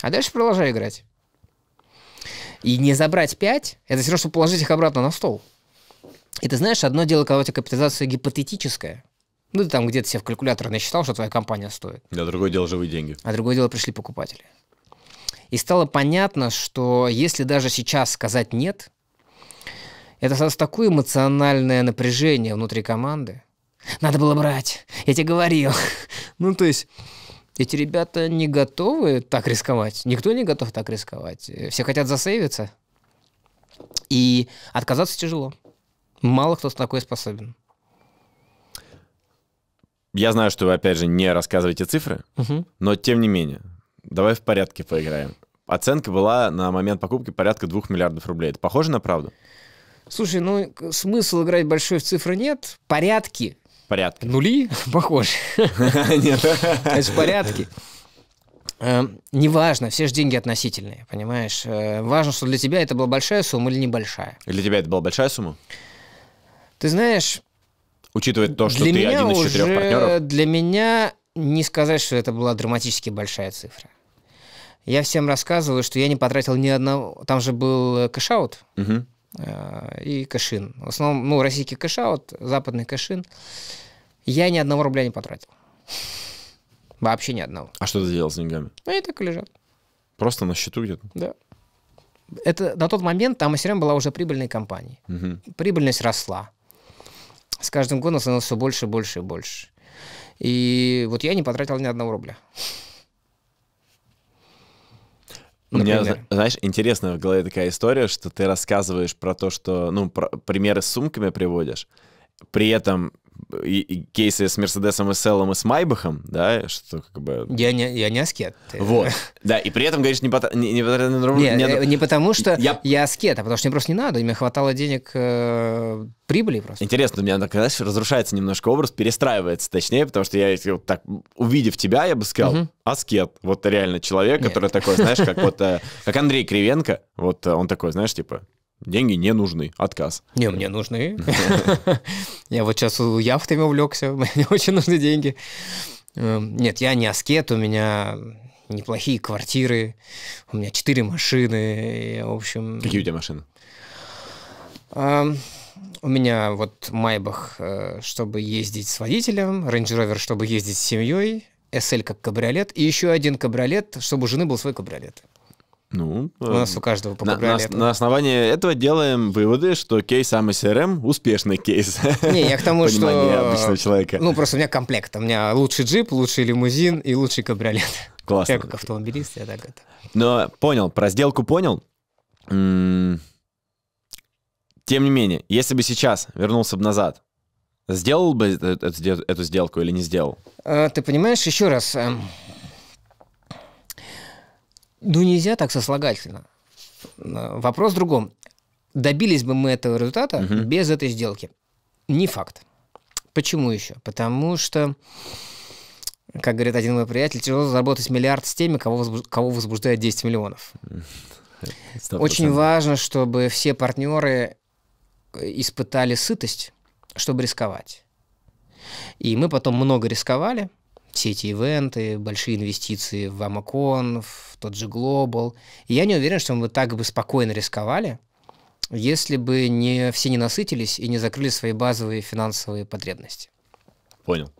А дальше продолжай играть. И не забрать 5, это все равно, чтобы положить их обратно на стол. И ты знаешь, одно дело, когда у тебя капитализация гипотетическая, ну, ты там где-то себе в калькулятор насчитал, что твоя компания стоит. Да, другое дело живые деньги. А другое дело пришли покупатели. И стало понятно, что если даже сейчас сказать «нет», это сразу такое эмоциональное напряжение внутри команды. Надо было брать, я тебе говорил. Ну, то есть эти ребята не готовы так рисковать. Никто не готов так рисковать. Все хотят засейвиться. И отказаться тяжело. Мало кто такой способен. Я знаю, что вы, опять же, не рассказываете цифры, но тем не менее. Давай в порядке поиграем. Оценка была на момент покупки порядка 2 миллиардов рублей. Это похоже на правду? Слушай, ну смысл играть большой в цифры нет. Порядки. Порядки. Нули? Похоже. Нет. Это порядки. Неважно, все же деньги относительные, понимаешь? Важно, что для тебя это была большая сумма или небольшая. Для тебя это была большая сумма? Ты знаешь... Учитывая то, что ты один из 4 партнеров. Для меня... Не сказать, что это была драматически большая цифра. Я всем рассказываю, что я не потратил ни одного... Там же был кэш-аут и кэш-ин. В основном, ну, российский кэш-аут, западный кэш-ин. Я ни одного рубля не потратил. Вообще ни одного. А что ты делал с деньгами? Они так и лежат. Просто на счету где-то? Да. Это на тот момент там МСРМ была уже прибыльной компанией. Прибыльность росла. С каждым годом становилось все больше, больше и больше. И вот я не потратил ни одного рубля. У меня, знаешь, интересная в голове такая история, что ты рассказываешь про то, что, ну, примеры с сумками приводишь, при этом и кейсы с Мерседесом, и с Эллом, и с Майбахом, да, что как бы... Я не аскет. Вот, да, и при этом говоришь, не потому что я аскет, а потому что мне просто не надо, мне хватало денег... прибыли просто. Интересно, у меня, знаешь, разрушается немножко образ, перестраивается, точнее, потому что я, так, увидев тебя, я бы сказал, аскет, вот реально человек, который такой, знаешь, как вот, как Андрей Кривенко, вот он такой, знаешь, типа, деньги не нужны, отказ. Не, мне нужны. Я вот сейчас яхтами увлекся, мне очень нужны деньги. Нет, я не аскет, у меня неплохие квартиры, у меня 4 машины, в общем... Какие у тебя машины? У меня вот Майбах, чтобы ездить с водителем, Range Rover, чтобы ездить с семьей, SL как кабриолет, и еще один кабриолет, чтобы у жены был свой кабриолет. Ну, у нас у каждого по кабриолету. На основании этого делаем выводы, что кейс АМСРМ успешный кейс. Не, я к тому, что... Понимание обычного человека. Ну, просто у меня комплект. У меня лучший джип, лучший лимузин и лучший кабриолет. Классно. Я как автомобилист, я так это... Но понял, про сделку понял. Тем не менее, если бы сейчас вернулся бы назад, сделал бы эту сделку или не сделал? Ты понимаешь, еще раз, Ну, нельзя так сослагательно. Вопрос в другом. Добились бы мы этого результата без этой сделки? Не факт. Почему еще? Потому что, как говорит один мой приятель, тяжело заработать миллиард с теми, кого возбуждает 10 миллионов. 100%. Очень важно, чтобы все партнеры испытали сытость, чтобы рисковать. И мы потом много рисковали. Все эти ивенты, большие инвестиции в Амакон, в тот же Глобал. И я не уверен, что мы так бы спокойно рисковали, если бы все не насытились и не закрыли свои базовые финансовые потребности. Понял.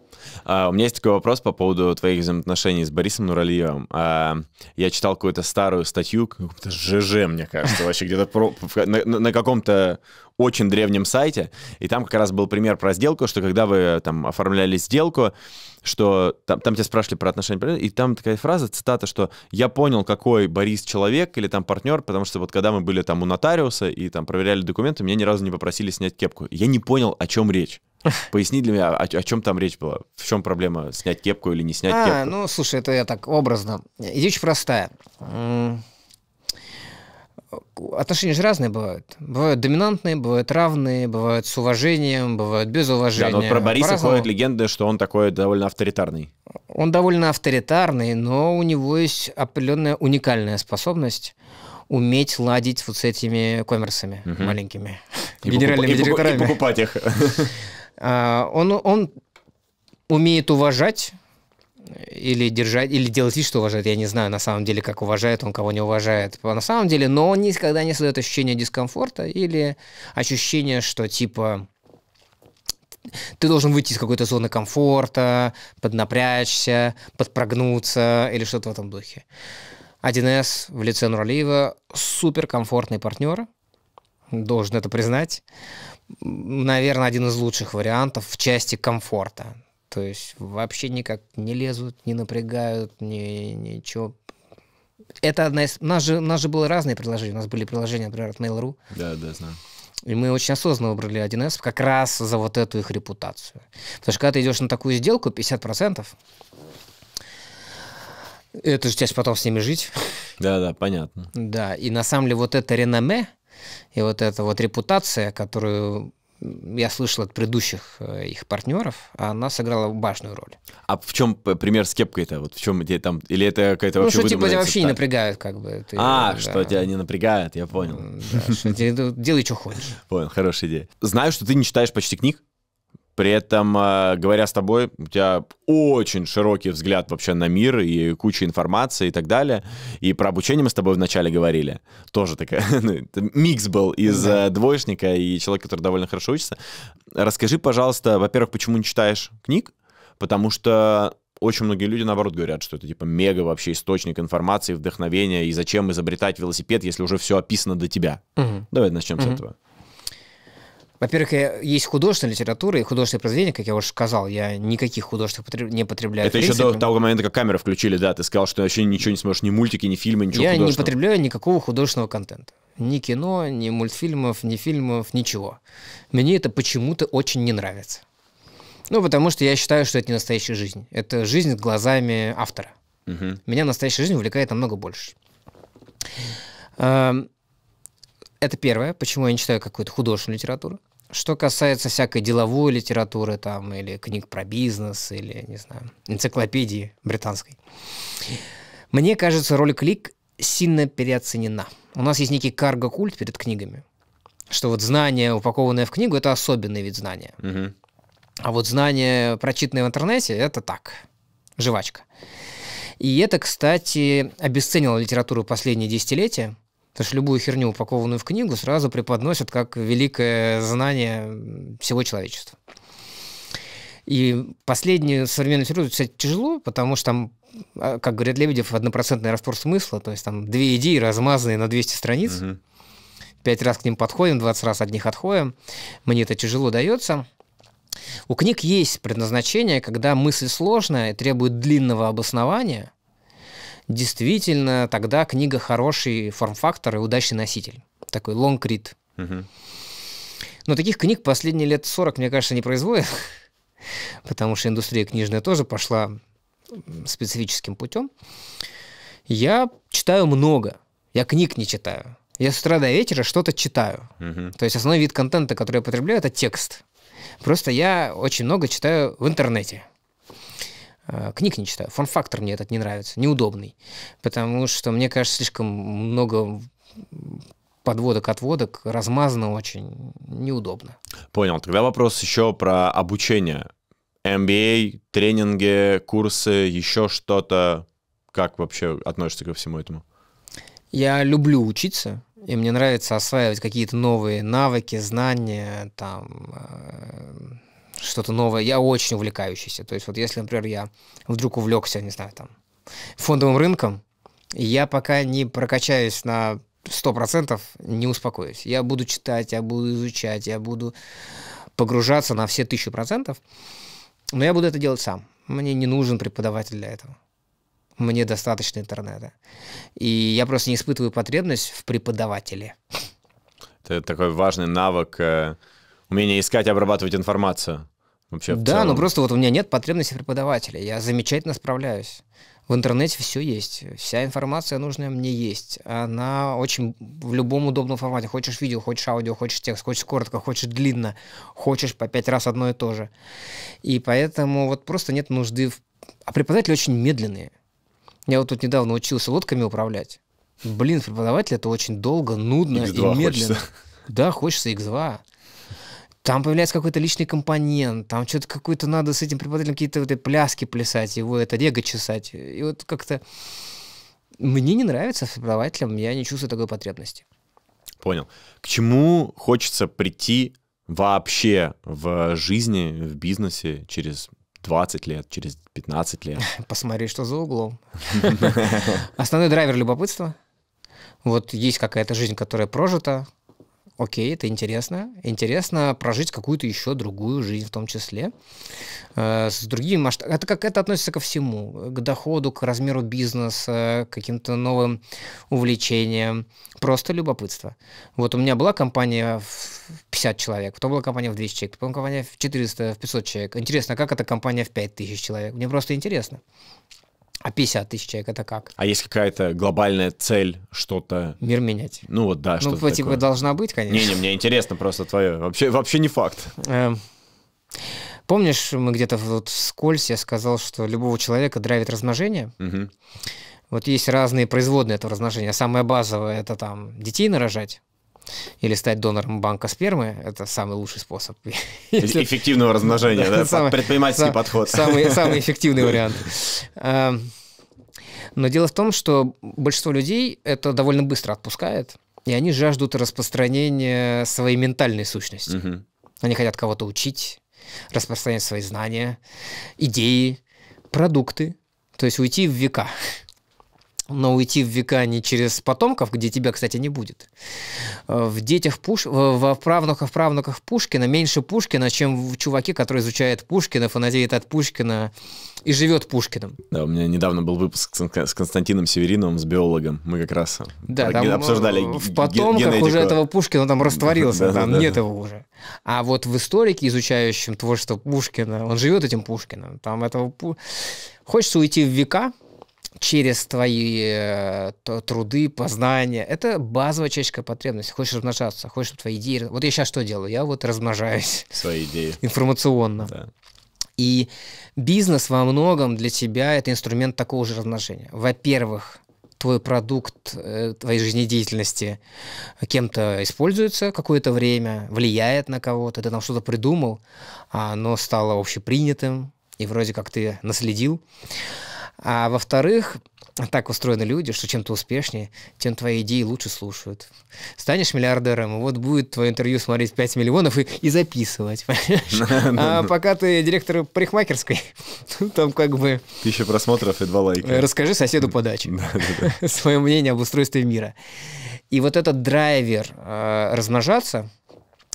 У меня есть такой вопрос по поводу твоих взаимоотношений с Борисом Нуралиевым. Я читал какую-то старую статью, какую-то ЖЖ, мне кажется, вообще где-то на каком-то очень древнем сайте, и там как раз был пример про сделку, что когда вы там оформляли сделку, что там тебя спрашивали про отношения, и там такая фраза, цитата, что «я понял, какой Борис человек или там партнер, потому что вот когда мы были там у нотариуса и там проверяли документы, меня ни разу не попросили снять кепку. Я не понял, о чем речь». Поясни для меня, о чем там речь была? В чем проблема, снять кепку или не снять кепку? Ну, слушай, это я так образно. Идея очень простая. Отношения же разные бывают. Бывают доминантные, бывают равные, бывают с уважением, бывают без уважения. Да, но вот про Бориса ходят легенды, что он такой довольно авторитарный. Он довольно авторитарный, но у него есть определенная уникальная способность уметь ладить вот с этими коммерсами маленькими, генеральными директорами. И покупать их. Он умеет уважать или держать, или делать вид, что уважает. Я не знаю, на самом деле, как уважает он, кого не уважает. На самом деле, но он никогда не создает ощущение дискомфорта или ощущение, что типа ты должен выйти из какой-то зоны комфорта, поднапрячься, подпрогнуться или что-то в этом духе. 1С в лице Нуралиева суперкомфортный партнер, должен это признать. Наверное, один из лучших вариантов в части комфорта. То есть вообще никак не лезут, не напрягают, ничего. Это одна из... У нас же было разные приложения. У нас были приложения, например, от Mail.ru. Да, да, знаю. И мы очень осознанно выбрали 1С как раз за вот эту их репутацию. Потому что когда ты идешь на такую сделку, 50%, это же часть потом с ними жить. Да-да, понятно. Да, и на самом деле вот это реноме и вот эта вот репутация, которую я слышал от предыдущих их партнеров, она сыграла важную роль. А в чем пример с кепкой-то? Вот в чем где там? Или это какая-то вообще выдуманная? Ну, что типа тебя вообще не напрягают, как бы. Что тебя не напрягают, я понял. Делай, что хочешь. Понял, хорошая идея. Знаю, что ты не читаешь почти книг. При этом, говоря с тобой, у тебя очень широкий взгляд вообще на мир и куча информации и так далее. И про обучение мы с тобой вначале говорили. Тоже такая микс был из двоечника и человека, который довольно хорошо учится. Расскажи, пожалуйста, во-первых, почему не читаешь книг? Потому что очень многие люди, наоборот, говорят, что это типа мега вообще источник информации, вдохновения. И зачем изобретать велосипед, если уже все описано до тебя? Давай начнем с этого. Во-первых, есть художественная литература и художественные произведения, как я уже сказал, я никаких художеств не потребляю. Это еще до того момента, как камеру включили, да, ты сказал, что вообще ничего не смотришь, ни мультики, ни фильмы, ничего художественного. Я не потребляю никакого художественного контента. Ни кино, ни мультфильмов, ни фильмов, ничего. Мне это почему-то очень не нравится. Ну, потому что я считаю, что это не настоящая жизнь. Это жизнь глазами автора. Меня настоящая жизнь увлекает намного больше. Это первое, почему я не читаю какую-то художественную литературу. Что касается всякой деловой литературы, там, или книг про бизнес, или, не знаю, энциклопедии британской. Мне кажется, роль книг сильно переоценена. У нас есть некий карго-культ перед книгами, что вот знание, упакованное в книгу, это особенный вид знания. А вот знание, прочитанное в интернете, это так, жвачка. И это, кстати, обесценило литературу последние десятилетия. Потому что любую херню, упакованную в книгу, сразу преподносят как великое знание всего человечества. И последнюю современную литературу писать тяжело, потому что там, как говорит Лебедев, однопроцентный раствор смысла, то есть там две идеи, размазанные на 200 страниц, 5 раз к ним подходим, 20 раз от них отходим, мне это тяжело дается. У книг есть предназначение, когда мысль сложная и требует длинного обоснования. Действительно, тогда книга хороший форм-фактор и удачный носитель. Такой лонгрид. Но таких книг последние лет 40, мне кажется, не производят, потому что индустрия книжная тоже пошла специфическим путем. Я читаю много. Я книг не читаю. Я с утра до вечера что-то читаю. То есть основной вид контента, который я потребляю, это текст. Просто я очень много читаю в интернете. Книг не читаю. Форм-фактор мне этот не нравится, неудобный. Потому что, мне кажется, слишком много подводок, отводок, размазано очень, неудобно. Понял. Тогда вопрос еще про обучение. MBA, тренинги, курсы, еще что-то. Как вообще относишься ко всему этому? Я люблю учиться, и мне нравится осваивать какие-то новые навыки, знания, там, что-то новое. Я очень увлекающийся. То есть вот если, например, я вдруг увлекся, не знаю, там, фондовым рынком, я пока не прокачаюсь на 100%, не успокоюсь. Я буду читать, я буду изучать, я буду погружаться на все 1000%, но я буду это делать сам. Мне не нужен преподаватель для этого. Мне достаточно интернета. И я просто не испытываю потребность в преподавателе. Это такой важный навык, умение искать и обрабатывать информацию. Вообще, да, но просто вот у меня нет потребности в преподавателе. Я замечательно справляюсь. В интернете все есть. Вся информация нужная мне есть. Она очень в любом удобном формате. Хочешь видео, хочешь аудио, хочешь текст, хочешь коротко, хочешь длинно, хочешь по 5 раз одно и то же. И поэтому вот просто нет нужды. А преподаватели очень медленные. Я вот тут недавно учился лодками управлять. Блин, преподаватель — это очень долго, нудно и медленно. Хочется. Да, хочется X2. Там появляется какой-то личный компонент, там что-то какое-то надо с этим преподавателем какие-то вот пляски плясать, его это рега чесать. И вот как-то мне не нравится с преподавателем, я не чувствую такой потребности. Понял. К чему хочется прийти вообще в жизни, в бизнесе через 20 лет, через 15 лет? Посмотри, что за углом. Основной драйвер — любопытства. Вот есть какая-то жизнь, которая прожита. Окей, это интересно. Интересно прожить какую-то еще другую жизнь в том числе. С другими масштабами. Это относится ко всему. К доходу, к размеру бизнеса, к каким-то новым увлечениям. Просто любопытство. Вот у меня была компания в 50 человек, потом была компания в 200 человек, потом компания в 400, в 500 человек. Интересно, как эта компания в 5000 человек? Мне просто интересно. А 50 тысяч человек — это как? А есть какая-то глобальная цель, что-то... Мир менять. Ну вот, да, что-то такое. Ну, типа, должна быть, конечно. Не-не, мне интересно просто твое. Вообще не факт. Помнишь, мы где-то вот вскользь я сказал, что любого человека драйвит размножение? Угу. Вот есть разные производные этого размножения. Самое базовое — это там детей нарожать. Или стать донором банка спермы – это самый лучший способ. Эффективного размножения, да? Предпринимательский подход. Самый эффективный вариант. Но дело в том, что большинство людей это довольно быстро отпускает, и они жаждут распространения своей ментальной сущности. Они хотят кого-то учить, распространять свои знания, идеи, продукты, то есть уйти в века. Но уйти в века не через потомков, где тебя, кстати, не будет. В детях правнуках Пушкина меньше Пушкина, чем в чуваке, который изучает Пушкина, фанатеет от Пушкина и живет Пушкиным. Да, у меня недавно был выпуск с Константином Севериновым, с биологом. Мы как раз обсуждали генетику. В потомках уже этого Пушкина там растворился, там нет его уже. А вот в историке, изучающем творчество Пушкина, он живет этим Пушкиным. Там этого... Хочется уйти в века через твои труды, познания. Это базовая человеческая потребность. Хочешь размножаться, хочешь, чтобы твои идеи... Вот я сейчас что делаю? Я вот размножаюсь. Свои идеи. Информационно. Да. И бизнес во многом для тебя — это инструмент такого же размножения. Во-первых, твой продукт, твоей жизнедеятельности кем-то используется какое-то время, влияет на кого-то, ты там что-то придумал, а оно стало общепринятым, и вроде как ты наследил. А во-вторых, так устроены люди, что чем ты успешнее, тем твои идеи лучше слушают. Станешь миллиардером, и вот будет твое интервью смотреть 5 миллионов и записывать, понимаешь? А пока ты директор парикмахерской, там как бы... 1000 просмотров и 2 лайка. Расскажи соседу по даче свое мнение об устройстве мира. И вот этот драйвер размножаться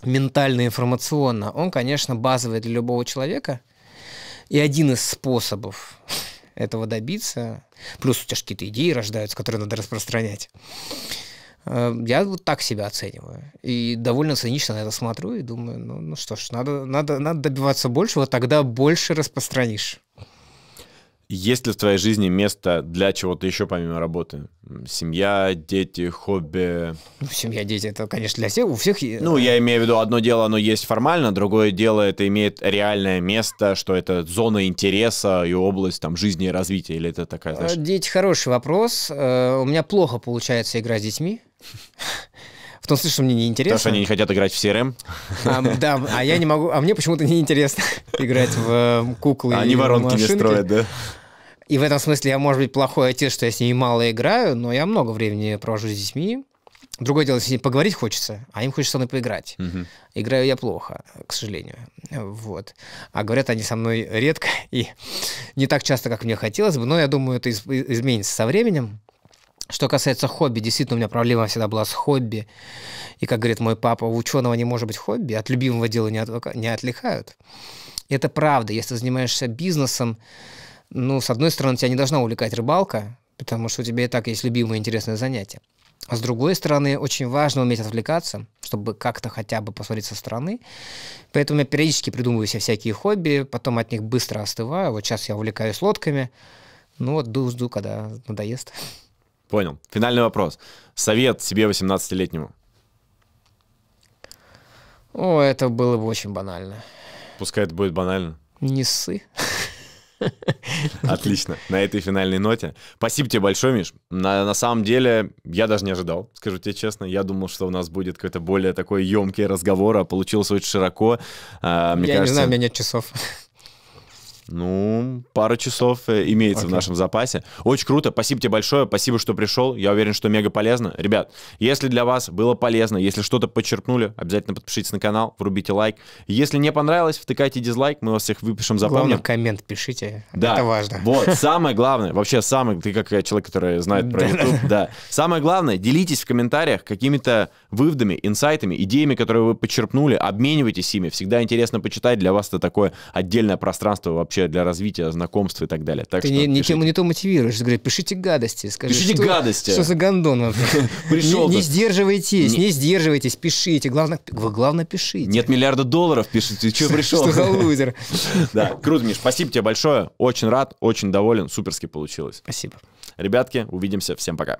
ментально, информационно, он, конечно, базовый для любого человека. И один из способов этого добиться, плюс у тебя какие-то идеи рождаются, которые надо распространять. Я вот так себя оцениваю. И довольно цинично на это смотрю и думаю, ну что ж, надо добиваться большего, тогда больше распространишь. Есть ли в твоей жизни место для чего-то еще помимо работы? Семья, дети, хобби? Ну, семья, дети, это, конечно, для всех. У всех... Ну, я имею в виду, одно дело, оно есть формально, другое дело, это имеет реальное место, что это зона интереса и область там, жизни и развития, или это такая... Знаешь... Дети — хороший вопрос. У меня плохо получается играть с детьми. В том смысле, что мне неинтересно. Потому что они не хотят играть в CRM. Да, а я не могу... А мне почему-то неинтересно играть в куклы и машинки. Они воронки не строят, да? И в этом смысле я, может быть, плохой отец, что я с ними мало играю, но я много времени провожу с детьми. Другое дело, с ними поговорить хочется, а им хочется со мной поиграть. Угу. Играю я плохо, к сожалению. Вот. А говорят они со мной редко и не так часто, как мне хотелось бы, но я думаю, это изменится со временем. Что касается хобби, действительно, у меня проблема всегда была с хобби. И, как говорит мой папа, у ученого не может быть хобби, от любимого дела не отвлекают. Это правда. Если ты занимаешься бизнесом, ну, с одной стороны, тебя не должна увлекать рыбалка, потому что у тебя и так есть любимое интересное занятие. А с другой стороны, очень важно уметь отвлекаться, чтобы как-то хотя бы посмотреть со стороны. Поэтому я периодически придумываю себе всякие хобби, потом от них быстро остываю. Вот сейчас я увлекаюсь лодками, ну вот жду, когда надоест. Понял. Финальный вопрос. Совет себе 18-летнему. О, это было бы очень банально. Пускай это будет банально. Не ссы. Отлично. На этой финальной ноте. Спасибо тебе большое, Миш. На самом деле, я даже не ожидал, скажу тебе честно. Я думал, что у нас будет какой-то более такой емкий разговор, а получилось очень широко. Я не знаю, у меня нет часов. Ну, пару часов имеется в нашем запасе. Очень круто. Спасибо тебе большое. Спасибо, что пришел. Я уверен, что мега полезно. Ребят, если для вас было полезно, если что-то подчеркнули, обязательно подпишитесь на канал, врубите лайк. Если не понравилось, втыкайте дизлайк. Мы вас всех выпишем, запомним. Главное, коммент пишите. Да. Это важно. Вот, самое главное. Вообще, самое... Ты как человек, который знает про YouTube. Да. Самое главное, делитесь в комментариях какими-то выводами, инсайтами, идеями, которые вы подчеркнули. Обменивайтесь ими. Всегда интересно почитать. Для вас это такое отдельное пространство вообще для развития, знакомства и так далее. Так ты не то мотивируешь. Ты говоришь, пишите гадости. Скажи, пишите гадости. Что за гондон вообще? Не сдерживайтесь, не сдерживайтесь, пишите. Главное, пишите. Нет миллиарда долларов, пишите. Что пришел? Что за лузер? Да, круто, Миш. Спасибо тебе большое. Очень рад, очень доволен. Суперски получилось. Спасибо. Ребятки, увидимся. Всем пока.